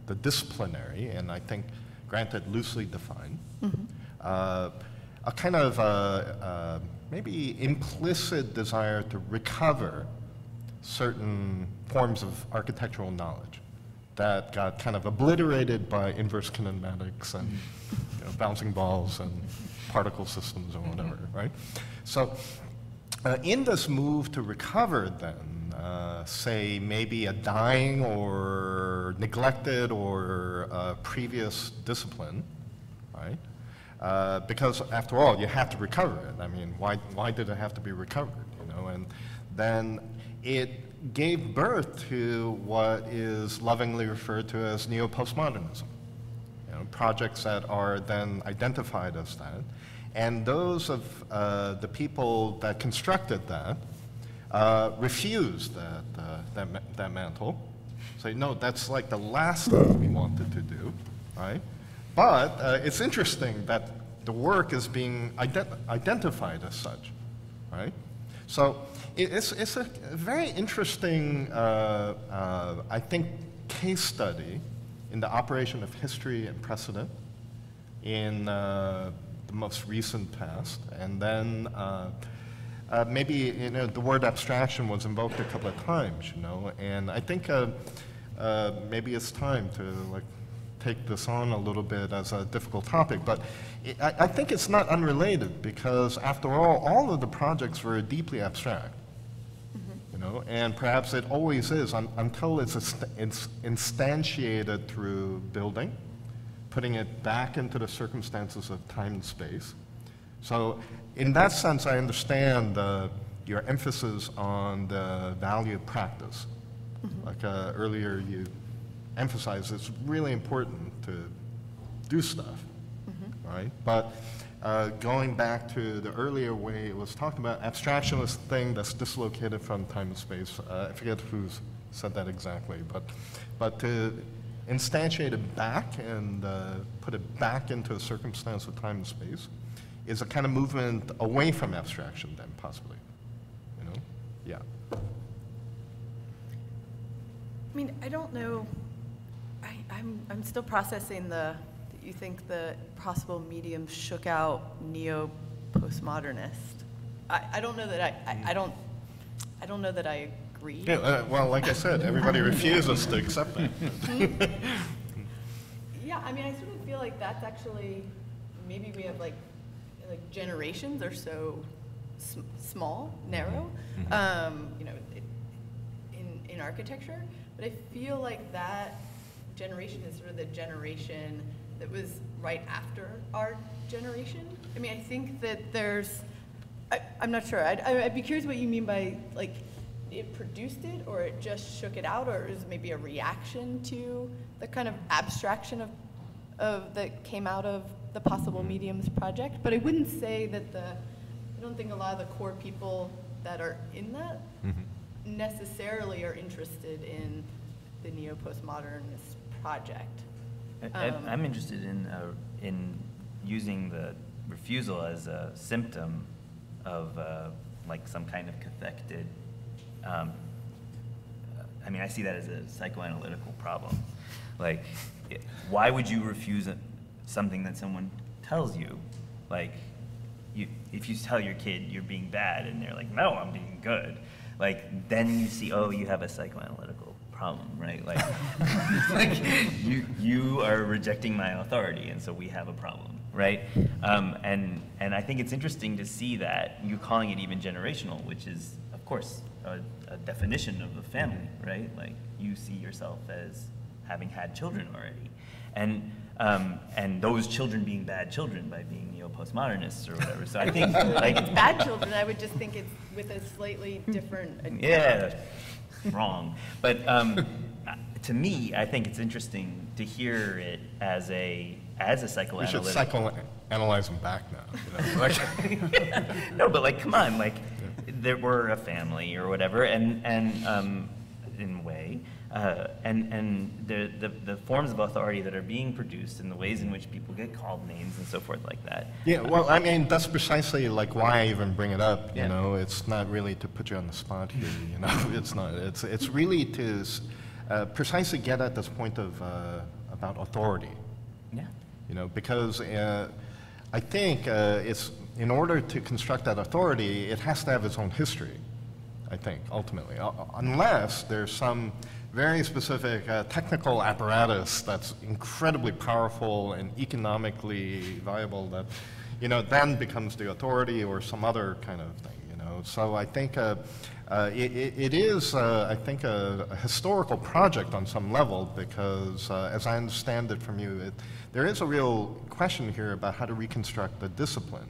the disciplinary, and I think, granted, loosely defined, mm-hmm. uh, a kind of uh, uh, maybe implicit desire to recover certain forms of architectural knowledge that got kind of obliterated by inverse kinematics and you know, bouncing balls and particle systems or whatever, right? So uh, in this move to recover then, uh, say maybe a dying or neglected or uh, previous discipline, right? Uh, because after all, you have to recover it. I mean, why, why did it have to be recovered, you know? And then it gave birth to what is lovingly referred to as neo-postmodernism, you know, projects that are then identified as that. And those of uh, the people that constructed that uh, refused that, uh, that, ma that mantle. Say, no, that's like the last thing we wanted to do, right? But uh, it's interesting that the work is being ident identified as such, right? So it's, it's a very interesting, uh, uh, I think, case study in the operation of history and precedent in uh, the most recent past. And then uh, uh, maybe, you know, the word abstraction was invoked a couple of times, you know, and I think uh, uh, maybe it's time to, like, take this on a little bit as a difficult topic, but it, I, I think it's not unrelated, because after all, all of the projects were deeply abstract, mm-hmm. you know, and perhaps it always is un until it's, it's instantiated through building, putting it back into the circumstances of time and space. So in that sense, I understand uh, your emphasis on the value of practice. Mm-hmm. Like uh, earlier you emphasize it's really important to do stuff, mm-hmm. right? But uh, going back to the earlier way it was talked about, abstraction is the thing that's dislocated from time and space. Uh, I forget who said that exactly, but, but to instantiate it back and uh, put it back into a circumstance of time and space is a kind of movement away from abstraction then, possibly, you know? Yeah. I mean, I don't know. I, I'm, I'm still processing the, that you think the possible medium shook out neo-postmodernist. I, I don't know that I, I, I don't, I don't know that I agree. Yeah, uh, well, like I said, everybody refuses to accept that. Yeah, I mean, I sort of feel like that's actually, maybe we have like, like generations or so sm small, narrow, mm-hmm. um, you know, it, in, in architecture, but I feel like that generation is sort of the generation that was right after our generation. I mean, I think that there's, I, I'm not sure, I'd, I'd be curious what you mean by, like, it produced it, or it just shook it out, or it was maybe a reaction to the kind of abstraction of, of that came out of the Possible Mediums project. But I wouldn't say that the, I don't think a lot of the core people that are in that mm-hmm. necessarily are interested in the neo-postmodernist project. Um, I, I'm interested in uh, in using the refusal as a symptom of uh, like some kind of cathected. Um, I mean, I see that as a psychoanalytical problem. Like, it, why would you refuse a, something that someone tells you? Like, you, if you tell your kid you're being bad, and they're like, "No, I'm being good," like then you see, oh, you have a psychoanalytical problem, right? Like, like you, you are rejecting my authority, and so we have a problem, right? Um, and, and I think it's interesting to see that you're calling it even generational, which is, of course, a, a definition of the family, right? Like, you see yourself as having had children already. And, um, and those children being bad children by being neo-postmodernists or whatever. So I think like, it's bad children. I would just think it's with a slightly different. Yeah, wrong. But um, to me, I think it's interesting to hear it as a as a psychoanalyst. We should psychoanalyze them back now. You know? Like, yeah. No, but like, come on, like yeah. There were a family or whatever, and and um, in a way. Uh, and and the, the, the forms of authority that are being produced and the ways in which people get called names and so forth like that. Yeah, well, I mean, that's precisely like why I even bring it up, you yeah. know. It's not really to put you on the spot here, you know. It's not. It's, it's really to uh, precisely get at this point of, uh, about authority. Yeah. You know, because uh, I think uh, it's, in order to construct that authority, it has to have its own history, I think, ultimately. Uh, unless there's some very specific uh, technical apparatus that's incredibly powerful and economically viable that, you know, then becomes the authority or some other kind of thing, you know. So I think uh, uh, it, it is, uh, I think, a, a historical project on some level because, uh, as I understand it from you, it, there is a real question here about how to reconstruct the discipline,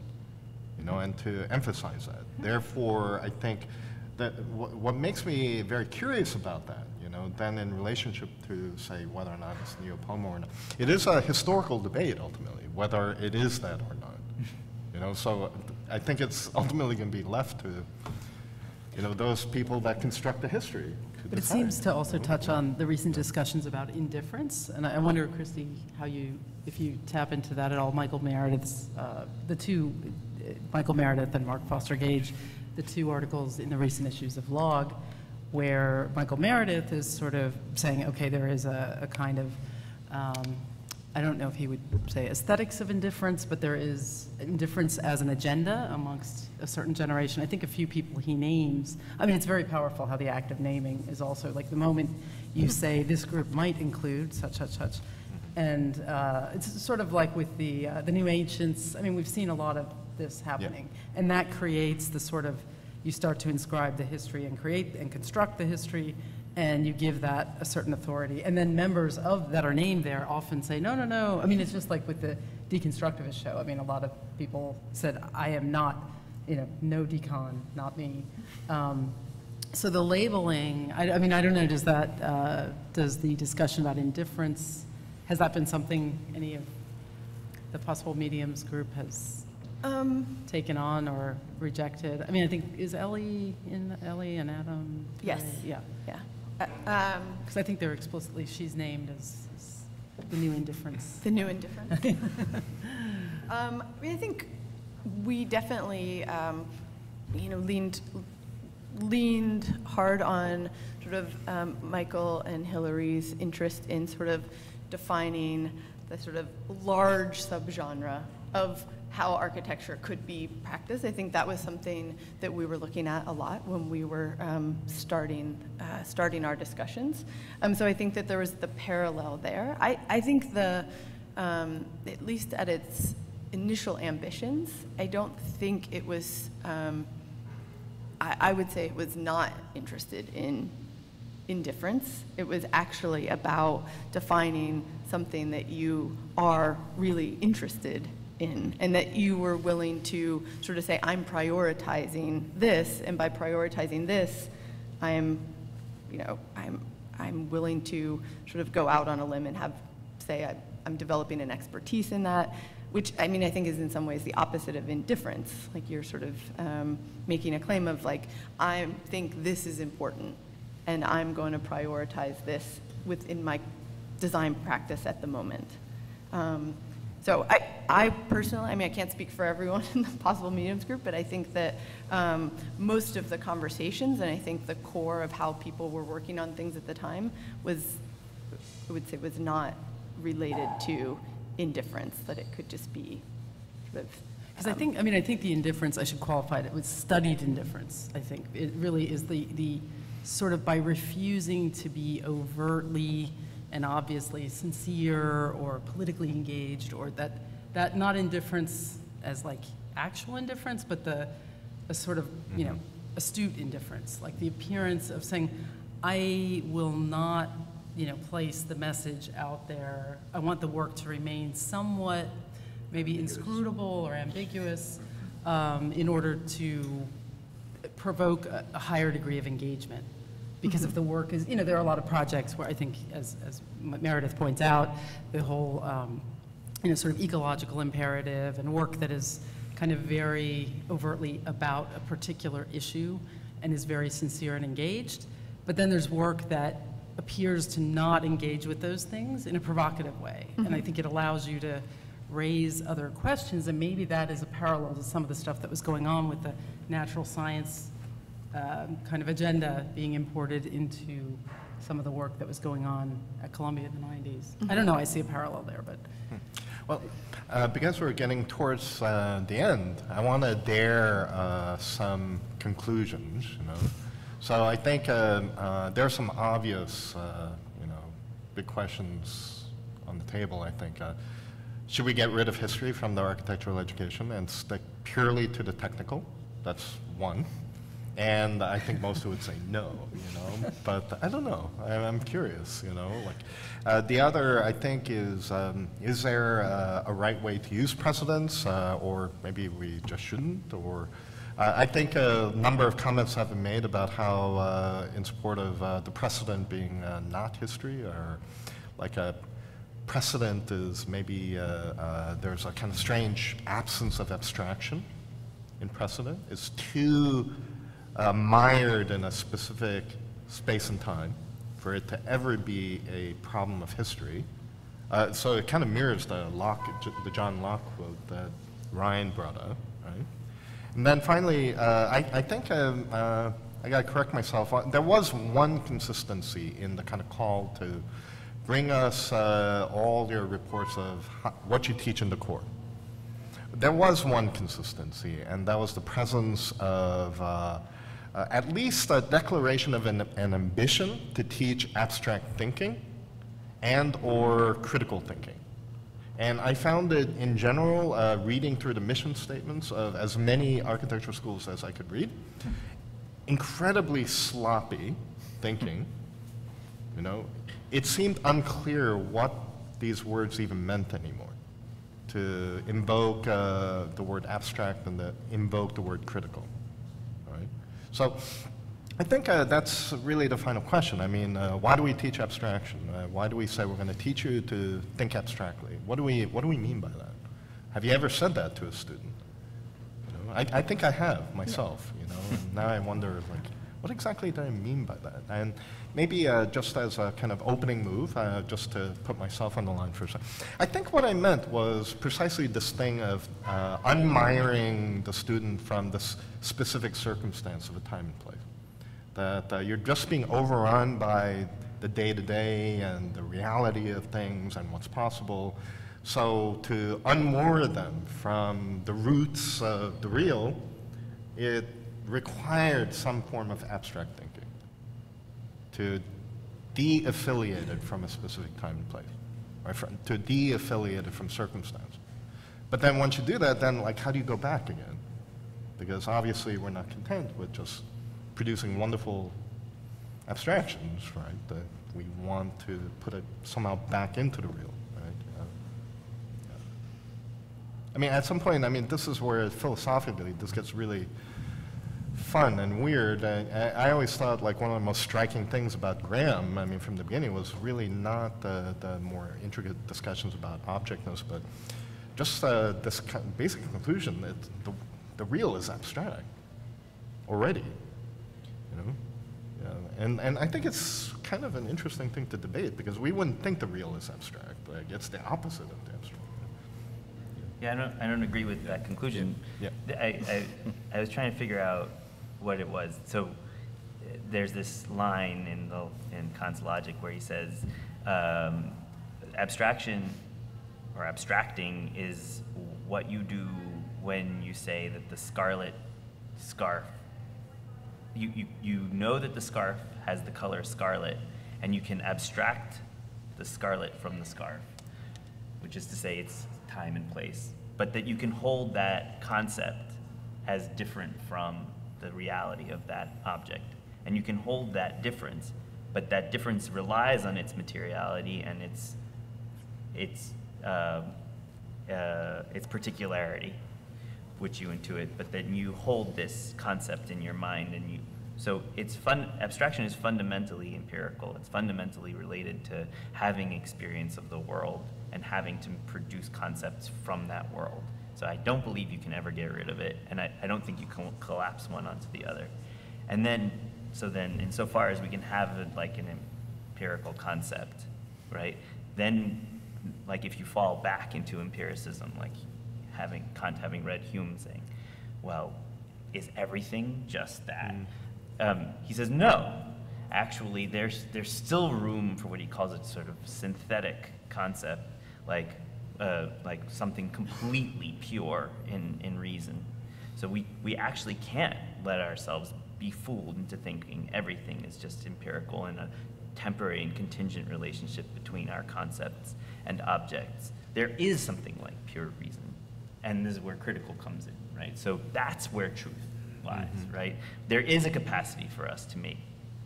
you know, and to emphasize that. Therefore, I think that w what makes me very curious about that, know, then in relationship to, say, whether or not it's Neopomo or not. It is a historical debate, ultimately, whether it is that or not, you know, so I think it's ultimately going to be left to, you know, those people that construct the history. But decide, it seems to also know? touch on the recent discussions about indifference, and I wonder, Christy, how you, if you tap into that at all, Michael Meredith's, uh, the two, Michael Meredith and Mark Foster Gage, the two articles in the recent issues of Log, where Michael Meredith is sort of saying, okay, there is a, a kind of, um, I don't know if he would say aesthetics of indifference, but there is indifference as an agenda amongst a certain generation. I think a few people he names, I mean, it's very powerful how the act of naming is also, like the moment you say this group might include such, such, such, and uh, it's sort of like with the, uh, the New Ancients, I mean, we've seen a lot of this happening, yeah. And that creates the sort of, you start to inscribe the history and create and construct the history, and you give that a certain authority. And then members of that are named there often say, no, no, no. I mean, it's just like with the deconstructivist show. I mean, a lot of people said, I am not, you know, no decon, not me. Um, so the labeling, I, I mean, I don't know, does that, uh, does the discussion about indifference, has that been something any of the possible mediums group has Um, taken on or rejected? I mean, I think, is Ellie in, Ellie and Adam? Yes. Yeah. Yeah. Because uh, um, I think they're explicitly, she's named as, as the new indifference. The new indifference. um, I mean, I think we definitely, um, you know, leaned, leaned hard on sort of um, Michael and Hillary's interest in sort of defining the sort of large subgenre of how architecture could be practiced. I think that was something that we were looking at a lot when we were um, starting, uh, starting our discussions. Um, so I think that there was the parallel there. I, I think the, um, at least at its initial ambitions, I don't think it was, um, I, I would say it was not interested in indifference. It was actually about defining something that you are really interested in In, and that you were willing to sort of say, I'm prioritizing this, and by prioritizing this, I'm, you know, I'm, I'm willing to sort of go out on a limb and have, say, I, I'm developing an expertise in that, which, I mean, I think is in some ways the opposite of indifference. Like, you're sort of um, making a claim of, like, I think this is important, and I'm going to prioritize this within my design practice at the moment. Um, So I, I personally, I mean, I can't speak for everyone in the possible mediums group, but I think that um, most of the conversations, and I think the core of how people were working on things at the time was, I would say, was not related to indifference, that it could just be sort of. Because um, I think, I mean, I think the indifference, I should qualify it, it was studied indifference, I think. It really is the, the sort of by refusing to be overtly and obviously sincere or politically engaged, or that, that not indifference as like actual indifference, but the a sort of, you know, astute indifference, like the appearance of saying, I will not you know, place the message out there. I want the work to remain somewhat maybe inscrutable or ambiguous um, in order to provoke a, a higher degree of engagement. Because if the work is, you know, there are a lot of projects where I think, as, as Meredith points out, the whole, um, you know, sort of ecological imperative and work that is kind of very overtly about a particular issue and is very sincere and engaged. But then there's work that appears to not engage with those things in a provocative way. Mm-hmm. And I think it allows you to raise other questions, and maybe that is a parallel to some of the stuff that was going on with the natural science um, kind of agenda being imported into some of the work that was going on at Columbia in the nineties. Mm-hmm. I don't know, I see a parallel there, but. Well, uh, because we're getting towards uh, the end, I want to dare uh, some conclusions, you know. So I think uh, uh, there are some obvious, uh, you know, big questions on the table, I think. Uh, should we get rid of history from the architectural education and stick purely to the technical? That's one. And I think most would say no, you know, but I don't know. I, I'm curious, you know. Like, uh, the other, I think, is, um, is there uh, a right way to use precedents, uh, or maybe we just shouldn't, or... Uh, I think a number of comments have been made about how uh, in support of uh, the precedent being uh, not history, or like a precedent is maybe uh, uh, there's a kind of strange absence of abstraction in precedent. It's too uh, mired in a specific space and time for it to ever be a problem of history. Uh, so it kind of mirrors the Locke, the John Locke quote that Ryan brought up, right? And then finally, uh, I, I think uh, uh, I got to correct myself. There was one consistency in the kind of call to bring us uh, all your reports of how, what you teach in the core. There was one consistency, and that was the presence of uh, uh, at least a declaration of an, an ambition to teach abstract thinking and or critical thinking. And I found it, in general, uh, reading through the mission statements of as many architecture schools as I could read, incredibly sloppy thinking. You know, it seemed unclear what these words even meant anymore, to invoke uh, the word abstract and to invoke the word critical. All right? So I think uh, that's really the final question. I mean, uh, why do we teach abstraction? Uh, why do we say we're going to teach you to think abstractly? What do we What do we mean by that? Have you ever said that to a student? You know, I, I think I have myself. You know, and now I wonder, like, what exactly do I mean by that? And maybe uh, just as a kind of opening move, uh, just to put myself on the line for a second, I think what I meant was precisely this thing of uh, unmiring the student from this specific circumstance of a time and place. That uh, you're just being overrun by the day-to-day and the reality of things and what's possible. So to unmoor them from the roots of the real, it required some form of abstract thinking to de-affiliate it from a specific time and place, right? From, to de-affiliate it from circumstance. But then once you do that, then like how do you go back again? Because obviously we're not content with just producing wonderful abstractions, right? That we want to put it somehow back into the real, right? Uh, yeah. I mean, at some point, I mean, this is where philosophically this gets really fun and weird. I, I, I always thought like one of the most striking things about Graham, I mean, from the beginning, was really not the, the more intricate discussions about objectness, but just uh, this basic conclusion that the, the real is abstract already. Yeah, and, and I think it's kind of an interesting thing to debate, because we wouldn't think the real is abstract. Like, it's the opposite of the abstract. Yeah, yeah I, don't, I don't agree with that conclusion. Yeah. I, I, I was trying to figure out what it was. So there's this line in, the, in Kant's logic where he says, um, abstraction or abstracting is what you do when you say that the scarlet scarf You, you, you know that the scarf has the color scarlet, and you can abstract the scarlet from the scarf, which is to say it's time and place, but that you can hold that concept as different from the reality of that object, and you can hold that difference but that difference relies on its materiality and its its uh, uh, its particularity, which you intuit, but then you hold this concept in your mind, and you, so it's fun, abstraction is fundamentally empirical. It's fundamentally related to having experience of the world and having to produce concepts from that world. So I don't believe you can ever get rid of it, and I, I don't think you can collapse one onto the other. And then, so then, insofar as we can have a, like an empirical concept, right, then, like if you fall back into empiricism, like having Kant having read Hume saying, well, is everything just that? Mm. Um, he says, no, actually, there's, there's still room for what he calls a sort of synthetic concept, like, uh, like something completely pure in, in reason. So we, we actually can't let ourselves be fooled into thinking everything is just empirical and a temporary and contingent relationship between our concepts and objects. There is something like pure reason. And this is where critical comes in, right? So that's where truth lies, mm-hmm. right? There is a capacity for us to make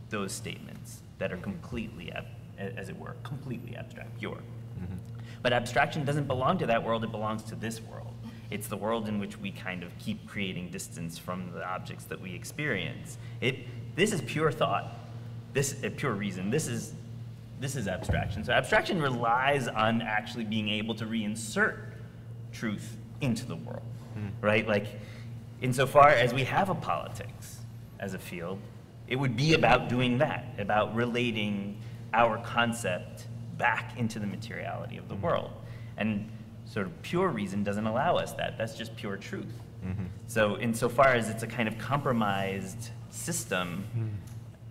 those statements that are completely, as it were, completely abstract, pure. Mm-hmm. But abstraction doesn't belong to that world, it belongs to this world. It's the world in which we kind of keep creating distance from the objects that we experience. It, this is pure thought, this uh, pure reason, this is, this is abstraction. So abstraction relies on actually being able to reinsert truth into the world, mm. right? Like, insofar as we have a politics as a field, it would be about doing that, about relating our concept back into the materiality of the mm. world. And sort of pure reason doesn't allow us that. That's just pure truth. Mm-hmm. So insofar as it's a kind of compromised system, mm.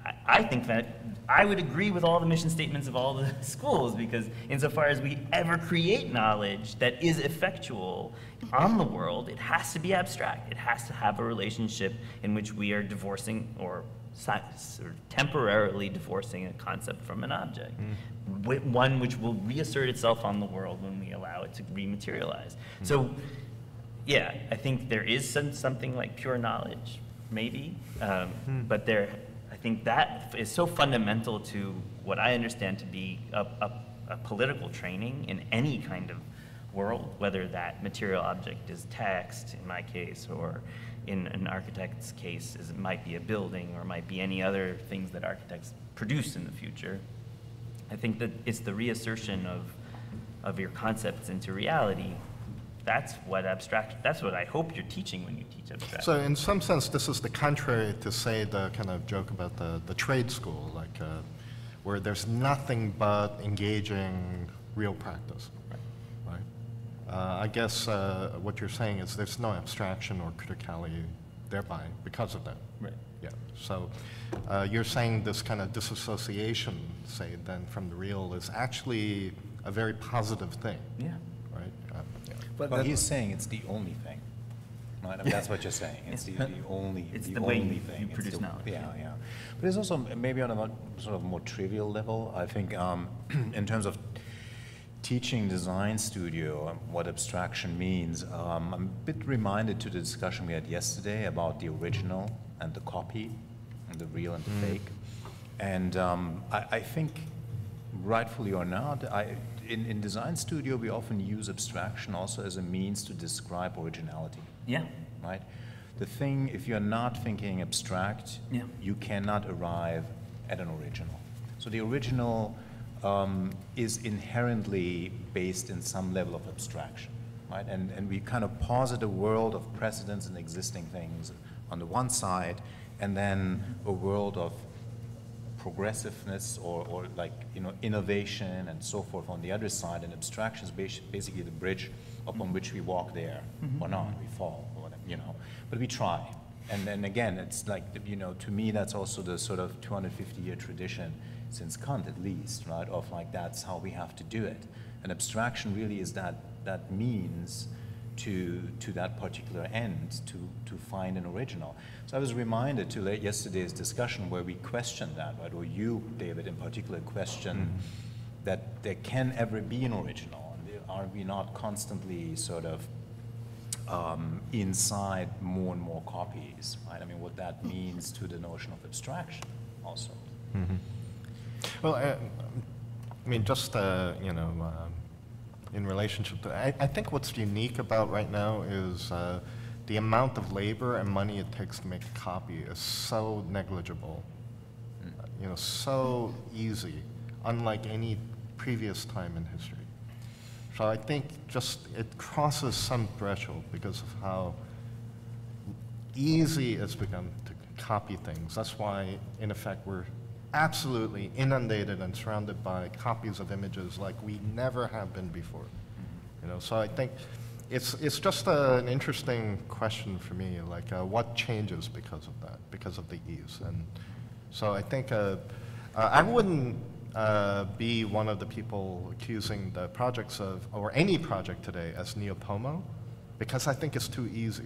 I, I think that I would agree with all the mission statements of all the schools, because insofar as we ever create knowledge that is effectual on the world, it has to be abstract. It has to have a relationship in which we are divorcing or sort of temporarily divorcing a concept from an object, mm. one which will reassert itself on the world when we allow it to rematerialize. Mm. So, yeah, I think there is some, something like pure knowledge, maybe, um, mm. but there. I think that is so fundamental to what I understand to be a, a, a political training in any kind of world, whether that material object is text, in my case, or in an architect's case, is, it might be a building, or it might be any other things that architects produce in the future. I think that it's the reassertion of, of your concepts into reality. That's what abstract, that's what I hope you're teaching when you teach abstraction. So in some sense, this is the contrary to, say, the kind of joke about the, the trade school, like uh, where there's nothing but engaging real practice, right? Uh, I guess uh, what you're saying is there's no abstraction or criticality thereby because of that. Right. Yeah, so uh, you're saying this kind of disassociation, say, then from the real is actually a very positive thing. Yeah. Right? Uh, But well, he's saying it's the only thing. Right? I mean, that's what you're saying. It's the, the only, it's the, the only way thing. You produce knowledge. Yeah, yeah. But it's also maybe on a sort of more trivial level. I think um, in terms of teaching design studio and what abstraction means, um, I'm a bit reminded to the discussion we had yesterday about the original and the copy, and the real and the mm. fake. And um, I, I think, rightfully or not, I. In, in design studio, we often use abstraction also as a means to describe originality. Yeah. Right? The thing, if you're not thinking abstract, yeah. you cannot arrive at an original. So the original um, is inherently based in some level of abstraction. Right? And, and we kind of posit a world of precedents and existing things on the one side, and then a world of progressiveness or, or like, you know, innovation and so forth on the other side, and abstraction is basically the bridge upon which we walk there, mm-hmm. or not, we fall, or whatever, you know, but we try. And then again, it's like, you know, to me, that's also the sort of two hundred fifty year tradition, since Kant at least, right, of like, that's how we have to do it. And abstraction really is that, that means to, to that particular end, to, to find an original. So I was reminded to late yesterday's discussion where we questioned that, right? Or you, David, in particular, questioned mm. that there can ever be an original. Are we not constantly sort of um, inside more and more copies, right? I mean, what that means to the notion of abstraction also. Mm-hmm. Well, I, I mean, just, uh, you know, uh, in relationship to, I, I think what's unique about right now is uh, the amount of labor and money it takes to make a copy is so negligible, mm. you know, so easy, unlike any previous time in history. So I think just it crosses some threshold because of how easy it's become to copy things. That's why, in effect, we're absolutely inundated and surrounded by copies of images like we never have been before. You know, so I think it's it's just a, an interesting question for me, like uh, what changes because of that, because of the ease. And so I think uh, uh, I wouldn't uh, be one of the people accusing the projects of, or any project today, as neo-pomo, because I think it's too easy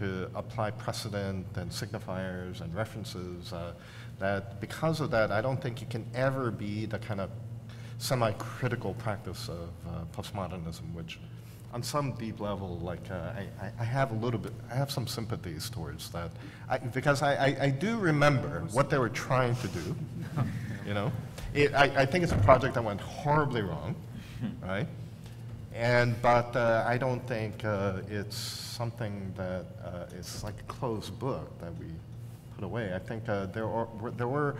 to apply precedent and signifiers and references. Uh, that because of that, I don't think it can ever be the kind of semi-critical practice of uh, postmodernism, which on some deep level, like uh, I, I have a little bit, I have some sympathies towards that. I, because I, I, I do remember what they were trying to do, you know. It, I, I think it's a project that went horribly wrong, right? And, but uh, I don't think uh, it's something that uh, it's like a closed book that we put away. I think uh, there, are, there were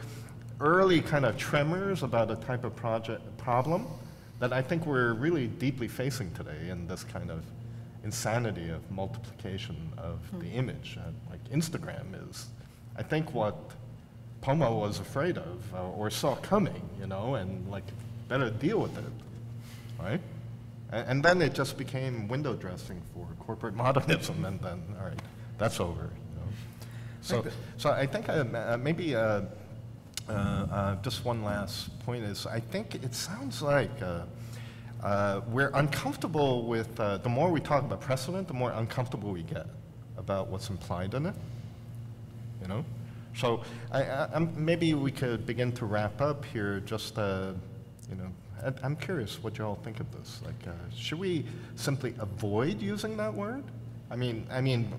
early kind of tremors about a type of project problem that I think we're really deeply facing today in this kind of insanity of multiplication of mm. the image. Uh, like Instagram is, I think, what Pomo was afraid of uh, or saw coming, you know, and like better deal with it, right? And then it just became window dressing for corporate modernism, and then, all right, that's over. You know. So, so I think uh, uh, maybe uh, uh, uh, just one last point is, I think it sounds like uh, uh, we're uncomfortable with, uh, the more we talk about precedent, the more uncomfortable we get about what's implied in it, you know? So I, I, I'm, maybe we could begin to wrap up here, just, uh, you know, I'm curious what you all think of this. Like, uh, should we simply avoid using that word? I mean, I mean,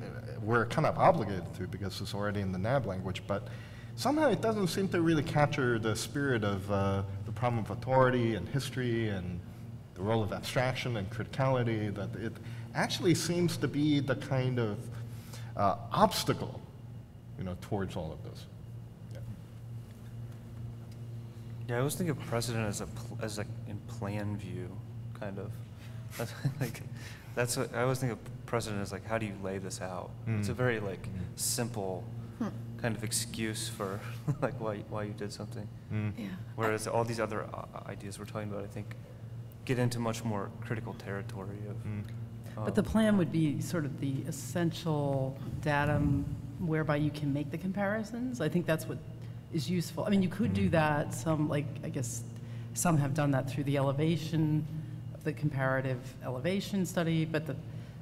we're kind of obligated to because it's already in the N A A B language, but somehow it doesn't seem to really capture the spirit of uh, the problem of authority and history and the role of abstraction and criticality, that it actually seems to be the kind of uh, obstacle, you know, towards all of this. Yeah, I always think of precedent as a pl as a in plan view, kind of. That's like, that's what I always think of precedent as, like, how do you lay this out? Mm. It's a very like mm. simple hmm. kind of excuse for like why why you did something. Mm. Yeah. Whereas all these other ideas we're talking about, I think, get into much more critical territory of. Mm. Um, but the plan would be sort of the essential datum whereby you can make the comparisons. I think that's what is useful. I mean, you could do that. Some, like, I guess some have done that through the elevation, the comparative elevation study, but the,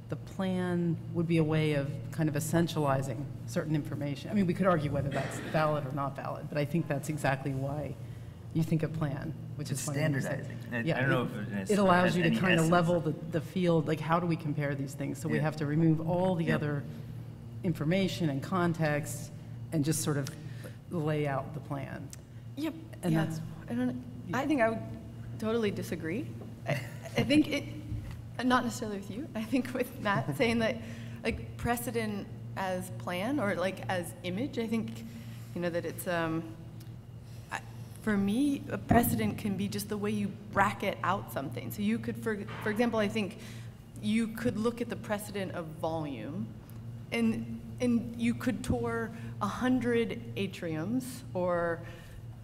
the plan would be a way of kind of essentializing certain information. I mean, we could argue whether that's valid or not valid, but I think that's exactly why you think of plan, which it's is standardizing. Yeah, I don't know it, if it, it allows you to kind of level the, the field, like how do we compare these things? So yeah. we have to remove all the yeah. other information and context and just sort of lay out the plan. Yep. And yeah. that's, I don't, I think I would totally disagree. I, I think it, not necessarily with you, I think with Matt saying that, like, precedent as plan or like as image, I think, you know, that it's, um, I, for me, a precedent can be just the way you bracket out something. So you could, for, for example, I think you could look at the precedent of volume and And you could tour a hundred atriums or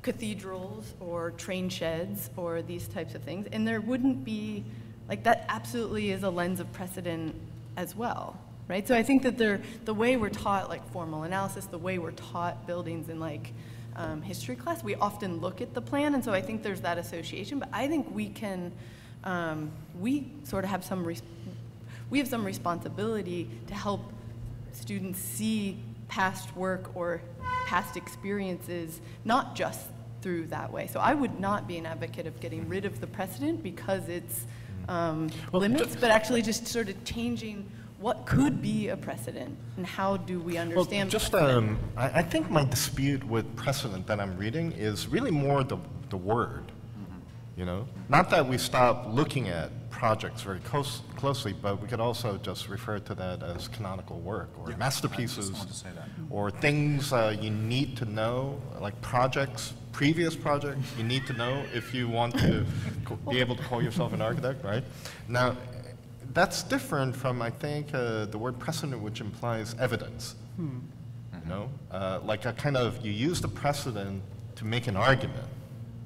cathedrals or train sheds or these types of things, and there wouldn't be, like, that absolutely is a lens of precedent as well, right? So I think that there, the way we're taught, like, formal analysis, the way we're taught buildings in, like, um, history class, we often look at the plan, and so I think there's that association, but I think we can, um, we sort of have some, res we have some responsibility to help students see past work or past experiences, not just through that way. So I would not be an advocate of getting rid of the precedent because it's um, well, limits, but actually just sort of changing what could be a precedent, and how do we understand well, just, precedent? Um, I, I think my dispute with precedent that I'm reading is really more the, the word, mm-hmm. you know? Not that we stop looking at projects very close, closely, but we could also just refer to that as canonical work, or yeah, masterpieces, or things uh, you need to know, like projects, previous projects, you need to know if you want to be able to call yourself an architect, right? Now, that's different from, I think, uh, the word precedent, which implies evidence, hmm. you know? Uh, like a kind of, you use the precedent to make an argument,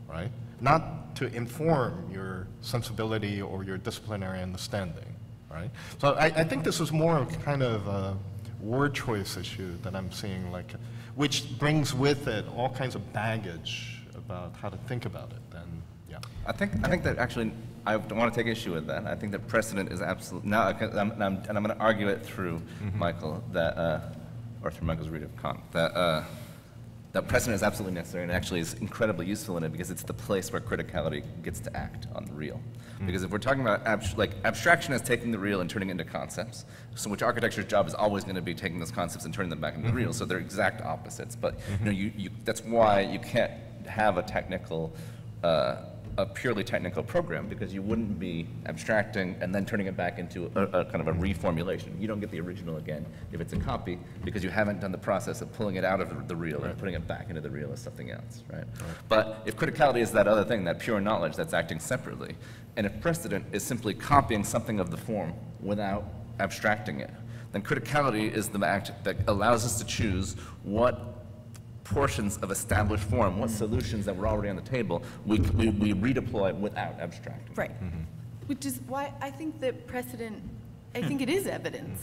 right? Not to inform your sensibility or your disciplinary understanding, right? So I, I think this is more of kind of a word choice issue that I'm seeing, like, which brings with it all kinds of baggage about how to think about it, and yeah. I think, I think that actually, I don't want to take issue with that. I think that precedent is absolutely, now, I'm, I'm, and I'm going to argue it through mm-hmm. Michael, that, uh, or through Michael's read of Kant, that, uh, that precedent is absolutely necessary and actually is incredibly useful in it because it's the place where criticality gets to act on the real. Mm-hmm. Because if we're talking about, ab like, abstraction is taking the real and turning it into concepts, so which architecture's job is always going to be taking those concepts and turning them back into mm-hmm. the real, so they're exact opposites. But mm-hmm. you know, you, you, that's why you can't have a technical, uh, a purely technical program, because you wouldn't be abstracting and then turning it back into a, a kind of a reformulation. You don't get the original again if it's a copy, because you haven't done the process of pulling it out of the real right. and putting it back into the real as something else, right? right? But if criticality is that other thing, that pure knowledge that's acting separately, and if precedent is simply copying something of the form without abstracting it, then criticality is the act that allows us to choose what portions of established form, what solutions that were already on the table, we, we, we redeploy without abstracting. Right, mm-hmm. which is why I think that precedent, I think it is evidence.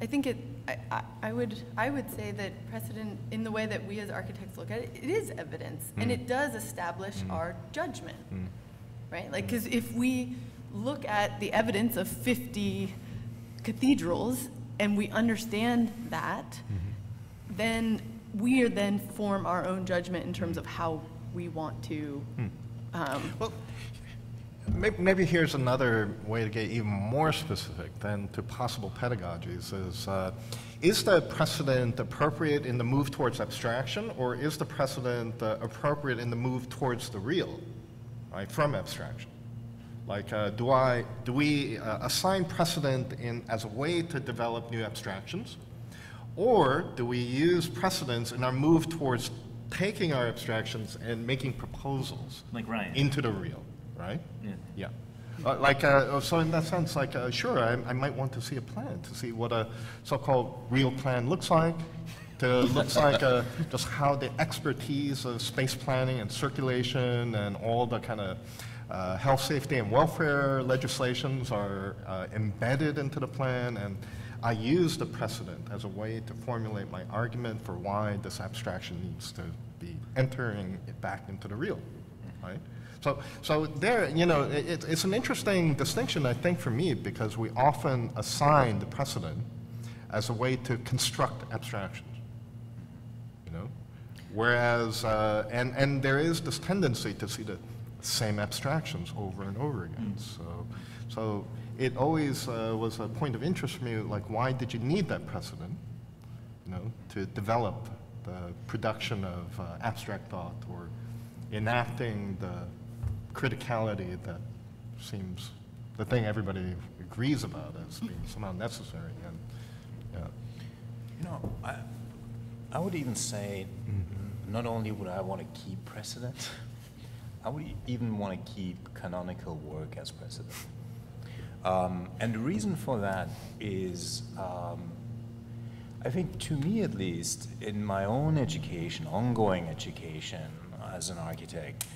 I think it, I, I, I, would, I would say that precedent, in the way that we as architects look at it, it is evidence, mm-hmm. and it does establish mm-hmm. our judgment, mm-hmm. right? Like, because if we look at the evidence of fifty cathedrals, and we understand that, mm-hmm. then we then form our own judgment in terms of how we want to. Hmm. Um, well, maybe, maybe here's another way to get even more specific than to possible pedagogies is, uh, is the precedent appropriate in the move towards abstraction, or is the precedent uh, appropriate in the move towards the real, right, from abstraction? Like, uh, do, I, do we uh, assign precedent in, as a way to develop new abstractions? Or do we use precedents in our move towards taking our abstractions and making proposals like Ryan. into the real, right? Yeah. yeah. Uh, like, uh, so in that sense, like, uh, sure, I, I might want to see a plan, to see what a so-called real plan looks like, to looks like uh, just how the expertise of space planning and circulation and all the kind of uh, health, safety, and welfare legislations are uh, embedded into the plan, and I use the precedent as a way to formulate my argument for why this abstraction needs to be entering it back into the real, right? So, so there, you know, it, it's an interesting distinction, I think, for me, because we often assign the precedent as a way to construct abstractions, you know? Whereas, uh, and, and there is this tendency to see the same abstractions over and over again, so, so it always uh, was a point of interest for me, like, why did you need that precedent, you know, to develop the production of uh, abstract thought or enacting the criticality that seems the thing everybody agrees about as being somehow necessary. And, yeah. You know, I, I would even say mm-hmm. not only would I want to keep precedent, I would even want to keep canonical work as precedent. Um, and the reason for that is, um, I think to me at least, in my own education, ongoing education as an architect,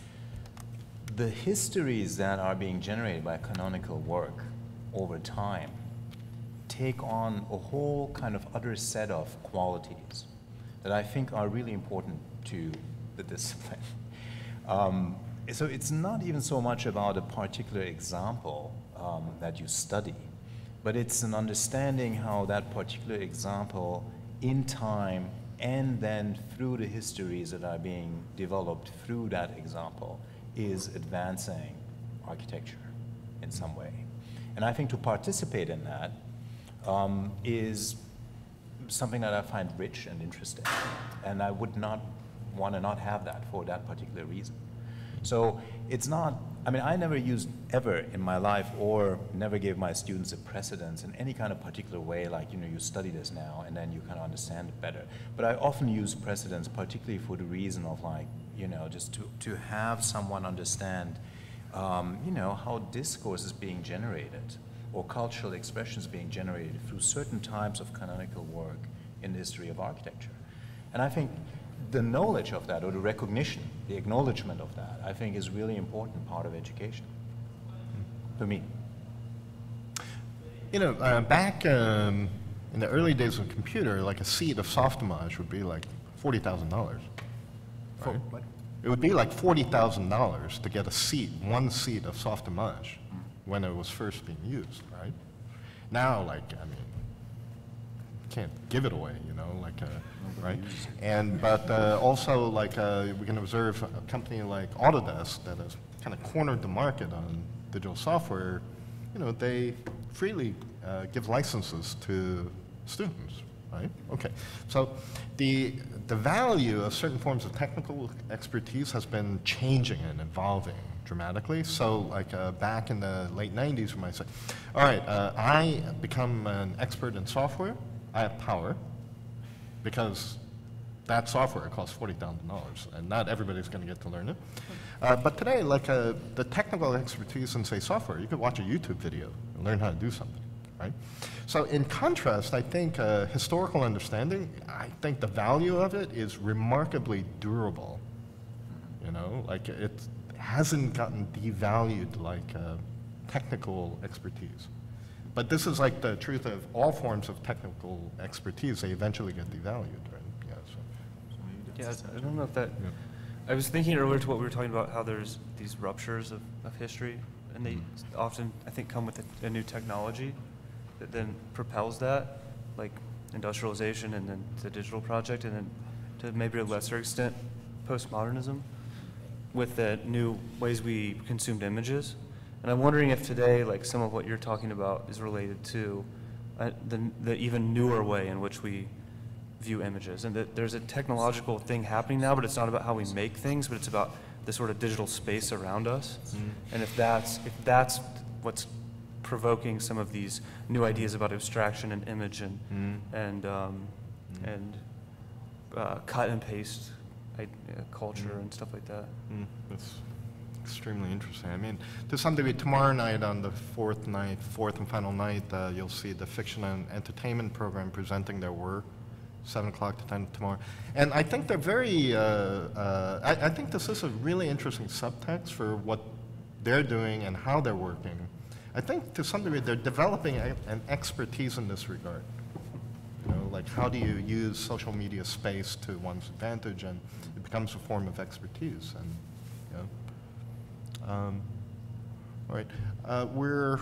the histories that are being generated by canonical work over time take on a whole kind of other set of qualities that I think are really important to the discipline. Um, so it's not even so much about a particular example Um, that you study, but it's an understanding how that particular example in time and then through the histories that are being developed through that example is advancing architecture in some way. And I think to participate in that, um, is something that I find rich and interesting. And I would not want to not have that for that particular reason. So it's not, I mean, I never used ever in my life or never gave my students a precedence in any kind of particular way, like, you know, you study this now and then you kind of understand it better. But I often use precedence particularly for the reason of, like, you know, just to, to have someone understand, um, you know, how discourse is being generated or cultural expressions being generated through certain types of canonical work in the history of architecture. And I think the knowledge of that, or the recognition, the acknowledgement of that, I think is really important part of education, for me. You know, uh, back um, in the early days of computer, like a seat of Softimage would be like forty thousand dollars. For right? What? It would be like forty thousand dollars to get a seat, one seat of Softimage, mm. when it was first being used, right? Now, like, I mean, can't give it away, you know, like, a, right? And, but uh, also, like, uh, we can observe a company like Autodesk that has kind of cornered the market on digital software. You know, they freely uh, give licenses to students, right? Okay, so the, the value of certain forms of technical expertise has been changing and evolving dramatically. So, like, uh, back in the late nineties, we might say, all right, uh, I become an expert in software, I have power, because that software costs forty thousand dollars, and not everybody's going to get to learn it. Uh, but today, like uh, the technical expertise in, say, software, you could watch a YouTube video and learn how to do something, right? So in contrast, I think uh, historical understanding, I think the value of it is remarkably durable. You know, like it hasn't gotten devalued like uh, technical expertise. But this is like the truth of all forms of technical expertise. They eventually get devalued, right? Yeah, so. yeah I don't know if that... Yeah. I was thinking earlier to what we were talking about, how there's these ruptures of, of history, and they mm-hmm. often, I think, come with a, a new technology that then propels that, like industrialization and then the digital project, and then to maybe a lesser extent, postmodernism, with the new ways we consumed images. And I'm wondering if today, like, some of what you're talking about is related to uh, the, the even newer way in which we view images, and that there's a technological thing happening now, but it's not about how we make things, but it's about the sort of digital space around us. Mm. And if that's, if that's what's provoking some of these new ideas about abstraction and image and, mm. and, um, mm. and uh, cut and paste uh, culture mm. and stuff like that. Mm. That's extremely interesting. I mean, to some degree, tomorrow night on the fourth night, fourth and final night, uh, you'll see the Fiction and Entertainment program presenting their work, seven o'clock to ten tomorrow. And I think they're very, uh, uh, I, I think this is a really interesting subtext for what they're doing and how they're working. I think to some degree, they're developing a, an expertise in this regard. You know, like, how do you use social media space to one's advantage, and it becomes a form of expertise. And, you know, Um, all right, uh, we're,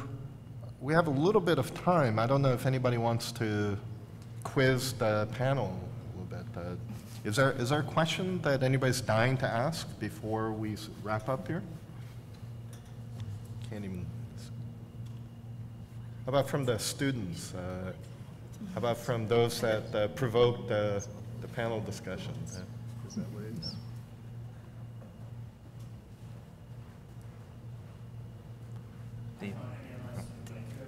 we have a little bit of time. I don't know if anybody wants to quiz the panel a little bit. Uh, is there, is there a question that anybody's dying to ask before we wrap up here? Can't even. How about from the students? Uh, how about from those that uh, provoked uh, the panel discussion? Uh, is that what it is? Could go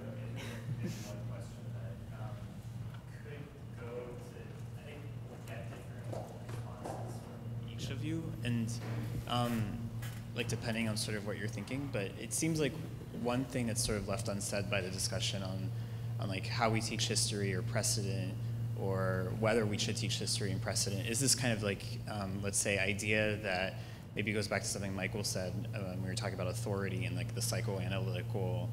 to, I think, get different responses from each of you, and um, like, depending on sort of what you're thinking. But it seems like one thing that's sort of left unsaid by the discussion on, on like how we teach history or precedent, or whether we should teach history and precedent, is this kind of like, um, let's say, idea that maybe it goes back to something Michael said um, we were talking about authority and like the psychoanalytical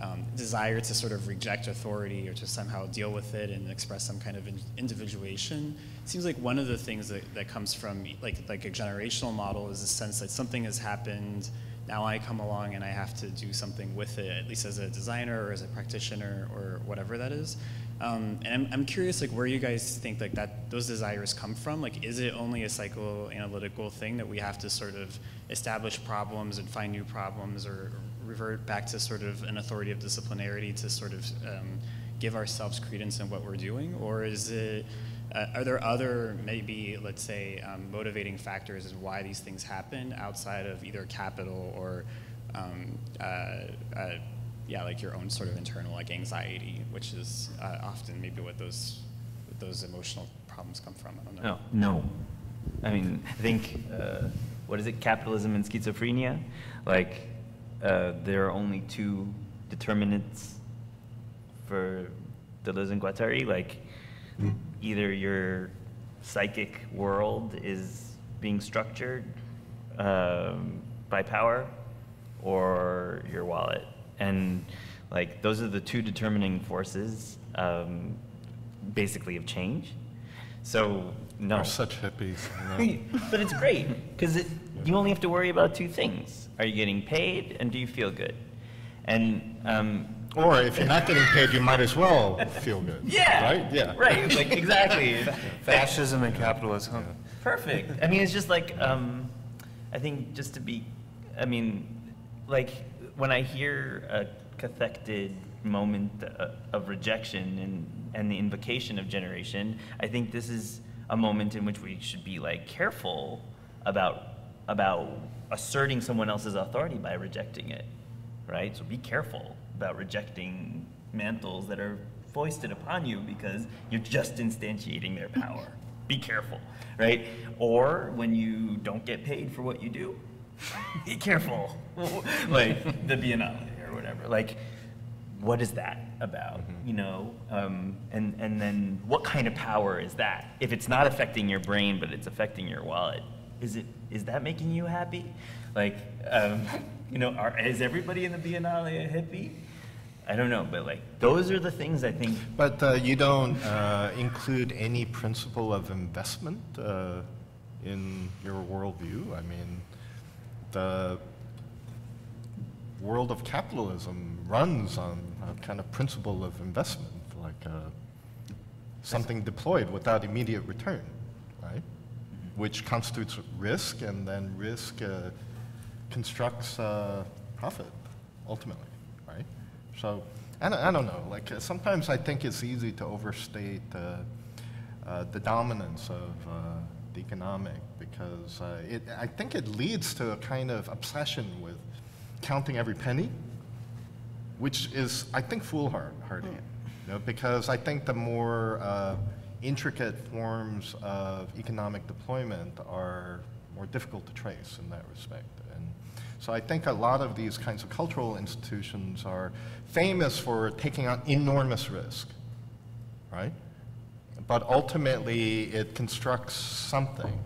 um, desire to sort of reject authority or to somehow deal with it and express some kind of in individuation. It seems like one of the things that, that comes from like, like a generational model is a sense that something has happened, now I come along and I have to do something with it, at least as a designer or as a practitioner or whatever that is. Um, and I'm, I'm curious, like, where you guys think like that those desires come from. Like, is it only a psychoanalytical thing that we have to sort of establish problems and find new problems, or revert back to sort of an authoritative disciplinarity to sort of um, give ourselves credence in what we're doing, or is it, uh, are there other, maybe, let's say, um, motivating factors as why these things happen outside of either capital or, um, uh, uh, yeah, like your own sort of internal, like, anxiety, which is uh, often maybe what those, what those emotional problems come from? I don't know. Oh, no. I mean, I think, uh, what is it, capitalism and schizophrenia? Like, uh, there are only two determinants for Deleuze and Guattari. Like, mm. either your psychic world is being structured um, by power, or your wallet. And like, those are the two determining forces, um, basically, of change. So, no. We're such hippies. No. But it's great, because it, you only have to worry about two things. Are you getting paid, and do you feel good? And, um, or if you're not getting paid, you might as well feel good. Yeah. Right? Yeah. Right. Like, exactly. Fascism and capitalism. Yeah. Perfect. I mean, it's just like, um, I think just to be, I mean, like, when I hear a cathected moment of rejection and, and the invocation of generation, I think this is a moment in which we should be, like, careful about, about asserting someone else's authority by rejecting it, right? So be careful about rejecting mantles that are foisted upon you, because you're just instantiating their power. Be careful, right? Or when you don't get paid for what you do, be careful. Like the Biennale or whatever. Like, what is that about? Mm-hmm. You know, um, and, and then what kind of power is that? If it's not affecting your brain, but it's affecting your wallet, is it, is that making you happy? Like, um, you know, are, is everybody in the Biennale a hippie? I don't know, but like, those are the things I think. But uh, you don't uh, include any principle of investment uh, in your worldview. I mean, the world of capitalism runs on a kind of principle of investment, like uh, something deployed without immediate return, right? Which constitutes risk, and then risk uh, constructs uh, profit, ultimately, right? So, I don't, I don't know, like uh, sometimes I think it's easy to overstate uh, uh, the dominance of uh, the economic, because uh, it, I think it leads to a kind of obsession with counting every penny, which is, I think, foolhardy, you know, because I think the more uh, intricate forms of economic deployment are more difficult to trace in that respect. And so I think a lot of these kinds of cultural institutions are famous for taking on enormous risk, right? But ultimately, it constructs something.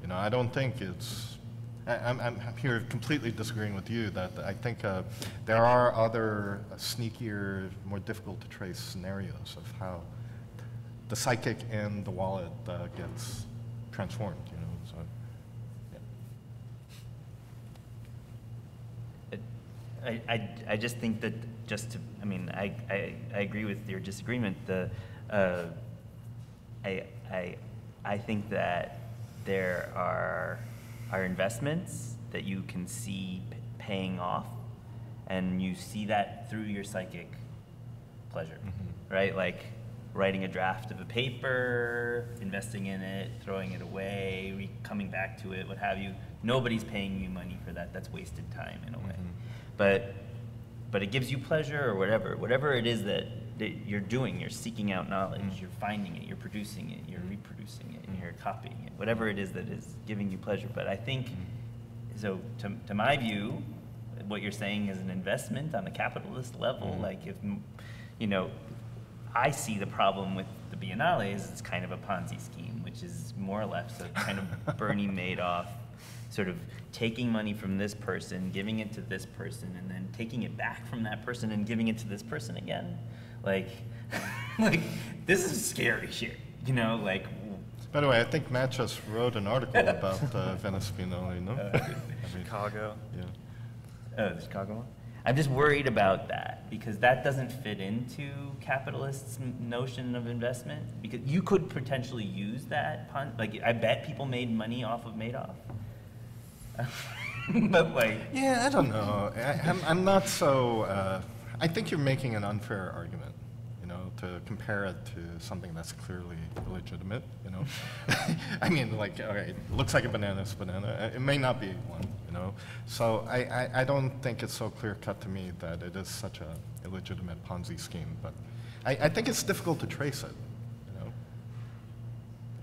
You know, I don't think it's, I'm, I'm here completely disagreeing with you that I think uh, there are other uh, sneakier, more difficult to trace scenarios of how the psychic and the wallet uh, gets transformed, you know, so, yeah. I, I, I just think that just to, I mean, I, I, I agree with your disagreement. The, uh, I, I, I think that there are, are investments that you can see p paying off, and you see that through your psychic pleasure, mm-hmm. right? Like writing a draft of a paper, investing in it, throwing it away, re coming back to it, what have you. Nobody's paying you money for that. That's wasted time in a way. Mm-hmm. But, but it gives you pleasure or whatever. Whatever it is that, that you're doing, you're seeking out knowledge, mm-hmm. you're finding it, you're producing it, you're mm-hmm. reproducing it, and you're copying it, whatever it is that is giving you pleasure. But I think, mm-hmm. so to, to my view, what you're saying is an investment on a capitalist level. Mm-hmm. Like if, you know, I see the problem with the Biennale is it's kind of a Ponzi scheme, which is more or less a kind of Bernie Madoff, sort of taking money from this person, giving it to this person, and then taking it back from that person and giving it to this person again. Like, like this is scary shit, you know, like. By the way, I think Matt just wrote an article about uh, Venice Biennale, no? Uh, I mean, Chicago. Yeah. Oh, the Chicago one? I'm just worried about that, because that doesn't fit into capitalists' notion of investment, because you could potentially use that pun, like, I bet people made money off of Madoff. But like. Yeah, I don't know. I, I'm, I'm not so, uh, I think you're making an unfair argument. know, to compare it to something that's clearly illegitimate, you know. I mean, like, all right, it looks like a banana, it's a banana. It may not be one, you know. So I, I, I don't think it's so clear-cut to me that it is such an illegitimate Ponzi scheme, but I, I think it's difficult to trace it, you know.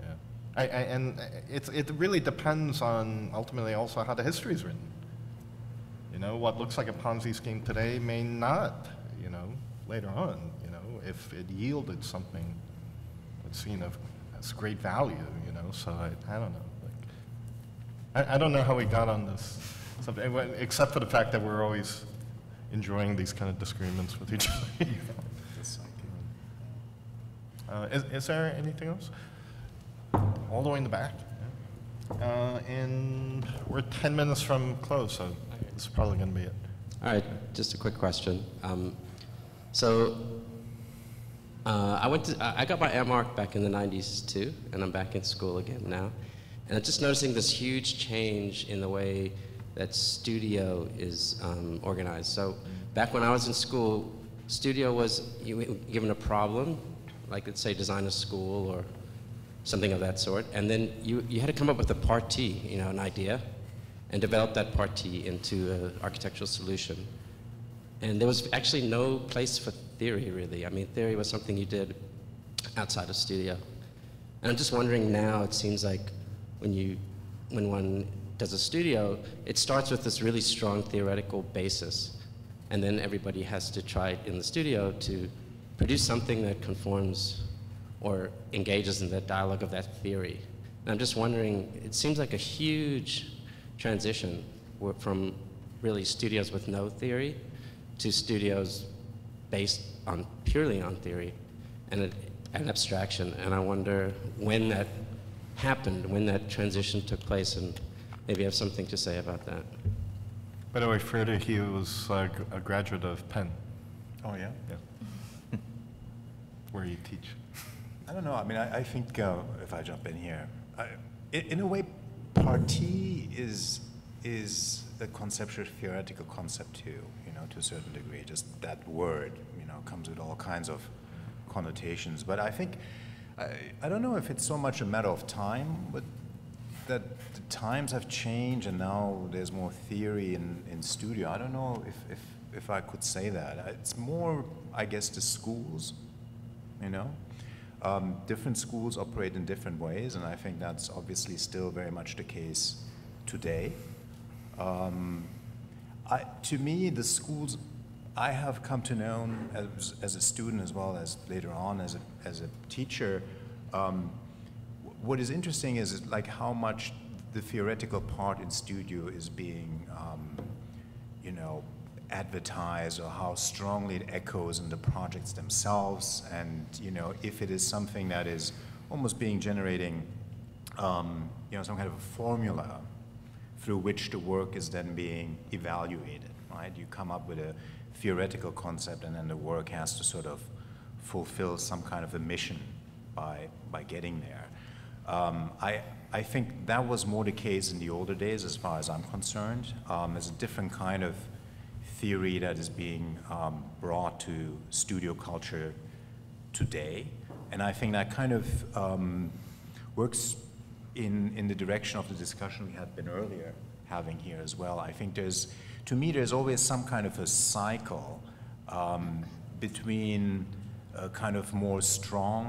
Yeah. I, I, and it's, it really depends on, ultimately, also how the history is written. You know, what looks like a Ponzi scheme today may not, you know, later on, you know, if it yielded something that's seen of as great value, you know, so I, I don't know. Like, I, I don't know how we got on this, except for the fact that we're always enjoying these kind of disagreements with each other. uh, is, is there anything else? All the way in the back. Yeah. Uh, and we're ten minutes from close, so this is probably going to be it. All right, just a quick question. Um, So uh, I went to, I got my AmArc back in the nineties too, and I'm back in school again now. And I'm just noticing this huge change in the way that studio is um, organized. So back when I was in school, studio was you were given a problem, like let's say design a school or something of that sort, and then you, you had to come up with a partie, you know, an idea, and develop that partie into an architectural solution. And there was actually no place for theory, really. I mean, theory was something you did outside of studio. And I'm just wondering now, it seems like when, you, when one does a studio, it starts with this really strong theoretical basis. And then everybody has to try in the studio to produce something that conforms or engages in that dialogue of that theory. And I'm just wondering, it seems like a huge transition from really studios with no theory to studios based on purely on theory and an abstraction. And I wonder when that happened, when that transition took place, and maybe you have something to say about that. By the way, Ferda, he was uh, a graduate of Penn. Oh, yeah? Yeah. Where you teach. I don't know. I mean, I, I think, uh, if I jump in here, I, in a way, partie is, is a conceptual theoretical concept, too. To a certain degree, just that word, you know, comes with all kinds of connotations. But I think, I, I don't know if it's so much a matter of time, but that the times have changed and now there's more theory in, in studio. I don't know if, if, if I could say that. It's more, I guess, the schools, you know? Um, different schools operate in different ways, and I think that's obviously still very much the case today. Um, I, to me, the schools I have come to know as, as a student as well as later on as a, as a teacher, um, what is interesting is, is like how much the theoretical part in studio is being, um, you know, advertised, or how strongly it echoes in the projects themselves, and you know, if it is something that is almost being generating, um, you know, some kind of a formula through which the work is then being evaluated, right? You come up with a theoretical concept, and then the work has to sort of fulfill some kind of a mission by, by getting there. Um, I, I think that was more the case in the older days, as far as I'm concerned. Um, there's a different kind of theory that is being um, brought to studio culture today, and I think that kind of um, works In, in the direction of the discussion we had been earlier having here as well. I think there's, to me, there's always some kind of a cycle um, between a kind of more strong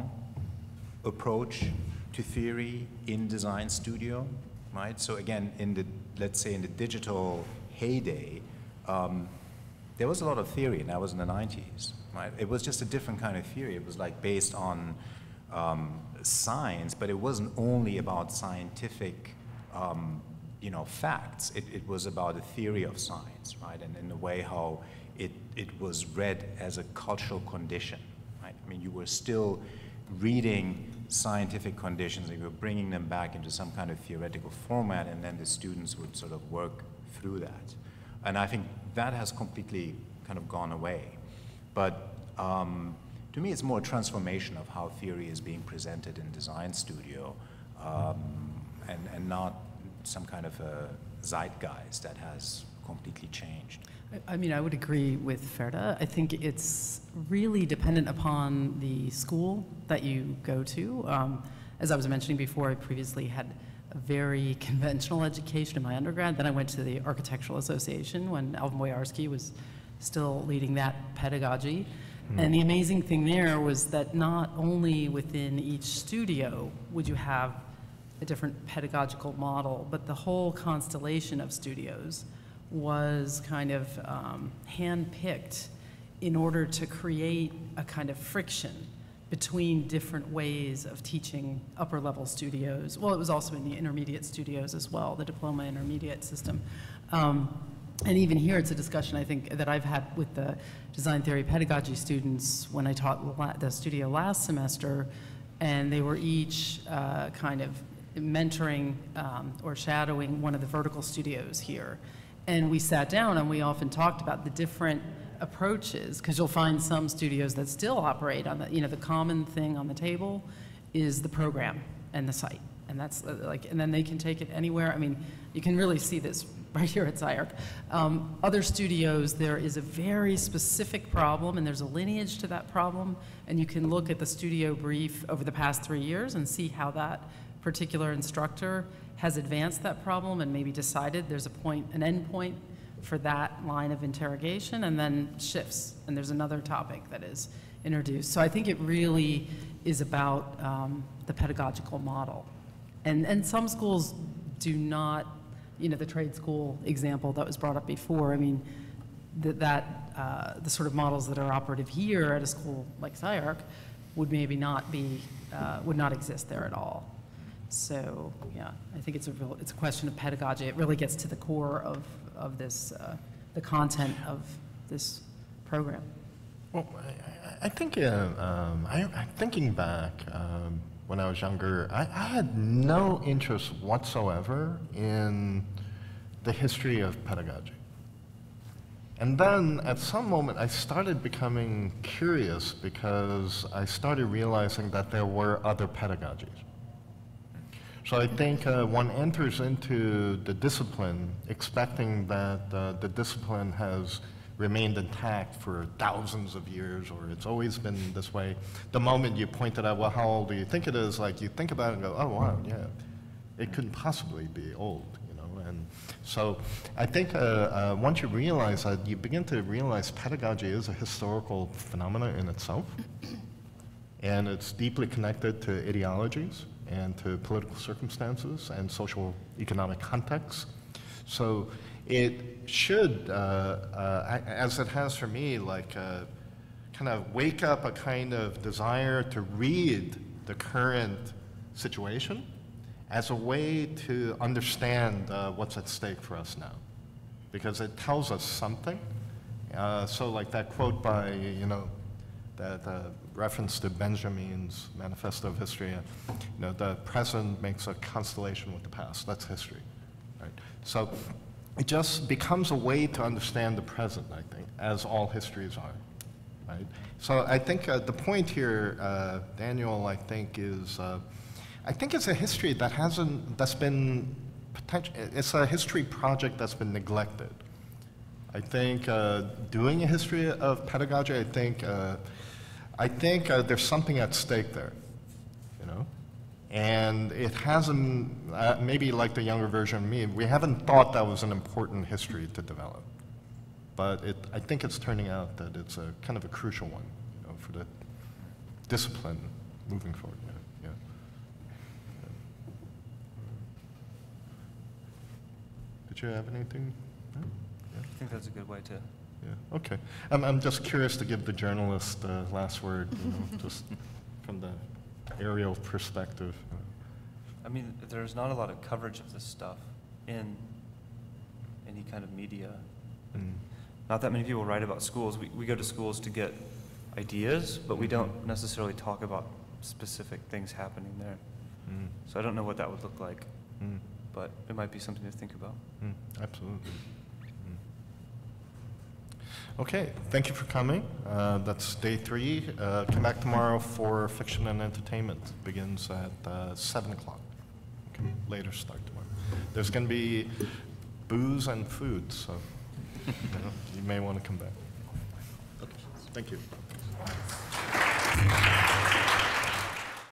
approach to theory in design studio, right? So again, in the, let's say in the digital heyday, um, there was a lot of theory, and that was in the nineties, right? It was just a different kind of theory. It was like based on, um, science, but it wasn't only about scientific, um, you know, facts. It, it was about a theory of science, right? And in the way how it, it was read as a cultural condition, right? I mean, you were still reading scientific conditions, and you were bringing them back into some kind of theoretical format, and then the students would sort of work through that. And I think that has completely kind of gone away. But um, to me, it's more a transformation of how theory is being presented in design studio, um, and, and not some kind of a zeitgeist that has completely changed. I, I mean, I would agree with Ferda. I think it's really dependent upon the school that you go to. Um, as I was mentioning before, I previously had a very conventional education in my undergrad. Then I went to the Architectural Association when Alvin Boyarsky was still leading that pedagogy. Mm. And the amazing thing there was that not only within each studio would you have a different pedagogical model, but the whole constellation of studios was kind of um, hand-picked in order to create a kind of friction between different ways of teaching upper-level studios. Well, it was also in the intermediate studios as well, the diploma intermediate system. Um, and even here, it's a discussion, I think, that I've had with the design theory pedagogy students when I taught the studio last semester, and they were each uh, kind of mentoring um, or shadowing one of the vertical studios here. And we sat down and we often talked about the different approaches, because you'll find some studios that still operate on the, you know, the common thing on the table is the program and the site. And that's uh, like, and then they can take it anywhere. I mean, you can really see this right here at S C I-Arc. Um, other studios, there is a very specific problem and there's a lineage to that problem. And you can look at the studio brief over the past three years and see how that particular instructor has advanced that problem and maybe decided there's a point, an end point for that line of interrogation, and then shifts, and there's another topic that is introduced. So I think it really is about um, the pedagogical model. And, and some schools do not, you know, the trade school example that was brought up before, I mean, the, that, uh, the sort of models that are operative here at a school like S C I-Arc would maybe not be, uh, would not exist there at all. So, yeah, I think it's a real, it's a question of pedagogy. It really gets to the core of, of this, uh, the content of this program. Well, I, I think, uh, um, I, thinking back um, when I was younger, I, I had no interest whatsoever in the history of pedagogy. And then at some moment, I started becoming curious because I started realizing that there were other pedagogies. So I think uh, one enters into the discipline expecting that uh, the discipline has remained intact for thousands of years, or it's always been this way. The moment you pointed out, well, how old do you think it is? Like, you think about it and go, oh, wow, yeah, it couldn't possibly be old, you know? And so I think uh, uh, once you realize that, you begin to realize pedagogy is a historical phenomenon in itself, and it's deeply connected to ideologies and to political circumstances and social economic contexts. So it should, uh, uh, as it has for me, like uh, kind of wake up a kind of desire to read the current situation as a way to understand uh, what's at stake for us now, because it tells us something. Uh, so like that quote by, you know, that uh, reference to Benjamin's Manifesto of History, you know, the present makes a constellation with the past. That's history, right? So it just becomes a way to understand the present, I think, as all histories are, right? So I think uh, the point here, uh, Daniel, I think is, uh, I think it's a history that hasn't, that's been, potential, it's a history project that's been neglected. I think uh, doing a history of pedagogy, I think, uh, I think uh, there's something at stake there, you know? And it hasn't, uh, maybe like the younger version of me, we haven't thought that was an important history to develop. But it, I think it's turning out that it's a kind of a crucial one, you know, for the discipline moving forward. Yeah. Yeah. Did you have anything? No? Yeah. I think that's a good way to. Yeah. Okay. I'm, I'm just curious to give the journalist the uh, last word, you know, just from the aerial perspective. I mean, there's not a lot of coverage of this stuff in any kind of media. Mm. Not that many people write about schools. We, we go to schools to get ideas, but we don't necessarily talk about specific things happening there. Mm. So I don't know what that would look like, mm. but it might be something to think about. Mm. Absolutely. Okay, thank you for coming. Uh, that's day three. Uh, come back tomorrow for fiction and entertainment. It begins at uh, seven o'clock. Okay. Later start tomorrow. There's going to be booze and food, so. You may want to come back. Okay. Thank you.